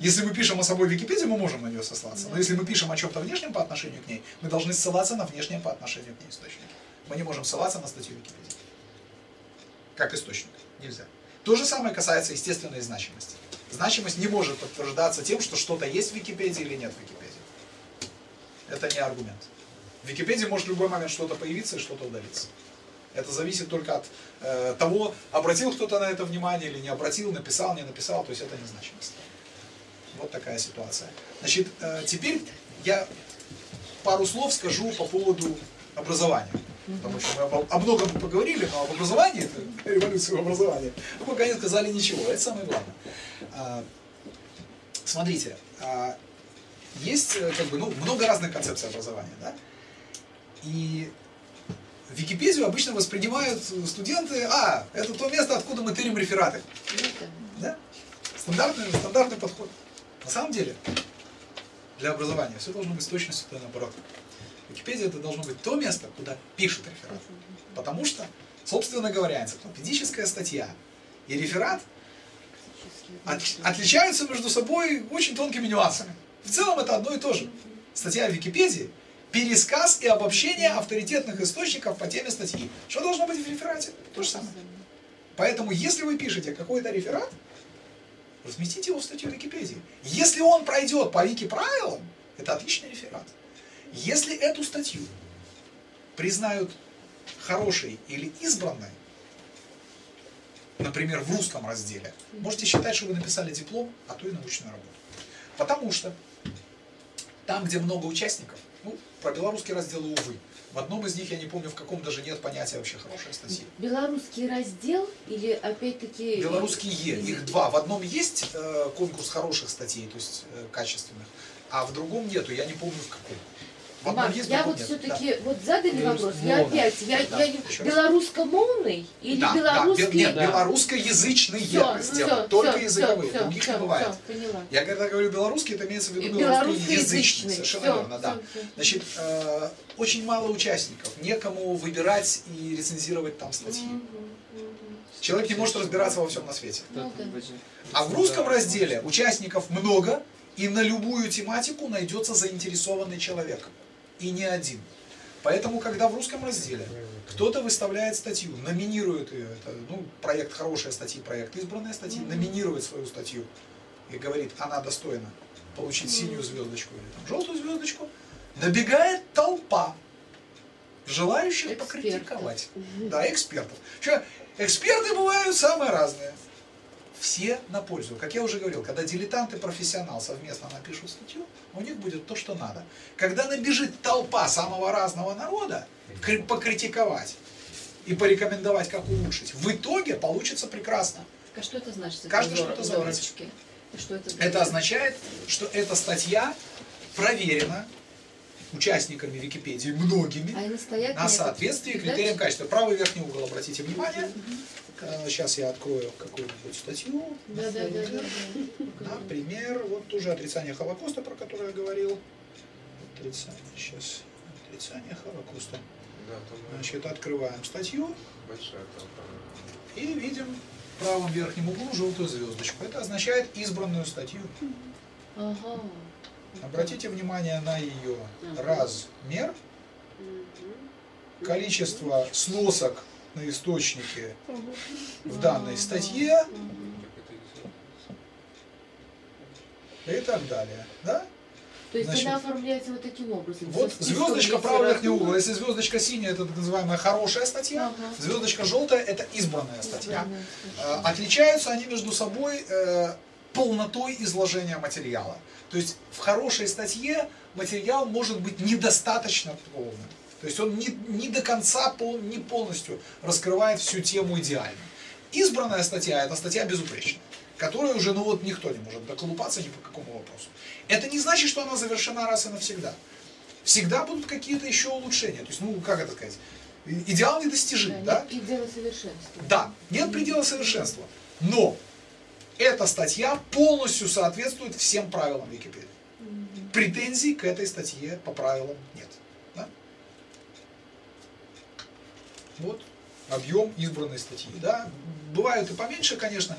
Если мы пишем о собой Википедии, мы можем на нее сослаться. Но если мы пишем о чем-то внешнем по отношению к ней, мы должны ссылаться на внешнее по отношению к ней источник. Мы не можем ссылаться на статью Википедии. Как источник. Нельзя. То же самое касается естественной значимости. Значимость не может подтверждаться тем, что что-то есть в Википедии или нет в Википедии. Это не аргумент. В Википедии может в любой момент что-то появиться и что-то удалиться. Это зависит только от э, того, обратил кто-то на это внимание или не обратил, написал, не написал. То есть это не значимость. Вот такая ситуация. Значит, теперь я пару слов скажу по поводу образования. Потому что мы о многом поговорили, но об образовании, революции в образовании, мы пока не сказали ничего. Это самое главное. Смотрите, есть как бы, ну, много разных концепций образования. Да? И Википедию обычно воспринимают студенты, а, это то место, откуда мы тырим рефераты. Да? Стандартный, стандартный подход. На самом деле, для образования все должно быть с точностью да, наоборот. Википедия это должно быть то место, куда пишут реферат. Потому что, собственно говоря, энциклопедическая статья и реферат от, отличаются между собой очень тонкими нюансами. В целом это одно и то же. Статья в Википедии – пересказ и обобщение авторитетных источников по теме статьи. Что должно быть в реферате? То же самое. Поэтому, если вы пишете какой-то реферат, разместите его в статью Википедии. Если он пройдет по Вики правилам, это отличный реферат. Если эту статью признают хорошей или избранной, например, в русском разделе, можете считать, что вы написали диплом, а то и научную работу. Потому что там, где много участников, ну, про белорусский раздел, увы, в одном из них, я не помню, в каком даже нет понятия вообще хорошая статья. Белорусский раздел или опять-таки... Белорусские, их два. В одном есть э, конкурс хороших статей, то есть э, качественных, а в другом нету, я не помню в каком. В одном Марк, есть, я вот все-таки, да. вот задали Белорус... вопрос, я Мона. опять, я, да. я белорускомовный или да, белорусский... Да, бе нет, да. белорусскоязычные все, все, только все, языковые, все, других все, не бывает. Все, я когда говорю белорусский, это имеется в виду белорусскоязычный, совершенно все, верно, все, да. Все. Значит, э, очень мало участников, некому выбирать и рецензировать там статьи. Человек не может разбираться во всем на свете. А в русском разделе участников много, и на любую тематику найдется заинтересованный человек. И не один. Поэтому, когда в русском разделе кто-то выставляет статью, номинирует ее, это, ну, проект «Хорошая статья», проект «Избранная статья», mm-hmm. номинирует свою статью и говорит, она достойна получить mm-hmm. синюю звездочку или там, желтую звездочку, набегает толпа желающих экспертов. покритиковать. Mm-hmm. Да, экспертов. Че, эксперты бывают самые разные. Все на пользу. Как я уже говорил, когда дилетант и профессионал совместно напишут статью, у них будет то, что надо. Когда набежит толпа самого разного народа, покритиковать и порекомендовать, как улучшить, в итоге получится прекрасно. А что это значит? Каждый что-то заметит. Это означает, что эта статья проверена, участниками Википедии, многими, а на соответствие критериям качества. Правый верхний угол, обратите внимание. Угу. Сейчас я открою какую-нибудь статью. Да, да, да, да. Например, вот тоже отрицание Холокоста, про которое я говорил. Отрицание, сейчас. Отрицание Холокоста. Значит, открываем статью. И видим в правом верхнем углу желтую звездочку. Это означает избранную статью. Ага. Обратите внимание на ее размер, количество сносок на источнике в данной статье и так далее. Да? То есть, значит, она оформляется вот таким образом. Вот звездочка правый верхний угол. Если звездочка синяя, это так называемая хорошая статья, ага. Звездочка желтая это избранная статья. Избранная. Отличаются они между собой полнотой изложения материала. То есть в хорошей статье материал может быть недостаточно полным. То есть он не, не до конца, пол, не полностью раскрывает всю тему идеально. Избранная статья – это статья безупречная, которая уже, ну вот, никто не может доколупаться ни по какому вопросу. Это не значит, что она завершена раз и навсегда. Всегда будут какие-то еще улучшения. То есть, ну, как это сказать, идеал недостижим, да? Нет предела совершенства. Да, нет предела совершенства. Но эта статья полностью соответствует всем правилам Википедии. Претензий к этой статье по правилам нет. Да? Вот объем избранной статьи. Да? Бывают и поменьше, конечно.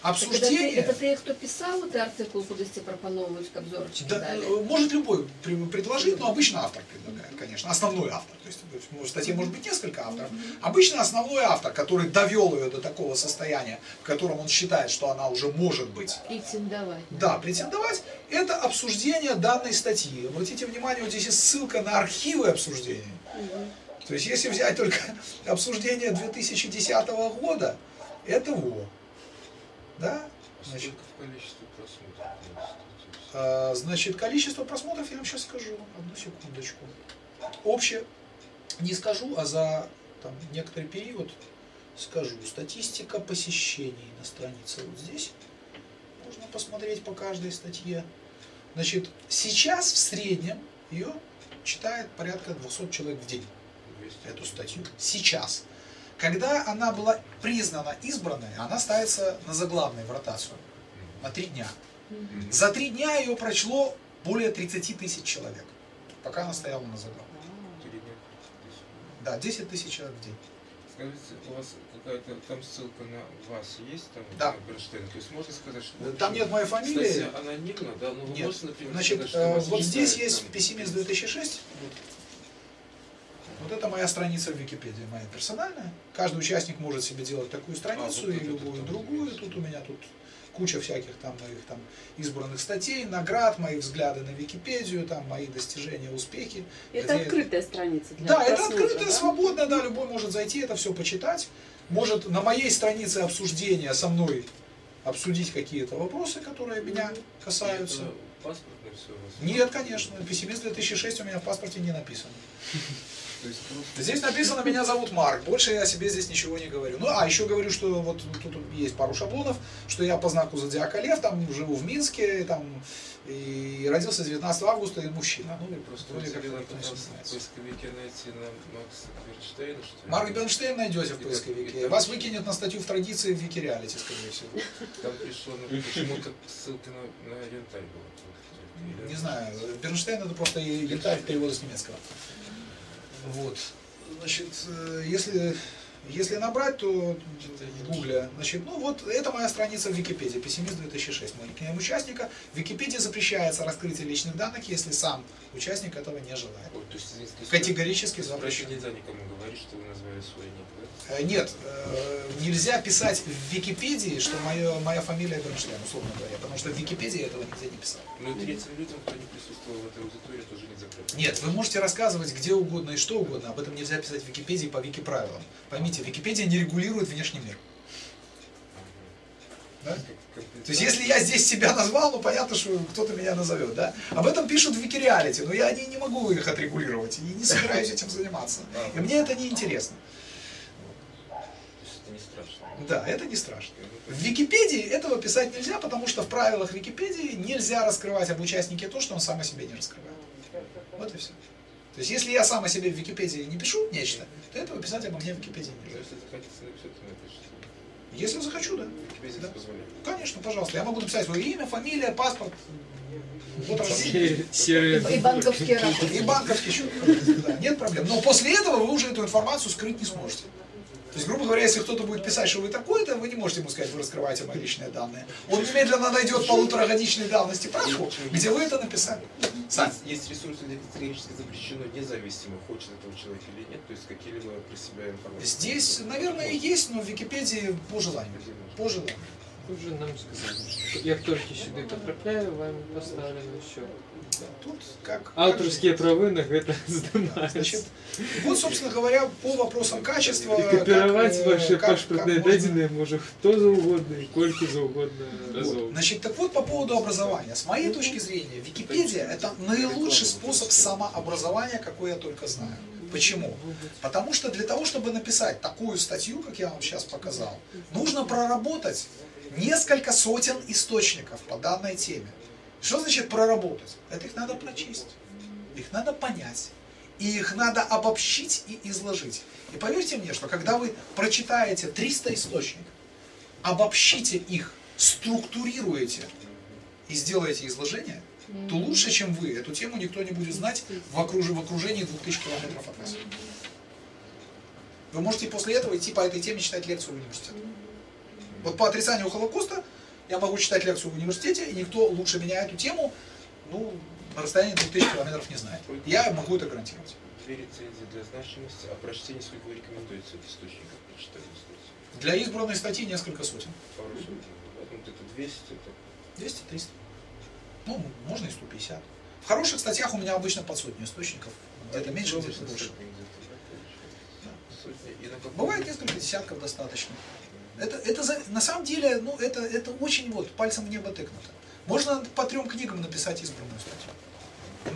Обсуждение... Это ты, кто писал этот артикул, куда тебе пропоновывают, как обзорчик? Да, может любой предложить, но обычно автор предлагает, конечно. Основной автор. То есть в статье может быть несколько авторов. Обычно основной автор, который довел ее до такого состояния, в котором он считает, что она уже может быть... Претендовать. Да, претендовать. Это обсуждение данной статьи. Обратите внимание, вот здесь есть ссылка на архивы обсуждений. То есть если взять только обсуждение две тысячи десятого года, это вот. Да? Значит, количество просмотров. Значит, количество просмотров я вам сейчас скажу. Одну секундочку. Общее не скажу, а за там, некоторый период скажу. Статистика посещений на странице вот здесь. Можно посмотреть по каждой статье. Значит, сейчас в среднем ее читает порядка двести человек в день. двести. Эту статью. Сейчас. Когда она была признана избранной, она ставится на заглавной в ротацию на три дня. За три дня ее прочло более тридцати тысяч человек, пока она стояла на заглавной. Да, десять тысяч человек в день. Скажите, у вас какая-то там ссылка на вас есть, там, да. Бернштейн? То есть можно сказать, что... Там нет моей фамилии. Кстати, анонимно, да? Но вы нет. Можете, например, значит, сказать, что вот здесь читает, есть там... пессимист две тысячи шесть. Вот это моя страница в Википедии, моя персональная. Каждый участник может себе делать такую страницу а, вот и любую другую. Тут у меня тут куча всяких там моих там избранных статей, наград, мои взгляды на Википедию, там мои достижения, успехи. Это где... открытая страница. Для да, это открытая, да? Свободная, да, любой может зайти, это все почитать. Может на моей странице обсуждения со мной обсудить какие-то вопросы, которые меня касаются. Это паспортное все у вас? Нет, конечно. Пессимист две тысячи шесть у меня в паспорте не написано. Здесь написано, меня зовут Марк, больше я о себе здесь ничего не говорю. Ну, а еще говорю, что вот тут есть пару шаблонов, что я по знаку зодиака Лев, там живу в Минске, там, и родился девятнадцатого августа, и мужчина. Ну, и просто вроде как это не снимается. В поисковике найти на Макса Бернштейна, что ли? Марк Бернштейн найдете в поисковике. Вас выкинет на статью в традиции в Вики Реалити, скорее всего. Там пришло, ну, почему-то ссылка на янтарь была. Не знаю, Бернштейн это просто янтарь в переводе с немецкого. Вот, значит, если, если набрать, то в Гугле, значит, ну вот, это моя страница в Википедии, пессимист две тысячи шесть, мой никнейм участника. В Википедии запрещается раскрытие личных данных, если сам участник этого не желает. Вот, то есть, если категорически запрещено. Нельзя никому говорить, что вы назвали свой ник, да? Нет, э, нельзя писать в Википедии, что моё, моя фамилия Бернштейн, условно говоря, потому что в Википедии этого нигде не писать. Но третьим людям, кто не присутствовал в этой аудитории, тоже не закрыто. Нет, вы можете рассказывать где угодно и что угодно, об этом нельзя писать в Википедии по Вики-правилам. Поймите, Википедия не регулирует внешний мир. Да? То есть, если я здесь себя назвал, ну понятно, что кто-то меня назовет, да? Об этом пишут в Вики-реалити, но я не, не могу их отрегулировать, и не собираюсь этим заниматься. И мне это не интересно. Это не страшно. Да, это не страшно. В Википедии этого писать нельзя, потому что в правилах Википедии нельзя раскрывать об участнике то, что он сам о себе не раскрывает. Вот и все. То есть, если я сам о себе в Википедии не пишу нечто, то этого писать обо мне в Википедии не будет. Если захочется написать, то напишите. Если захочу, да. Википедия да. позволяет. Конечно, пожалуйста. Я могу написать свое имя, фамилия, паспорт, год рождения. И банковский счет. И банковский счет. Нет проблем. Но после этого вы уже эту информацию скрыть не сможете. То есть, грубо говоря, если кто-то будет писать, что вы такой-то, вы не можете ему сказать, вы раскрываете мои личные данные. Он немедленно найдет полуторагодичной давности правку, где вы это написали. Сань. Есть ресурсы, где технически запрещено, независимо, хочет этого человека или нет, то есть какие-либо про себя информации. Здесь, наверное, есть, но в Википедии по желанию. По желанию. Тут же нам сказали, что я только сюда потрапляю, вам поставлю еще. Тут как... Авторские как права на это сдаваются. Вот, собственно говоря, по вопросам качества... И копировать как, ваши как, пашпортные данные можно кто за угодно и сколько за угодно. Вот. Значит, так вот по поводу образования. С моей точки зрения, Википедия – это наилучший способ самообразования, какой я только знаю. Почему? Потому что для того, чтобы написать такую статью, как я вам сейчас показал, нужно проработать несколько сотен источников по данной теме. Что значит проработать? Это их надо прочесть, их надо понять, и их надо обобщить и изложить. И поверьте мне, что когда вы прочитаете триста источников, обобщите их, структурируете и сделаете изложение, то лучше, чем вы, эту тему никто не будет знать в окружении двух тысяч километров от нас. Вы можете после этого идти по этой теме читать лекцию в университете. Вот по отрицанию Холокоста я могу читать лекцию в университете, и никто лучше меня эту тему, ну, на расстоянии двух тысяч километров не знает. Я могу это гарантировать. Две рецензии для значимости, а прочтение, сколько вы рекомендуете от источников прочитать? Для избранной статьи несколько сотен. Пару сотен. Это двести? двести-триста. Ну, можно и сто пятьдесят. В хороших статьях у меня обычно под сотню источников. Где-то меньше, где-то больше. Бывает несколько десятков достаточно. Это, это на самом деле, ну, это, это очень вот, пальцем в небо тыкнуто. Можно по трем книгам написать избранную статью.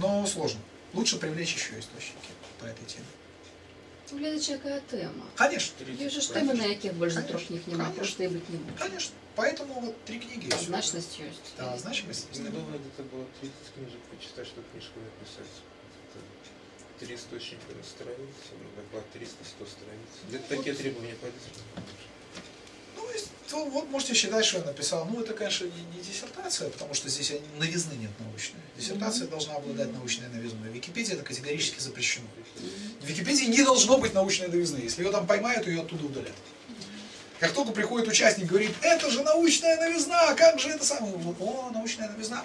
Но сложно. Лучше привлечь еще источники по этой теме. Глядя, какая тема. Конечно. Я же темы, на яких больше трех книг не могу, просто и быть не могу. Конечно. Поэтому вот три книги. А значность есть. Да, значимость есть. Недавно где-то было тридцать книжек почитать, чтобы книжку написать. Три источника на странице, доклад триста-сто страниц. Где-то такие требования пойдут. То вот можете считать, что я написал. Ну, это, конечно, не, не диссертация, потому что здесь новизны нет научной. Диссертация должна обладать научной новизной. В Википедии это категорически запрещено. В Википедии не должно быть научной новизны. Если ее там поймают, ее оттуда удалят. Как только приходит участник и говорит, это же научная новизна, как же это самое? О, научная новизна.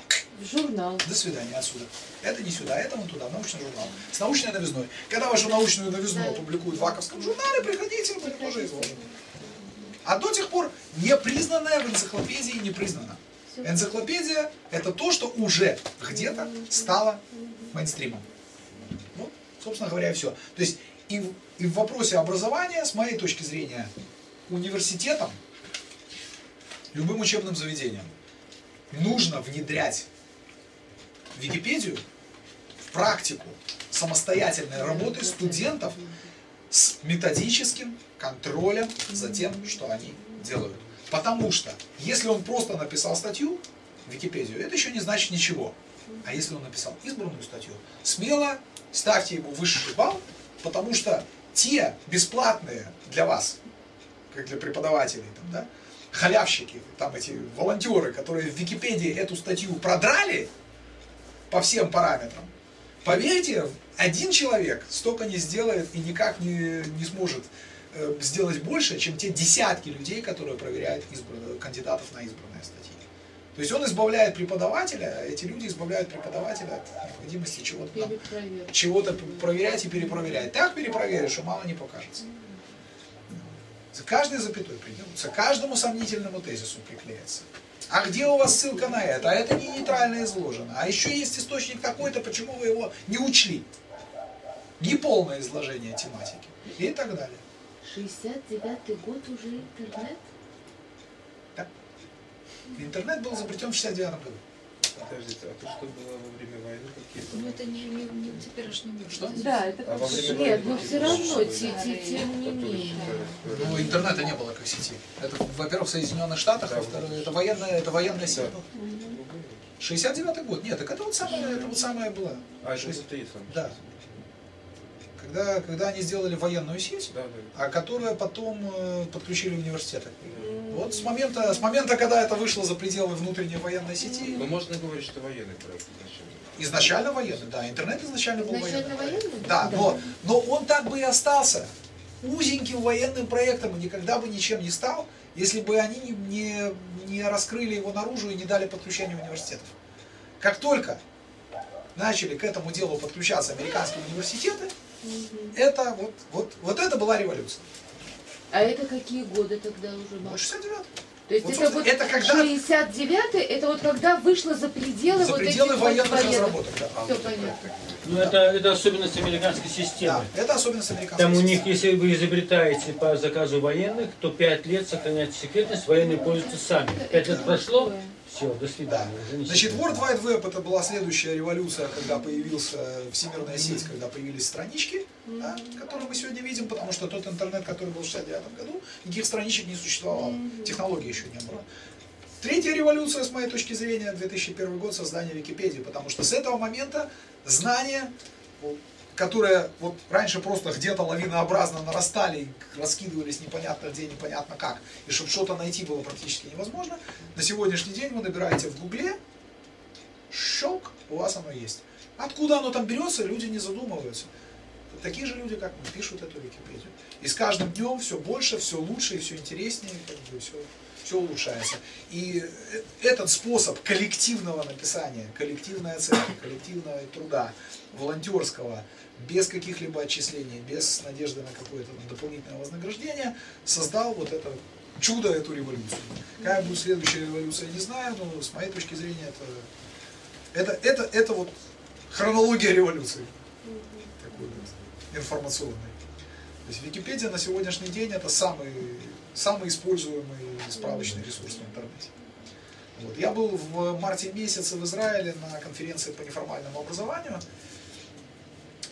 Журнал. До свидания отсюда. Это не сюда, это вон туда, научный журнал. С научной новизной. Когда вашу научную новизну опубликуют в Аковском журнале, приходите, мы тоже изложим. А до тех пор непризнанная в энциклопедии не признана. Энциклопедия – это то, что уже где-то стало мейнстримом. Ну, собственно говоря, все. То есть и в, и в вопросе образования, с моей точки зрения, университетом, любым учебным заведением, нужно внедрять Википедию в практику самостоятельной работы студентов с методическим контролем за тем, что они делают. Потому что, если он просто написал статью в Википедию, это еще не значит ничего. А если он написал избранную статью, смело ставьте ему высший балл, потому что те бесплатные для вас, как для преподавателей, там, да, халявщики, там эти волонтеры, которые в Википедии эту статью продрали по всем параметрам, поверьте, один человек столько не сделает и никак не, не сможет э, сделать больше, чем те десятки людей, которые проверяют избран... кандидатов на избранные статьи. То есть он избавляет преподавателя, эти люди избавляют преподавателя от необходимости чего-то чего-то проверять и перепроверять. Так перепроверишь, что мало не покажется. За каждой запятой придется, каждому сомнительному тезису приклеится. А где у вас ссылка на это? А это не нейтрально изложено. А еще есть источник такой-то, почему вы его не учли? Неполное изложение тематики. И так далее. шестьдесят девятый год уже интернет? Да. Интернет был изобретен в шестьдесят девятом году. Подождите, а то что было во время войны? Какие-то... Ну это не, не, не в теперешнем мире. Что? Да, это а как-то... Нет, но все равно, тем не менее. Ну, интернета не было как сети. Это, во-первых, в Соединенных Штатах, а во-вторых, это военная, это военная сеть. шестьдесят девятый год. Нет, так это вот самая, это вот самая была. А, это шестьдесят три. Да. Когда, когда они сделали военную сеть, да, да. А которую потом э, подключили университеты. Mm. Вот с момента, с момента, когда это вышло за пределы внутренней военной сети. Но можно говорить, что военный проект изначально. Изначально военный, да. Интернет изначально был изначально военный. военный? Да, да. Но, но он так бы и остался узеньким военным проектом и никогда бы ничем не стал, если бы они не, не, не раскрыли его наружу и не дали подключения университетов. Как только начали к этому делу подключаться американские университеты, это вот, вот, вот это была революция. А это какие годы тогда уже было? шестьдесят девятый. То есть вот это вот это когда... шестьдесят девятый, это вот когда вышло за пределы, за вот пределы военных разработок. Да. Все понятно. Ну это, это особенность американской системы. Да, это особенность американской Там системы. У них, если вы изобретаете по заказу военных, то пять лет сохраняется секретность, военные пользуются сами. пять лет прошло, все, до свидания. Да. Значит, World Wide Web — это была следующая революция, когда появилась всемирная сеть, когда появились странички, да, которые мы сегодня видим, потому что тот интернет, который был в шестьдесят девятом году, никаких страничек не существовало, технологии еще не было. Третья революция, с моей точки зрения, две тысячи первый год, создание Википедии, потому что с этого момента знания, которые вот раньше просто где-то лавинообразно нарастали, раскидывались непонятно где, непонятно как, и чтобы что-то найти было практически невозможно, на сегодняшний день вы набираете в Гугле, щелк, у вас оно есть. Откуда оно там берется, люди не задумываются. Такие же люди, как мы, пишут эту Википедию. И с каждым днем все больше, все лучше, и все интереснее, как бы все... все улучшается. И этот способ коллективного написания, коллективной оценки, коллективного труда, волонтерского, без каких-либо отчислений, без надежды на какое-то дополнительное вознаграждение, создал вот это чудо, эту революцию. Какая будет следующая революция, я не знаю, но с моей точки зрения это, это, это, это вот хронология революции, такой вот, информационной. То есть Википедия на сегодняшний день это самый... самый используемый справочный ресурс в интернете. Вот. Я был в марте месяце в Израиле на конференции по неформальному образованию,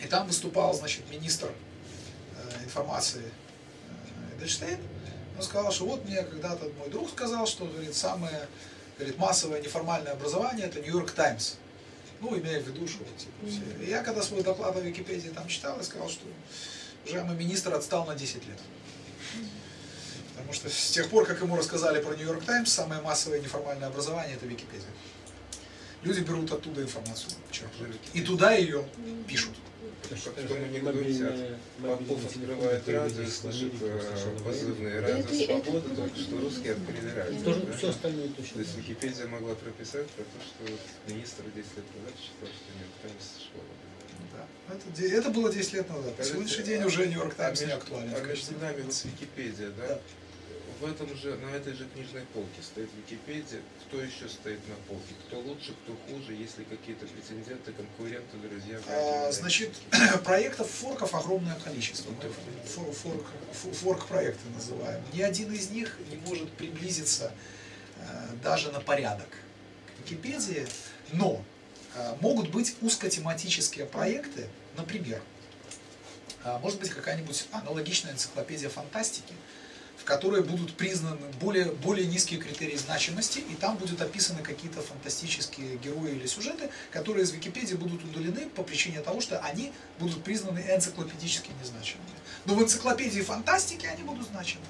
и там выступал, значит, министр э, информации Эдельштейн. Он сказал, что вот мне когда-то мой друг сказал, что, говорит, самое, говорит, массовое неформальное образование — это Нью-Йорк Таймс. Ну, имея в виду, что вот, типа, все. И я, когда свой доклад о Википедии там читал, я сказал, что уважаемый министр отстал на десять лет. Потому что с тех пор, как ему рассказали про Нью-Йорк Таймс, самое массовое неформальное образование — это Википедия. Люди берут оттуда информацию, и туда ее пишут. Попов открывает радио, слышит позывные радио «Свобода», только что русские открыли радио. То есть Википедия могла прописать про то, что министр десять лет назад считал, что Нью-Йорк Таймс — школа. Это, это было десять лет назад. На сегодняшний день а, уже Нью-Йорк Таймс не актуален. А между нами вот Википедия, да? Да. В этом же, на этой же книжной полке стоит Википедия. Кто еще стоит на полке? Кто лучше, кто хуже? Есть ли какие-то претенденты, конкуренты, друзья? А, значит, проектов, форков огромное количество. Форк, форк-проекты называем. Ни один из них не может приблизиться э, даже на порядок к Википедии, но... могут быть узкотематические проекты, например, может быть какая-нибудь аналогичная энциклопедия фантастики, в которой будут признаны более, более низкие критерии значимости, и там будут описаны какие-то фантастические герои или сюжеты, которые из Википедии будут удалены по причине того, что они будут признаны энциклопедически незначимыми. Но в энциклопедии фантастики они будут значимы.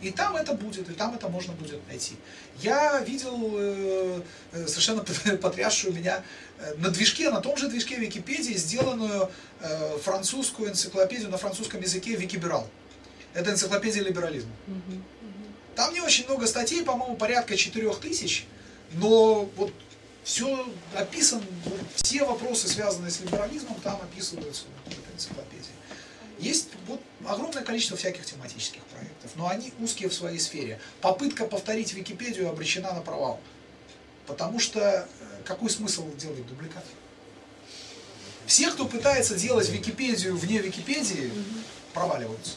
И там это будет, и там это можно будет найти. Я видел э, совершенно потрясшую меня э, на движке, на том же движке Википедии, сделанную э, французскую энциклопедию на французском языке «Викиберал». Это энциклопедия либерализма. Угу, угу. Там не очень много статей, по-моему, порядка четырёх тысяч, но вот все описано, все вопросы, связанные с либерализмом, там описываются в этой энциклопедии. Есть вот огромное количество всяких тематических проектов, но они узкие в своей сфере. Попытка повторить Википедию обречена на провал, потому что какой смысл делать дубликат? Все, кто пытается делать Википедию вне Википедии, проваливаются.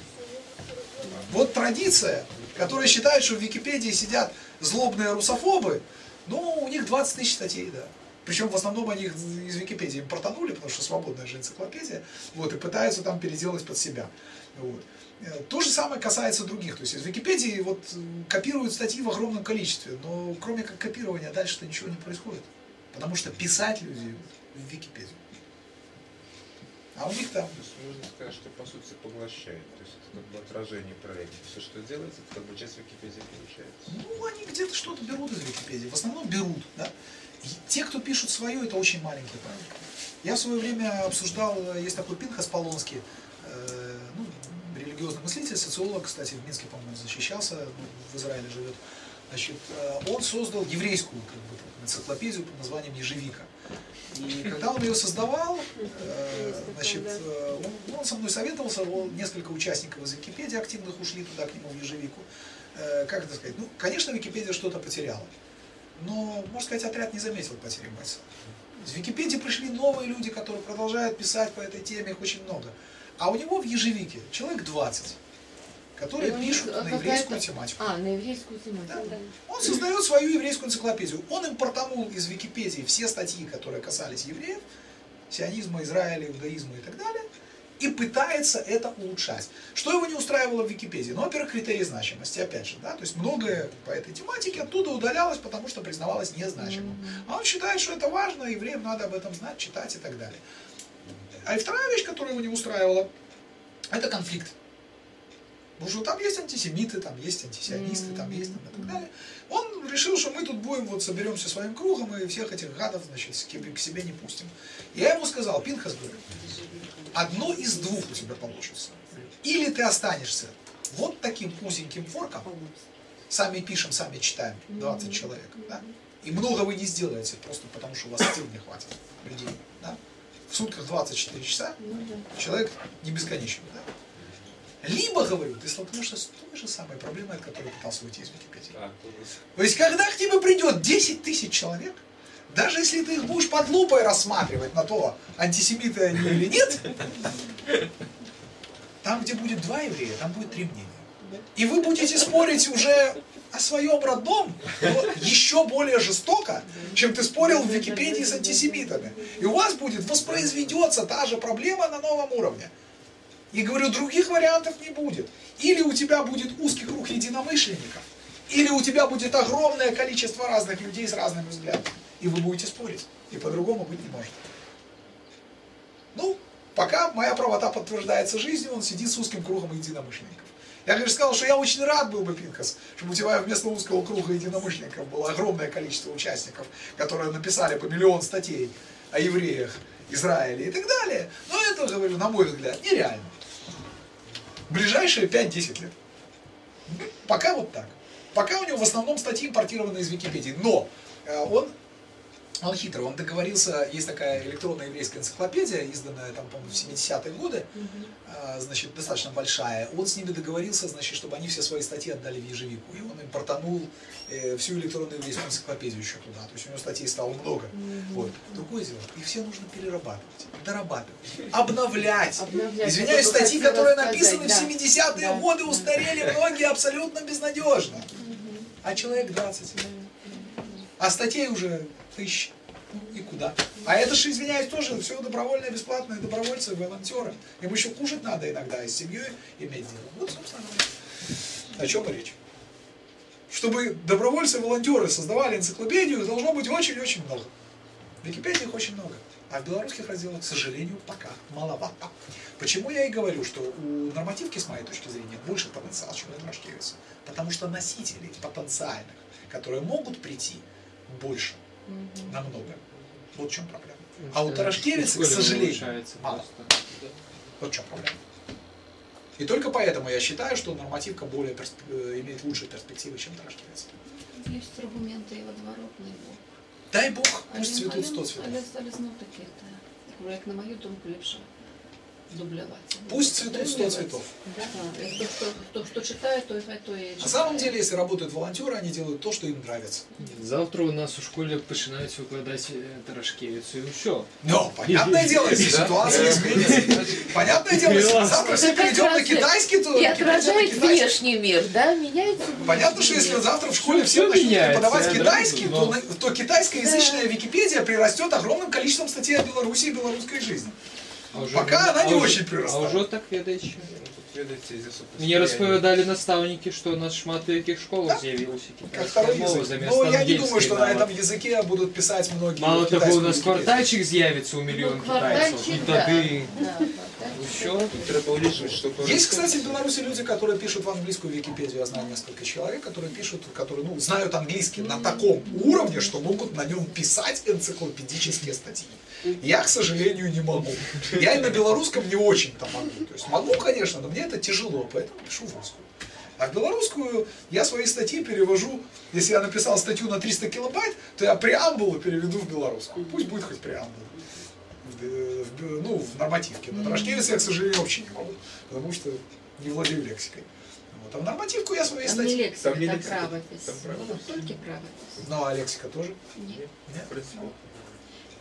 Вот традиция, которая считает, что в Википедии сидят злобные русофобы, ну, у них двадцать тысяч статей, да. Причем в основном они их из Википедии импортанули, потому что свободная же энциклопедия, вот, и пытаются там переделать под себя. Вот. То же самое касается других. То есть из Википедии вот, копируют статьи в огромном количестве, но кроме как копирования дальше-то ничего не происходит. Потому что писать люди в Википедии. А у них там... То есть можно сказать, что по сути поглощает. То есть это как бы отражение проекта. Все, что делается, это как бы часть Википедии получается. Ну, они где-то что-то берут из Википедии. В основном берут, да. И те, кто пишут свое, это очень маленький проект. Я в свое время обсуждал, есть такой Пинхас Полонский, э, ну, религиозный мыслитель, социолог, кстати, в Минске, по-моему, защищался, в Израиле живет. Значит, он создал еврейскую как бы, энциклопедию под названием «Ежевика». И когда он ее создавал, значит, он, он со мной советовался, он, несколько участников из Википедии активных ушли туда, к нему, в «Ежевику». Как это сказать? Ну, конечно, Википедия что-то потеряла, но, можно сказать, отряд не заметил потери бойца. Из Википедии пришли новые люди, которые продолжают писать по этой теме, их очень много. А у него в «Ежевике» человек двадцать. Которые пишут на еврейскую тематику. А, на еврейскую тематику. Да. Да. Он создает свою еврейскую энциклопедию. Он импортанул из Википедии все статьи, которые касались евреев, сионизма, Израиля, иудаизма и так далее, и пытается это улучшать. Что его не устраивало в Википедии? Ну, во-первых, критерии значимости, опять же, да, то есть многое по этой тематике оттуда удалялось, потому что признавалось незначимым. А он считает, что это важно, евреям надо об этом знать, читать и так далее. А и вторая вещь, которая его не устраивала, это конфликт. Потому что там есть антисемиты, там есть антисионисты, там есть там, и так далее. Он решил, что мы тут будем, вот соберемся своим кругом и всех этих гадов, значит, к себе не пустим. Я ему сказал, Пинхас, говорю, одно из двух у тебя получится. Или ты останешься вот таким узеньким форком, сами пишем, сами читаем, двадцать человек, да? И много вы не сделаете, просто потому что у вас сил не хватит людей, да? В сутках двадцать четыре часа человек не бесконечен, да? Либо, говорю, ты столкнешься с той же самой проблемой, от которой пытался уйти из Википедии. А, то есть, когда к тебе придет десять тысяч человек, даже если ты их будешь под лупой рассматривать на то, антисемиты они или нет, там, где будет два еврея, там будет три мнения. И вы будете спорить уже о своем родном, но еще более жестоко, чем ты спорил в Википедии с антисемитами. И у вас будет, воспроизведется та же проблема на новом уровне. И говорю, других вариантов не будет. Или у тебя будет узкий круг единомышленников, или у тебя будет огромное количество разных людей с разными взглядами. И вы будете спорить. И по-другому быть не может. Ну, пока моя правота подтверждается жизнью, он сидит с узким кругом единомышленников. Я, конечно, сказал, что я очень рад был бы, Пинхас, чтобы у тебя вместо узкого круга единомышленников было огромное количество участников, которые написали по миллион статей о евреях, Израиле и так далее. Но это, говорю, на мой взгляд, нереально. Ближайшие пять-десять лет. Пока вот так. Пока у него в основном статьи импортированы из Википедии. Но он, он хитрый, он договорился, есть такая электронная еврейская энциклопедия, изданная, там, по-моему, в семидесятые годы, угу. Значит, достаточно большая. Он с ними договорился, значит, чтобы они все свои статьи отдали в Ежевику. И он импортанул всю электронную еврейскую энциклопедию еще туда. То есть у него статей стало много. Угу. Вот. Другое дело, их все нужно перерабатывать, дорабатывать, обновлять. обновлять. Извиняюсь, статьи, которые написаны да. в семидесятые да. годы, устарели да. многие абсолютно безнадежно. Угу. А человек двадцать. А статей уже тысячи. Ну и куда? А это же, извиняюсь, тоже все добровольное, бесплатное, добровольцы, волонтеры. Им еще кушать надо иногда, и с семьей иметь дело. Вот, собственно, о чем и речь. Чтобы добровольцы, волонтеры создавали энциклопедию, должно быть очень-очень много. В Википедии их очень много. А в белорусских разделах, к сожалению, пока маловато. Почему я и говорю, что у нормативки, с моей точки зрения, больше потенциал, чем у Тарашкевица. Потому что носителей потенциальных, которые могут прийти, больше, mm-hmm. намного. Вот в чем проблема. Mm-hmm. А у Тарашкевица, к сожалению, мало. Да. Вот в чем проблема. И только поэтому я считаю, что нормативка более персп... имеет лучшие перспективы, чем Тарашкевица. Есть аргументы его дворов на его. Дай бог, пусть цветут сто цветов. Пусть цветут сто цветов. На самом деле, если работают волонтеры, они делают то, что им нравится. Завтра у нас у школе начинают выкладывать Тарашкевицу и все. Ну, понятное дело, если ситуация изменится. Понятное дело, если завтра все перейдем на китайский, то... И отражает внешний мир, да? Меняется. Понятно, что если завтра в школе все начнут преподавать китайский, то китайскоязычная Википедия прирастет огромным количеством статей о Беларуси и белорусской жизни. А пока она не очень прирастает. А уже так ведаючи. Мне рассказывали наставники, что у нас шмат великих школ з'явилось. Ну, я не думаю, что на этом языке будут писать многие. Мало того, у нас квартальчик з'явится у миллион китайцев. Есть, кстати, в Беларуси люди, которые пишут в английскую Википедию. Я знаю несколько человек, которые пишут, которые ну, знают английский на таком уровне, что могут на нем писать энциклопедические статьи. Я, к сожалению, не могу. Я и на белорусском не очень-то могу. То есть могу, конечно, но мне это тяжело, поэтому пишу в русскую. А в белорусскую я свои статьи перевожу, если я написал статью на триста килобайт, то я преамбулу переведу в белорусскую. Пусть будет хоть преамбула. Ну, в нормативке. На Тарашкевице я, к сожалению, вообще не могу, потому что не владею лексикой. Вот. А в нормативку я свои статьи... Там не лексика, там не лексика. Там правопись. Там правопись. Ну, там только правопись. Ну, а лексика тоже? Нет. Нет?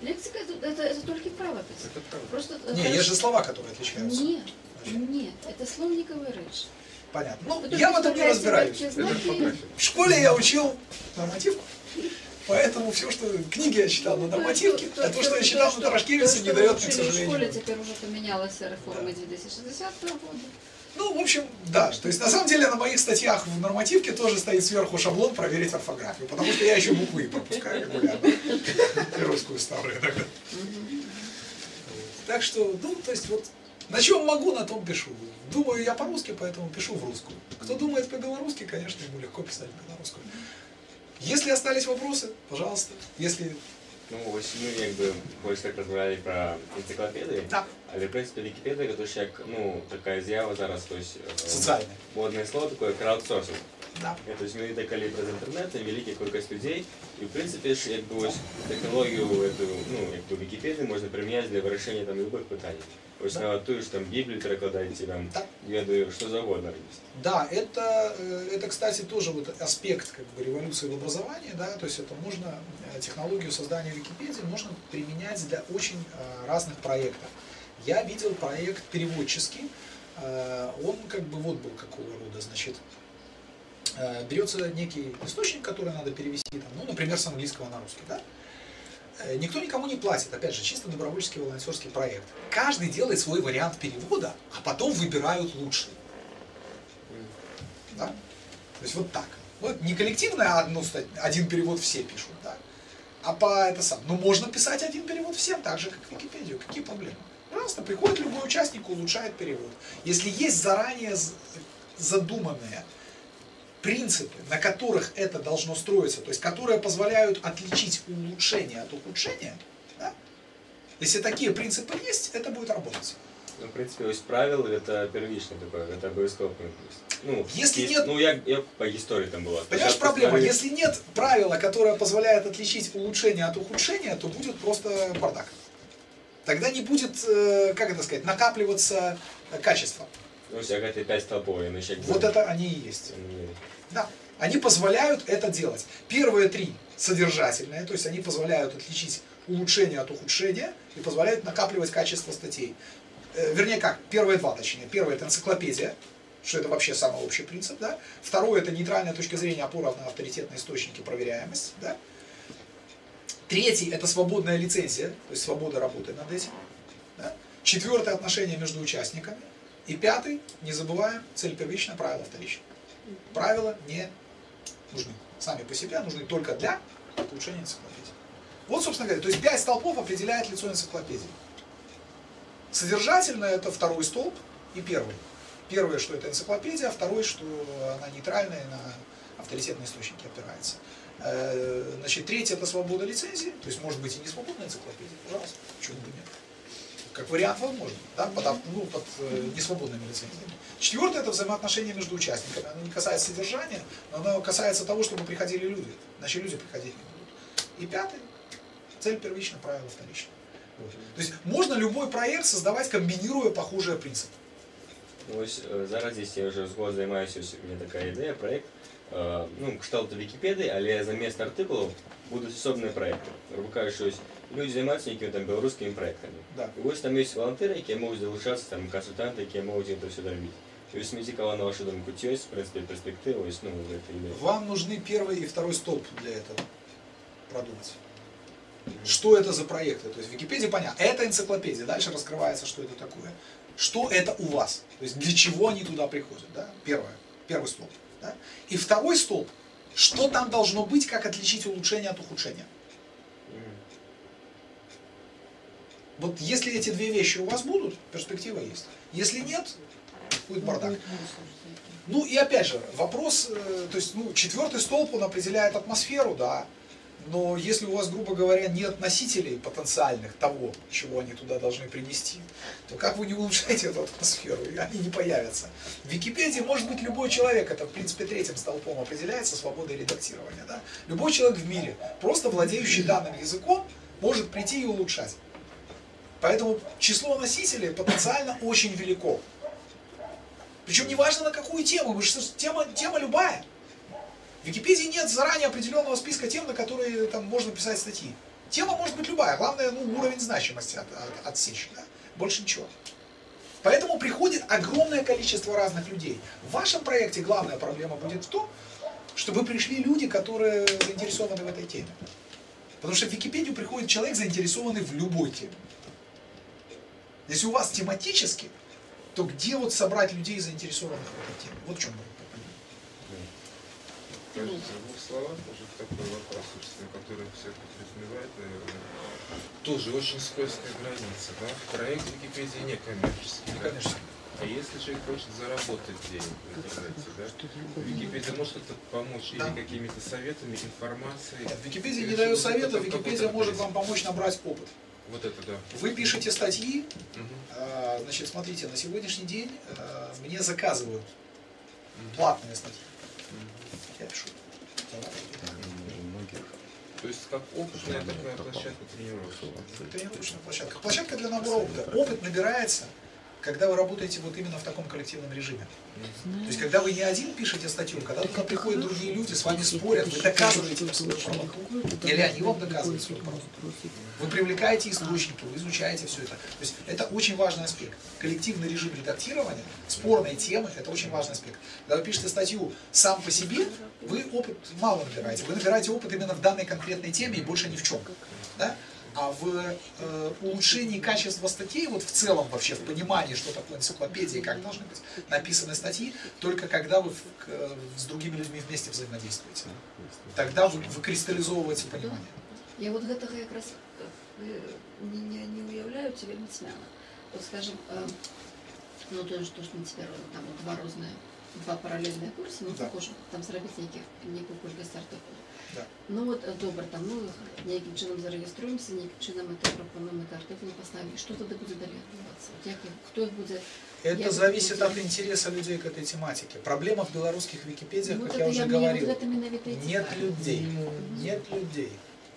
Лексика это, это, это только правопись. Это правопись. Просто, не, это... есть же слова, которые отличаются. Нет, значит. Нет, это словниковый речь. Понятно. Ну, потому я в этом не разбираюсь. Знаки... В школе я учил нормативку, поэтому все, что книги я читал на нормативке, то, то, а то, что я читал на Тарашкевице, не дает, к сожалению. В школе теперь уже поменялась реформа две тысячи шестидесятого года. Ну, в общем, да. То есть, на самом деле, на моих статьях в нормативке тоже стоит сверху шаблон проверить орфографию, потому что я еще буквы пропускаю регулярно. И русскую ставлю иногда. Так что, ну, то есть, вот, на чем могу, на том пишу. Думаю я по-русски, поэтому пишу в русскую. Кто думает по-белорусски, конечно, ему легко писать по-белорусски. Если остались вопросы, пожалуйста, если... Ну, осенью, как бы, больше так разговаривали про энциклопедии, да. Але, в принципе, Википедия, это же, ну, такая з'ява зараз, то есть, социальное. Модное слово такое, краудсорсинг. Да. Это же, ну, и так, без интернета, великая колькость людей, и, в принципе, как бы, ось, технологию эту, ну, как бы, Википедии можно применять для решения, там, любых пытаний. То есть, да. Ты там Библию перекладаете, там, да. Я думаю, что за угодно. Да, это, это, кстати, тоже вот аспект, как бы, революции в образовании, да, то есть, это можно, технологию создания Википедии можно применять для очень разных проектов. Я видел проект переводческий, он как бы вот был какого рода, значит, берется некий источник, который надо перевести, там, ну, например, с английского на русский, да? Никто никому не платит, опять же, чисто добровольческий волонтерский проект. Каждый делает свой вариант перевода, а потом выбирают лучший. Да? То есть вот так. Вот не коллективно, а ну, один перевод все пишут, да? А по это сам. Ну, можно писать один перевод всем, так же, как в Википедию. Какие проблемы? Пожалуйста, приходит любой участник, улучшает перевод. Если есть заранее задуманные принципы, на которых это должно строиться, то есть которые позволяют отличить улучшение от ухудшения, да? Если такие принципы есть, это будет работать. Ну, в принципе, есть правила, это первичное такое, это обовязковое. Ну, если есть, нет, ну я, я по истории там была. Понимаешь, проблема, поставили... если нет правила, которое позволяет отличить улучшение от ухудшения, то будет просто бардак. Тогда не будет, как это сказать, накапливаться качество. Ну, всякая пять столбов, иначе... Вот это они и есть. Mm. Да. Они позволяют это делать. Первые три содержательные, то есть они позволяют отличить улучшение от ухудшения и позволяют накапливать качество статей. Э, вернее как, первые два, точнее. Первое это энциклопедия, что это вообще самый общий принцип, да. Второе это нейтральная точка зрения, опора на авторитетные источники, проверяемость, да. Третий это свободная лицензия, то есть свобода работы над этим, да. Четвертое отношение между участниками. И пятый, не забываем, цель первичная, правило вторичное. Правила не нужны сами по себе, нужны только для улучшения энциклопедии. Вот, собственно говоря, то есть пять столпов определяет лицо энциклопедии. Содержательное это второй столб и первый. Первое, что это энциклопедия, а второй, что она нейтральная, на авторитетные источники опирается. Значит, третье это свобода лицензии, то есть может быть и не свободная энциклопедия, пожалуйста, чего бы нет. Как вариант возможно, да, под, ну, под э, несвободными лицензиями. Четвертое – это взаимоотношения между участниками. Оно не касается содержания, но оно касается того, чтобы приходили люди. Значит, люди приходить не будут. И пятое – цель первичная, правило вторичное. Вот. То есть можно любой проект создавать, комбинируя похожие принципы. Ну, зараз здесь я уже с год занимаюсь, у меня такая идея, проект. Э, ну, кшталту Википедии, але замест артикулов будут особные проекты. Рукающиеся. Люди занимаются некими там белорусскими проектами. Да. И вот там есть волонтеры, которые могут залучаться, там консультанты, которые могут это все добить. То есть мне цікаво на вашу думку, есть, в принципе, перспектива, есть, ну, это идея. Вам нужны первый и второй столб для этого продумать. Что это за проекты? То есть Википедия, понятно, это энциклопедия, дальше раскрывается, что это такое. Что это у вас? То есть для чего они туда приходят? Да? Первое, первый столб. Да? И второй столб, что там должно быть, как отличить улучшение от ухудшения. Вот если эти две вещи у вас будут, перспектива есть. Если нет, будет бардак. Ну и опять же, вопрос, то есть ну, четвертый столб, он определяет атмосферу, да. Но если у вас, грубо говоря, нет носителей потенциальных того, чего они туда должны принести, то как вы не улучшаете эту атмосферу, и они не появятся. В Википедии может быть любой человек, это в принципе третьим столпом определяется, свобода редактирования. Да? Любой человек в мире, просто владеющий данным языком, может прийти и улучшать. Поэтому число носителей потенциально очень велико. Причем не важно на какую тему, потому что тема, тема любая. В Википедии нет заранее определенного списка тем, на которые там можно писать статьи. Тема может быть любая, главное ну, уровень значимости от, от, отсечь, да? Больше ничего. Поэтому приходит огромное количество разных людей. В вашем проекте главная проблема будет в том, чтобы пришли люди, которые заинтересованы в этой теме. Потому что в Википедию приходит человек, заинтересованный в любой теме. Если у вас тематически, то где вот собрать людей, заинтересованных в этой теме? Вот в чем мы. Кажется, в двух словах уже такой вопрос, собственно, который всех подразумевает, наверное. Тоже очень скользкая граница, да? Проект Википедии не коммерческий, да? А если человек хочет заработать денег, знаете, да? Википедия может это помочь да. Или какими-то советами, информацией? Нет, Википедия не дает советов, Википедия может вам помочь набрать опыт. Вот это да. Вы пишете статьи, угу. Значит, смотрите, на сегодняшний день мне заказывают угу. платные статьи. Я пишу. То есть как опытная такая площадка тренировочная? Тренировочная площадка. Площадка для набора опыта. Опыт набирается, когда вы работаете вот именно в таком коллективном режиме. То есть когда вы не один пишете статью, когда туда приходят другие люди, с вами спорят, вы доказываете им свою правоту. Или они вам доказывают свою правоту. Вы привлекаете источники, вы изучаете все это. То есть это очень важный аспект. Коллективный режим редактирования, спорные темы, это очень важный аспект. Когда вы пишете статью сам по себе, вы опыт мало набираете. Вы набираете опыт именно в данной конкретной теме и больше ни в чем. Да? А в э, улучшении качества статей, вот в целом вообще, в понимании, что такое энциклопедия, как должны быть написаны статьи, только когда вы в, к, с другими людьми вместе взаимодействуете. Тогда вы, вы кристаллизовываете понимание. Я вот этого как раз не, не, не уявляю тебе смело. Вот скажем, э, ну то, что мы теперь там вот два разные, два параллельные курса, ну да. Також, там зробити неких, некую кольку стартов. Да. Ну вот, добро, там, ну, неким чином зареєструємося, неким чином это пропонуем, это артефакт поставим. Что тогда будет далее отбываться? Вот, кто их будет... Это я зависит буду... от интереса людей к этой тематике. Проблема в белорусских Википедиях, ну, как я уже я говорил, вот нет людей. Mm-hmm. Нет людей.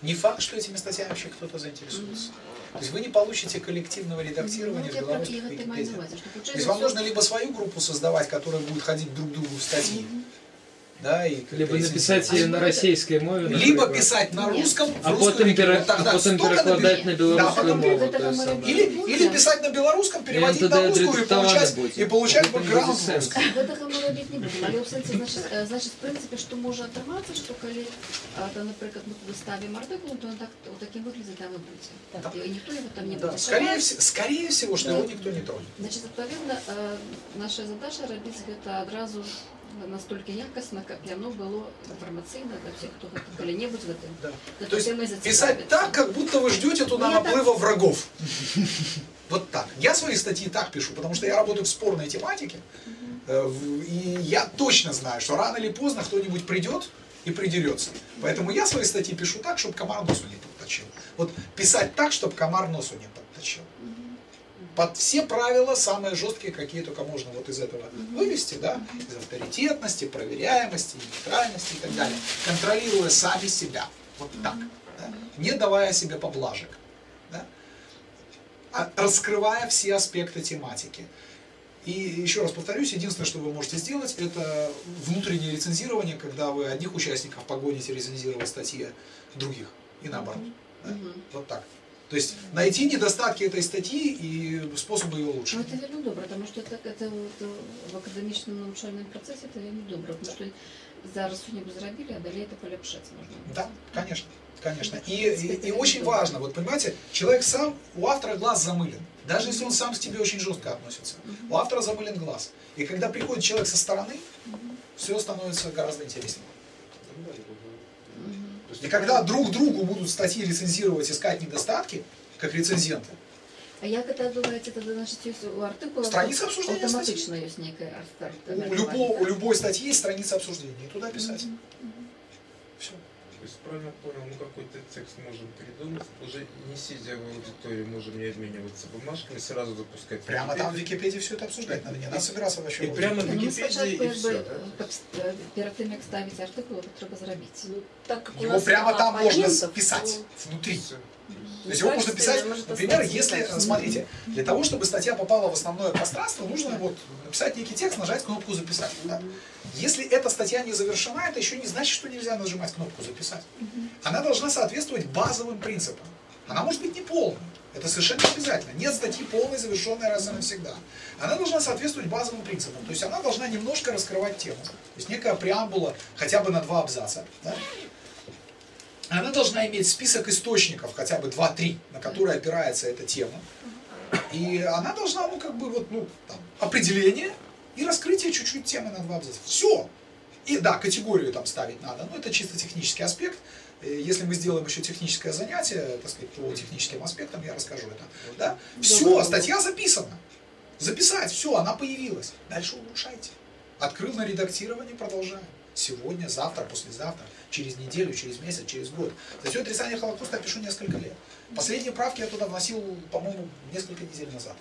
Не факт, что этими статьями вообще кто-то заинтересуется. Mm-hmm. То есть вы не получите коллективного редактирования ну, в белорусских Википедиях. То есть вам нужно либо свою группу создавать, которая будет ходить друг к другу в статьи, mm-hmm. Да, и либо написать а на российской мове, либо например. Писать на русском, в а потом, пере... потом перекладывать на белорусскую да, мову. Самое... Или, или писать на белорусском, переводить на русскую и получать, и получать бэкграунд в русском. Это мы делать не будем. Але, значит, в принципе, что может отрываться, что коли, например, мы ставим артикул, то он так, вот таким выглядит, там и будет. И никто его там не будет. Скорее всего, что его никто не тронет. Значит, соответственно, наша задача робить это одразу настолько якостно, как оно было информационно для всех, кто когда-нибудь в этом. Да. Да. То есть писать так, как будто вы ждете туда я наплыва так... врагов. Вот так. Я свои статьи так пишу, потому что я работаю в спорной тематике, и я точно знаю, что рано или поздно кто-нибудь придет и придерется. Поэтому я свои статьи пишу так, чтобы комар носу не подточил. Вот писать так, чтобы комар носу не подточил. Под все правила, самые жесткие, какие только можно вот из этого вывести, да, из авторитетности, проверяемости, нейтральности и так далее, контролируя сами себя, вот так, да, не давая себе поблажек, да, а раскрывая все аспекты тематики. И еще раз повторюсь, единственное, что вы можете сделать, это внутреннее рецензирование, когда вы одних участников погоните, рецензировать статьи других, и наоборот, да, вот так. То То есть найти недостатки этой статьи и способы ее улучшить. Но это вельми добро, потому что это, это в академичном научальном процессе это вельми добро, потому что зараз сегодня разрабили, а далее это полепшать можно. Да, конечно, конечно. И, и, и очень важно, вот понимаете, человек сам, у автора глаз замылен. Даже если он сам к тебе очень жестко относится, у автора замылен глаз. И когда приходит человек со стороны, все становится гораздо интереснее. И когда друг другу будут статьи рецензировать, искать недостатки, как рецензенты. А я когда думаю, это значит, у артикула страница обсуждения автоматично есть некая арт. У, любо, у любой статьи есть страница обсуждения, и туда писать. Mm-hmm. Mm-hmm. Все. То есть правильно понял, мы какой-то текст можем придумать, уже не сидя в аудитории, можем не обмениваться бумажками, сразу запускать. Прямо там в Википедии все это обсуждать надо, не надо собираться вообще. И прямо в Википедии и все. Перед тем, как ставить артикул, его треба заработать. Его прямо там можно писать, внутри. То есть его можно писать, например, если, смотрите, для того, чтобы статья попала в основное пространство, нужно вот написать некий текст, нажать кнопку «Записать». Да? Если эта статья не завершена, это еще не значит, что нельзя нажимать кнопку «Записать». Она должна соответствовать базовым принципам. Она может быть не полной, это совершенно не обязательно. Нет статьи полной, завершенной раз и навсегда. Она должна соответствовать базовым принципам, то есть она должна немножко раскрывать тему. То есть некая преамбула хотя бы на два абзаца. Да? Она должна иметь список источников, хотя бы два-три, на которые опирается эта тема. И она должна, ну, как бы, вот, ну, там, определение и раскрытие чуть-чуть темы на два абзаца. Все! И да, категорию там ставить надо, но это чисто технический аспект. Если мы сделаем еще техническое занятие, так сказать, по техническим аспектам, я расскажу это. Да? Все, статья записана. Записать, все, она появилась. Дальше улучшайте. Открыл на редактирование, продолжаем. Сегодня, завтра, послезавтра, через неделю, через месяц, через год. Статью «Отрицание Холокоста» я пишу несколько лет. Последние правки я туда вносил, по-моему, несколько недель назад.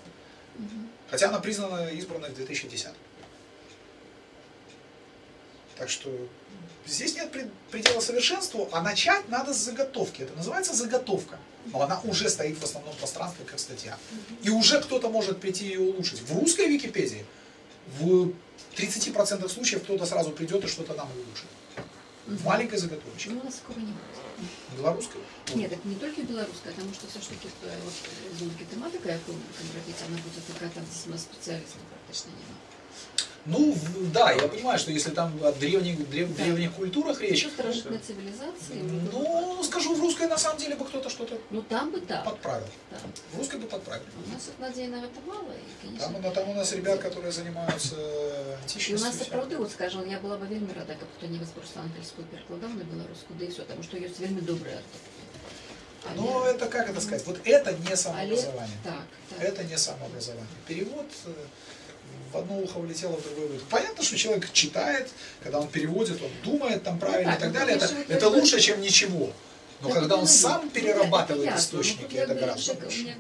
Хотя она признана избранной в две тысячи десятом. Так что здесь нет предела совершенству, а начать надо с заготовки. Это называется заготовка. Но она уже стоит в основном пространстве, как статья. И уже кто-то может прийти ее улучшить. В русской Википедии в тридцати процентах случаев кто-то сразу придет и что-то нам улучшит. В маленькой заготовочке. Ну, у нас такого не будет. Белорусская? Нет, это не только белорусская, потому что все-таки вот, тематика, я помню, она будет такая, там здесь у нас специалистов практически нет. Ну, да, я понимаю, что если там о древних, древ, да. древних культурах речь... Еще старожитной цивилизации... Ну, ну, скажу, в русской на самом деле бы кто-то что-то ну, там бы, да. подправил. Да. В русской бы подправил. У нас, надеюсь, на это мало. И, конечно, там, но, там у нас ребят, которые занимаются античностью. И у нас, правда, вот, скажем, я была бы вельми рада, как кто не возборся английскую перекладал на белорусскую, да и все, потому что есть вельми добрые артикулы. Но это, как это сказать, вот это не самообразование. Так, так. Это не самообразование. Перевод... В одно ухо улетело, в другое ухо. Понятно, что человек читает, когда он переводит, он думает там правильно ну, так, и так далее. Это, это лучше, чем ничего. Но да, когда он сам перерабатывает это источники, это гораздо лучше.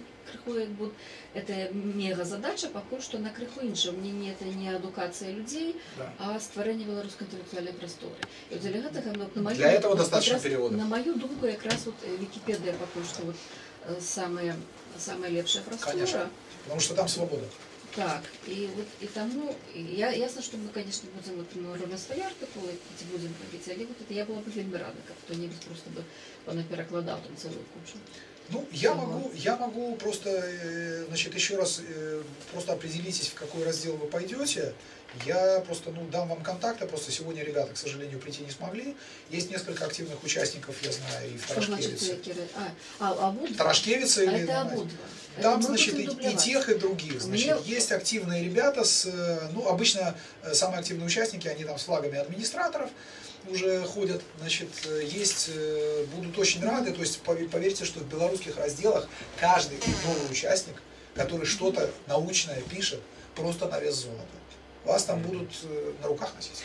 Это мега задача, пока что на крыху інше. Мне это не адукация людей, да. а створение белорусской интеллектуальной просторы. И для этого, на мою, для этого достаточно раз, перевода. На мою думку, как раз вот Википедия пока что вот, самая, самая лепшая простора. Конечно, потому что там свобода. Так, и вот и тому, я, ясно, что мы, конечно, будем вот, мы ровно свои артикулы, эти будем говорить, а вот это я была бы вельми рада, как кто-нибудь просто бы она перекладал там целую кучу. Ну, я могу, я могу просто, значит, еще раз, просто определитесь, в какой раздел вы пойдете. Я просто, ну, дам вам контакты, просто сегодня ребята, к сожалению, прийти не смогли. Есть несколько активных участников, я знаю, и в Тарашкевице. А, а, а Тарашкевице а или... Это Абудва. Там, это значит, и, и тех, и других. Значит, Мне... есть активные ребята, с, ну, обычно самые активные участники, они там с флагами администраторов уже ходят, значит, есть, будут очень рады, то есть поверьте, что в белорусских разделах каждый новый участник, который что-то научное пишет, просто на вес золота. Вас там будут на руках носить.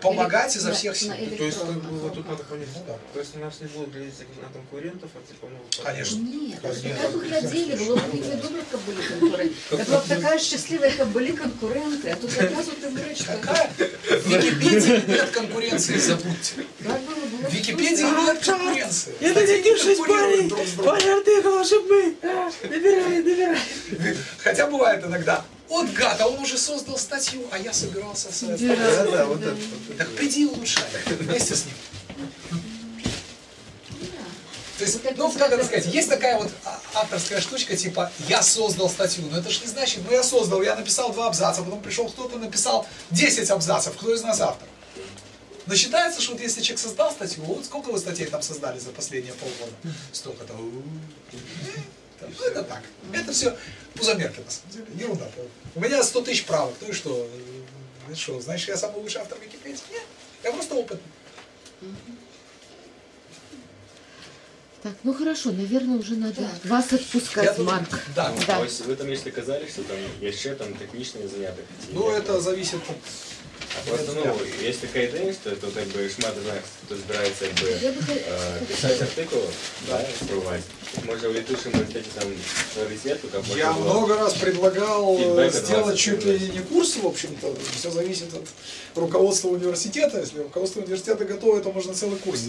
Помогать изо всех сил. То есть, как бы, вот тут надо понять, ну да. То есть у нас не будет глядеть на конкурентов, а типа, ну... Конечно. Нет, как бы глядели, было бы не добрые, как были конкуренты. Это была такая счастливая, как были конкуренты, а тут сразу ты говоришь, что... Какая? В Википедии нет конкуренции, забудьте. В Википедии нет конкуренции. Я так не шесть парень, парень артикул ошибный. Набирай, набирай. Хотя бывает иногда. Вот гад, а он уже создал статью, а я собирался создать. Да, да, да, вот это. Так приди и улучшай вместе с ним. То То есть, ну, как это сказать, есть такая вот авторская штучка, типа, я создал статью, но это же не значит, ну, я создал, я написал два абзаца, потом пришел кто-то, написал десять абзацев, кто из нас автор? Но считается, что вот если человек создал статью, вот сколько вы статей там создали за последние полгода? Столько-то. Ну, это так. Это все пузомерки, на самом деле. Ерунда. У меня сто тысяч правок, ну и что? Это что, значит, я самый лучший автор Википедии? Нет, я просто опытный. Так, ну хорошо, наверное, уже надо да. вас отпускать, думаю, Марк. Да. Ну, да. То есть вы там, если казались, что там еще там техничные занятия. Ну, это взял. Зависит от... А просто, ну, есть такая идея, что это как бы шмат знак, кто собирается как бы, э, писать артикул, да, спробовать. Может, в Летучем университете там ресетку, как можно. Я было... много раз предлагал Фидбэк сделать чуть ли не курс, в общем-то. Все зависит от руководства университета. Если руководство университета готово, то можно целый курс.